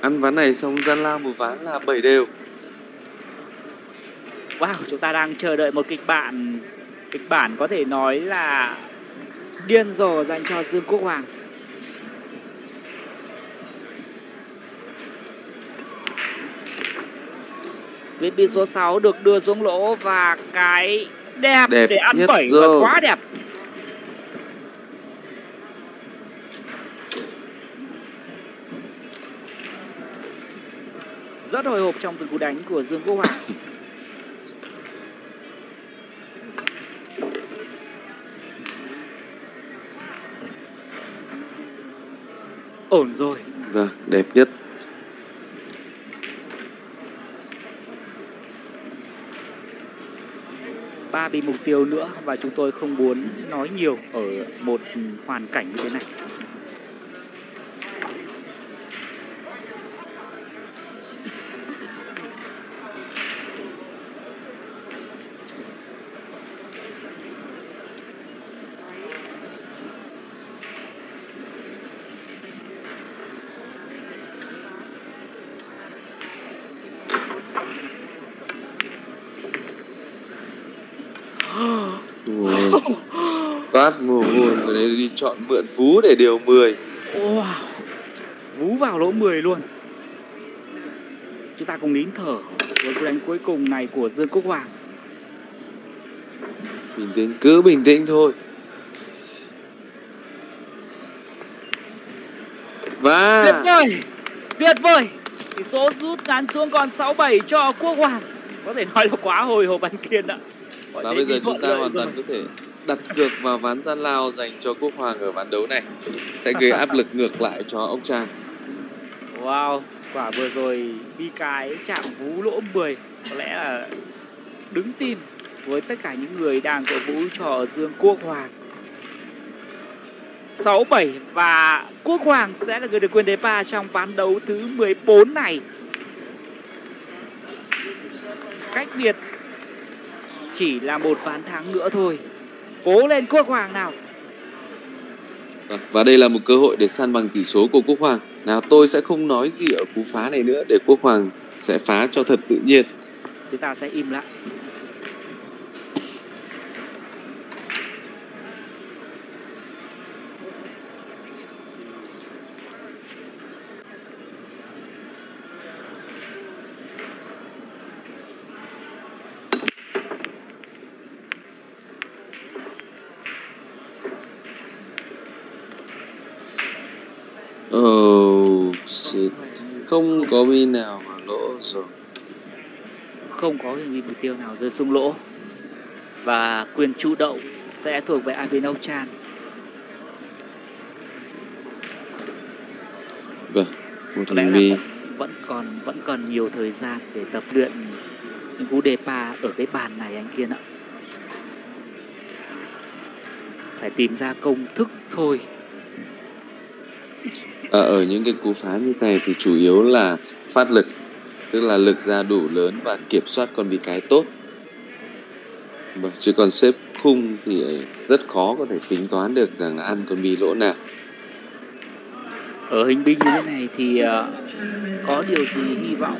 Ăn ván này xong gian lao một ván là 7 đều. Wow, chúng ta đang chờ đợi một kịch bản. Kịch bản có thể nói là điên rồ dành cho Dương Quốc Hoàng. Viên bi số 6 được đưa xuống lỗ và cái đẹp để ăn 7 và quá đẹp. Rất hồi hộp trong từng cú đánh của Dương Quốc Hoàng. Ổn rồi. Vâng, đẹp nhất. Bị mục tiêu nữa và chúng tôi không muốn nói nhiều ở một hoàn cảnh như thế này. Mồ hôi rồi đấy, đi chọn mượn vú để điều 10. Wow. Vú vào lỗ 10 luôn. Chúng ta cùng nín thở với cú đánh cuối cùng này của Dương Quốc Hoàng. Bình tĩnh, cứ bình tĩnh thôi. Và tuyệt vời, tỷ số rút ngắn xuống còn 6-7 cho Quốc Hoàng. Có thể nói là quá hồi hộp anh Kiên ạ. Và bây giờ chúng ta hoàn toàn có thể đặt cược vào ván gian lao dành cho Quốc Hoàng ở ván đấu này sẽ gây áp lực ngược lại cho ông Trang. Wow, quả vừa rồi bi cái chạm vú lỗ 10 có lẽ là đứng tim với tất cả những người đang cổ vũ cho Dương Quốc Hoàng. 6-7 và Quốc Hoàng sẽ là người được quyền đế ba trong ván đấu thứ 14 này. Cách biệt chỉ là một ván thắng nữa thôi. Cố lên Quốc Hoàng nào. Và đây là một cơ hội để san bằng tỷ số của Quốc Hoàng. Nào, tôi sẽ không nói gì ở cú phá này nữa để Quốc Hoàng sẽ phá cho thật tự nhiên. Chúng ta sẽ im lặng. không có bi nào mà lỗ rồi. Không có hình mục tiêu nào rơi xuống lỗ. Và quyền chủ động sẽ thuộc về Ivan Ochan. Vâng, một thằng bi vẫn còn nhiều thời gian để tập luyện những cú đề pa ở cái bàn này anh Kiên ạ. Phải tìm ra công thức thôi. Ở những cái cú phá như này thì chủ yếu là phát lực, tức là lực ra đủ lớn và kiểm soát con bị cái tốt. Chứ còn xếp khung thì rất khó có thể tính toán được rằng là ăn con bị lỗ nào. Ở hình binh như thế này thì có điều gì hy vọng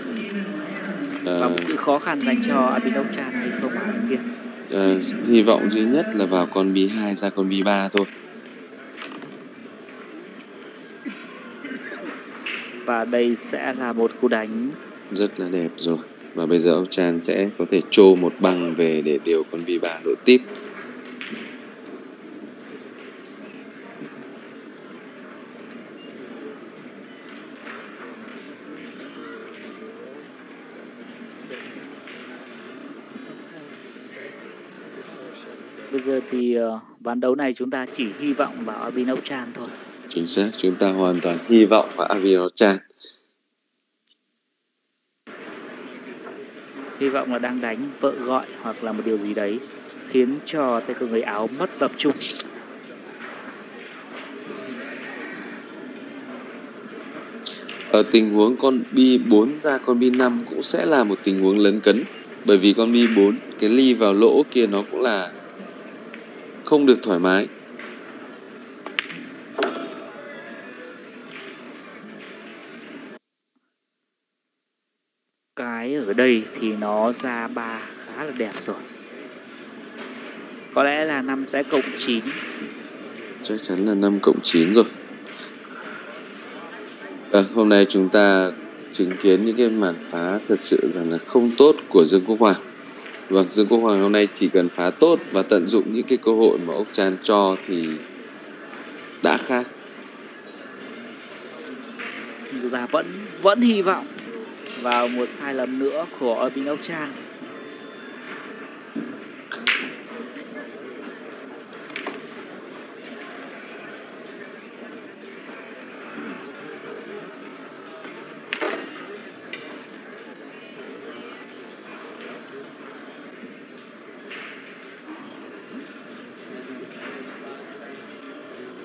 và một sự khó khăn dành cho Ivan Ochan hay không ạ anh Kiên? Hy vọng duy nhất là vào con bi 2 ra con bi 3 thôi. Và đây sẽ là một cú đánh rất là đẹp rồi. Và bây giờ Ochan sẽ có thể trô một bằng về để điều con bi 3 đội tiếp. Bây giờ thì ván đấu này chúng ta chỉ hy vọng vào Ivan Ochan thôi. Chính xác, chúng ta hoàn toàn hy vọng vào Ivan Ochan. Hy vọng là đang đánh vợ gọi hoặc là một điều gì đấy khiến cho tay cờ người Áo mất tập trung. Ở tình huống con bi 4 ra con bi 5 cũng sẽ là một tình huống lấn cấn. Bởi vì con bi 4, cái ly vào lỗ kia nó cũng là không được thoải mái. Cái ở đây thì nó ra 3 khá là đẹp rồi. Có lẽ là 5 sẽ cộng 9. Chắc chắn là 5 cộng 9 rồi. Hôm nay chúng ta chứng kiến những cái màn phá thật sự rằng là không tốt của Dương Quốc Hoàng. Vâng, Dương Quốc Hoàng hôm nay chỉ cần phá tốt và tận dụng những cái cơ hội mà Ochan cho thì đã khác. Chúng ta vẫn hy vọng vào một sai lầm nữa của Ivan Ochan.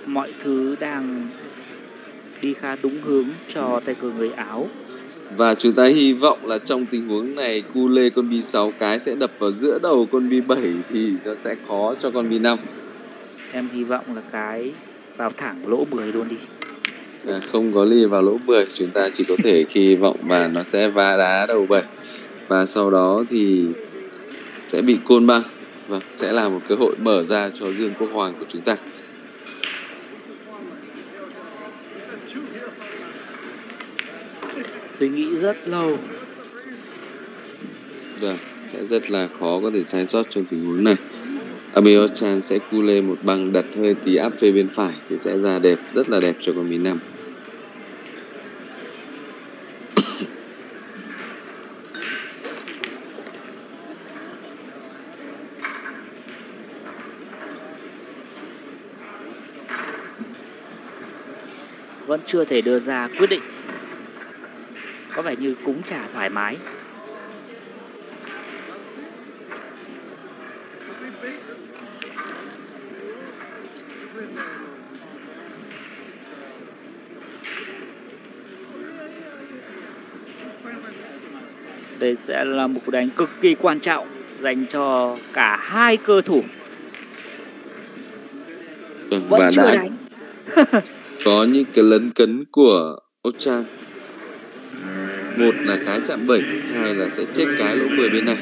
Mọi thứ đang đi khá đúng hướng cho tay cờ người Áo. Và chúng ta hy vọng là trong tình huống này cu lê con bi 6 cái sẽ đập vào giữa đầu con bi 7 thì nó sẽ khó cho con bi 5. Em hy vọng là cái vào thẳng lỗ 10 luôn đi. Không có ly vào lỗ 10, chúng ta chỉ có thể hy vọng và nó sẽ va đá đầu 7. Và sau đó thì sẽ bị côn băng. Vâng, sẽ là một cơ hội mở ra cho Dương Quốc Hoàng của chúng ta. Suy nghĩ rất lâu. Vâng, sẽ rất là khó có thể sai sót trong tình huống này. Ivan Ochan sẽ cu lê một bằng, đặt hơi tí áp về bên phải thì sẽ ra đẹp, rất là đẹp cho con bi 5. Vẫn chưa thể đưa ra quyết định. Có vẻ như cũng chả thoải mái. Đây sẽ là một cú đánh cực kỳ quan trọng dành cho cả hai cơ thủ. Vẫn chưa đánh. Có những cái lấn cấn của Ochan. Một là cái chạm 7, hai là sẽ chết cái lỗ 10 bên này.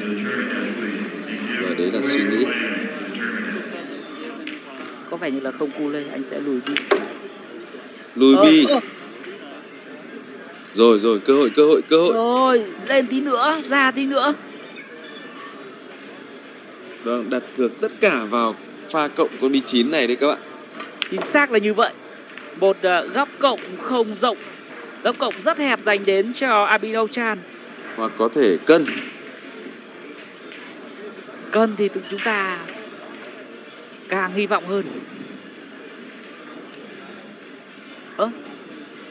Và đấy là suy nghĩ. Có vẻ như là không cu lên, anh sẽ lùi bi. Lùi bi. Rồi, cơ hội. Rồi, lên tí nữa, ra tí nữa. Vâng, đặt cược tất cả vào pha cộng con bi 9 này đấy các bạn. Chính xác là như vậy. Một góc cộng không rộng Góc cộng rất hẹp dành đến cho Abhinav Chan. Hoặc có thể cân. Cân thì chúng ta càng hy vọng hơn.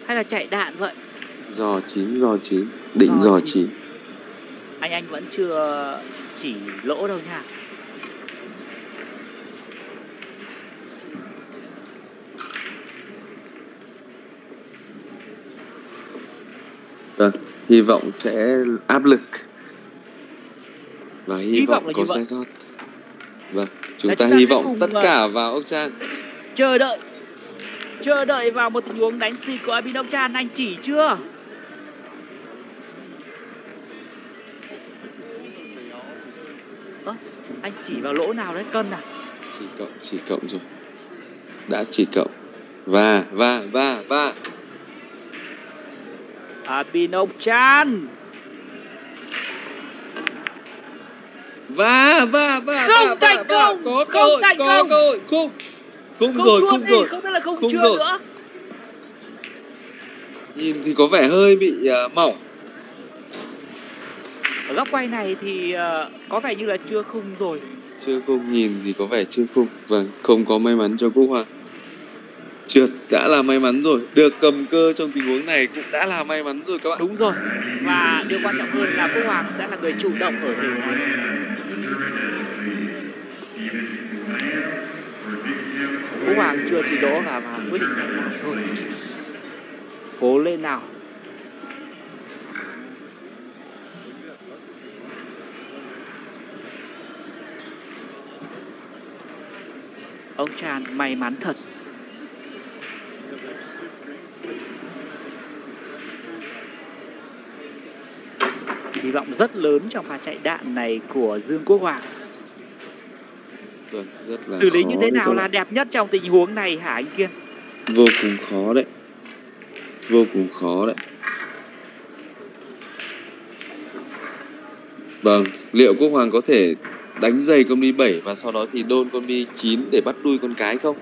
Hay là chạy đạn vậy? Giò chín, đỉnh giò chín. Anh vẫn chưa chỉ lỗ đâu nha. Vâng, hy vọng sẽ áp lực và hy vọng có sai sót. Vâng, chúng ta hy vọng tất cả vào ông Chan. Chờ đợi vào một tình huống đánh xịt của Abhinav Chan. Anh chỉ chưa? Anh chỉ vào lỗ nào đấy? Cân à? Chỉ cộng rồi. Đã chỉ cộng. Và Abhinav Chan. Và Không thành công. Có cơ hội. Không rồi. Không biết là không chưa rồi. Nữa. Nhìn thì có vẻ hơi bị mỏng. Ở góc quay này thì có vẻ như là chưa khung rồi. Chưa khung, nhìn thì có vẻ chưa khung. Vâng, không có may mắn cho Quốc Hoa. Trượt đã là may mắn rồi. Được cầm cơ trong tình huống này cũng đã là may mắn rồi các bạn. Đúng rồi. Và điều quan trọng hơn là Quốc Hoàng sẽ là người chủ động ở tình huống này. Quốc Hoàng chưa chỉ đỗ và quyết định chạy đạn thôi. Cố lên nào. Ông Chan may mắn thật. Hy vọng rất lớn trong pha chạy đạn này của Dương Quốc Hoàng. Rất là xử lý như thế nào là đẹp nhất trong tình huống này hả anh Kiên? Vô cùng khó đấy. Vâng, liệu Quốc Hoàng có thể đánh giày con bi 7 và sau đó thì đôn con bi 9 để bắt đuôi con cái không?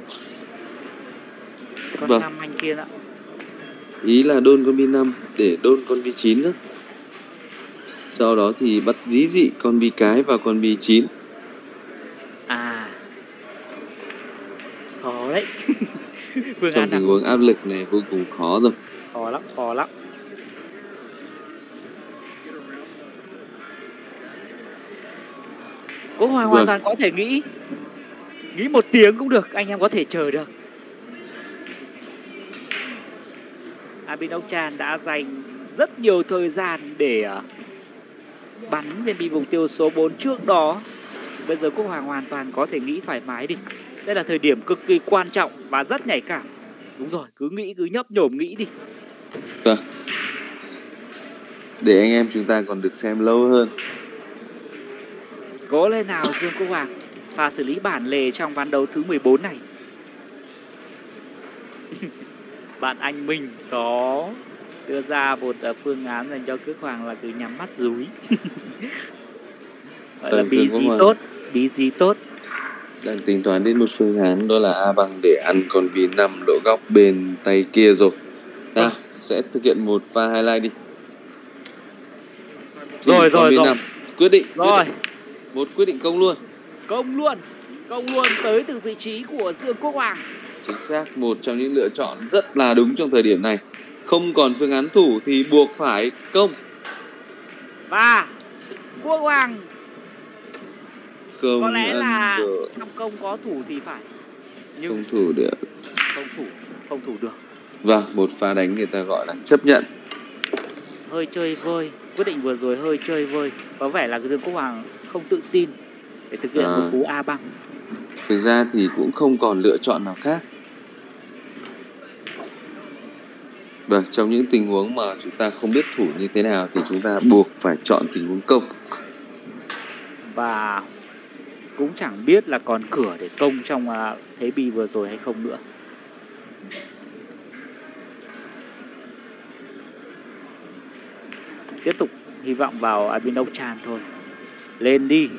Con 5 anh Kiên ạ. Ý là đôn con bi 5 để đôn con bi 9 nữa. Sau đó thì bắt dí dị con bi cái và con bi 9. Khó đấy. Trong tình huống áp lực này vô cùng khó rồi. Khó lắm. Quốc Hoàng hoàn toàn có thể nghĩ một tiếng cũng được. Anh em có thể chờ được. Abhinav Chan đã dành rất nhiều thời gian để bắn viên bi vùng tiêu số 4 trước đó. Bây giờ Quốc Hoàng hoàn toàn có thể nghĩ thoải mái đi. Đây là thời điểm cực kỳ quan trọng và rất nhạy cảm. Đúng rồi, cứ nhấp nhổm nghĩ đi. Vâng. Để anh em chúng ta còn được xem lâu hơn. Cố lên nào Dương Quốc Hoàng. Pha xử lý bản lề trong ván đấu thứ 14 này. Bạn anh mình có đưa ra một phương án dành cho Quốc Hoàng là cứ nhắm mắt dúi. Gọi là bí gì tốt. Đang tính toán đến một phương án đó là A bằng để ăn con bi 5 độ góc bên tay kia rồi. Sẽ thực hiện một pha highlight đi. Rồi. Quyết định. Một quyết định công luôn tới từ vị trí của Dương Quốc Hoàng. Chính xác, một trong những lựa chọn rất là đúng trong thời điểm này. Không còn phương án thủ thì buộc phải công. Và Quốc Hoàng không, có lẽ là được. Trong công có thủ thì phải. Nhưng không thủ được. Không thủ được. Và một pha đánh người ta gọi là chấp nhận. Hơi chơi vơi. Quyết định vừa rồi hơi chơi vơi. Có vẻ là Dương Quốc Hoàng không tự tin để thực hiện một cú A bằng. Thực ra thì cũng không còn lựa chọn nào khác. Và trong những tình huống mà chúng ta không biết thủ như thế nào thì chúng ta buộc phải chọn tình huống công. Và cũng chẳng biết là còn cửa để công trong thế bi vừa rồi hay không nữa. Tiếp tục hy vọng vào Abhinav Chan thôi. Lên đi.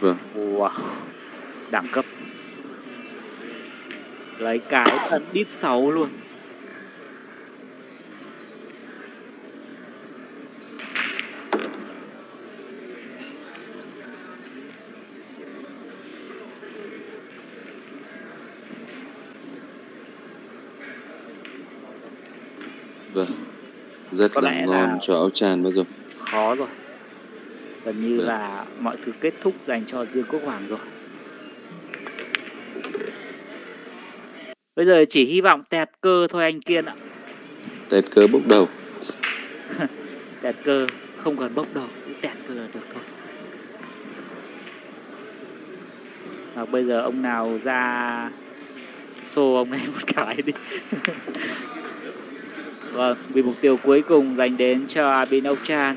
Vâng. Wow. Đẳng cấp. Lấy cái thần đít 6 luôn. Rất có là ngon cho áo tràn bao giờ. Khó rồi. Gần như là mọi thứ kết thúc dành cho Dương Quốc Hoàng rồi. Bây giờ chỉ hy vọng tẹt cơ thôi anh Kiên ạ. Tẹt cơ bốc đầu. Tẹt cơ không cần bốc đầu, cứ tẹt cơ là được thôi. Và bây giờ ông nào ra xô ông này một cái đi. Vâng, vì mục tiêu cuối cùng dành đến cho Abin Okchan.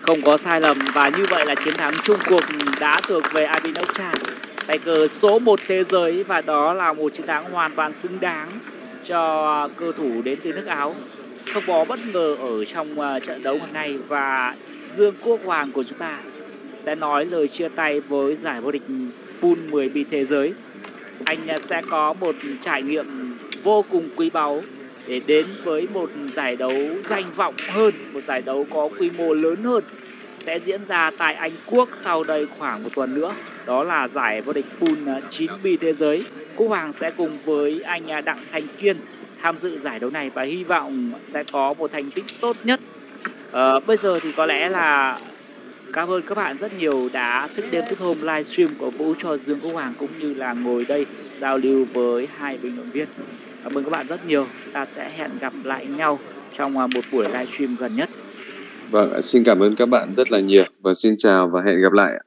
Không có sai lầm và như vậy là chiến thắng chung cuộc đã thuộc về Abin Okchan, tay cờ số 1 thế giới, và đó là một chiến thắng hoàn toàn xứng đáng cho cơ thủ đến từ nước Áo. Không có bất ngờ ở trong trận đấu hôm nay và Dương Quốc Hoàng của chúng ta sẽ nói lời chia tay với giải vô địch pool 10B thế giới. Anh sẽ có một trải nghiệm vô cùng quý báu để đến với một giải đấu danh vọng hơn, một giải đấu có quy mô lớn hơn sẽ diễn ra tại Anh Quốc sau đây khoảng một tuần nữa. Đó là giải vô địch pool 9B thế giới. Quốc Hoàng sẽ cùng với anh Đặng Thành Kiên tham dự giải đấu này và hy vọng sẽ có một thành tích tốt nhất. Bây giờ thì có lẽ là cảm ơn các bạn rất nhiều đã thức đêm thức hôm livestream cổ vũ cho Dương Quốc Hoàng cũng như là ngồi đây giao lưu với hai bình luận viên. Cảm ơn các bạn rất nhiều. Ta sẽ hẹn gặp lại nhau trong một buổi livestream gần nhất. Vâng, xin cảm ơn các bạn rất là nhiều và xin chào và hẹn gặp lại.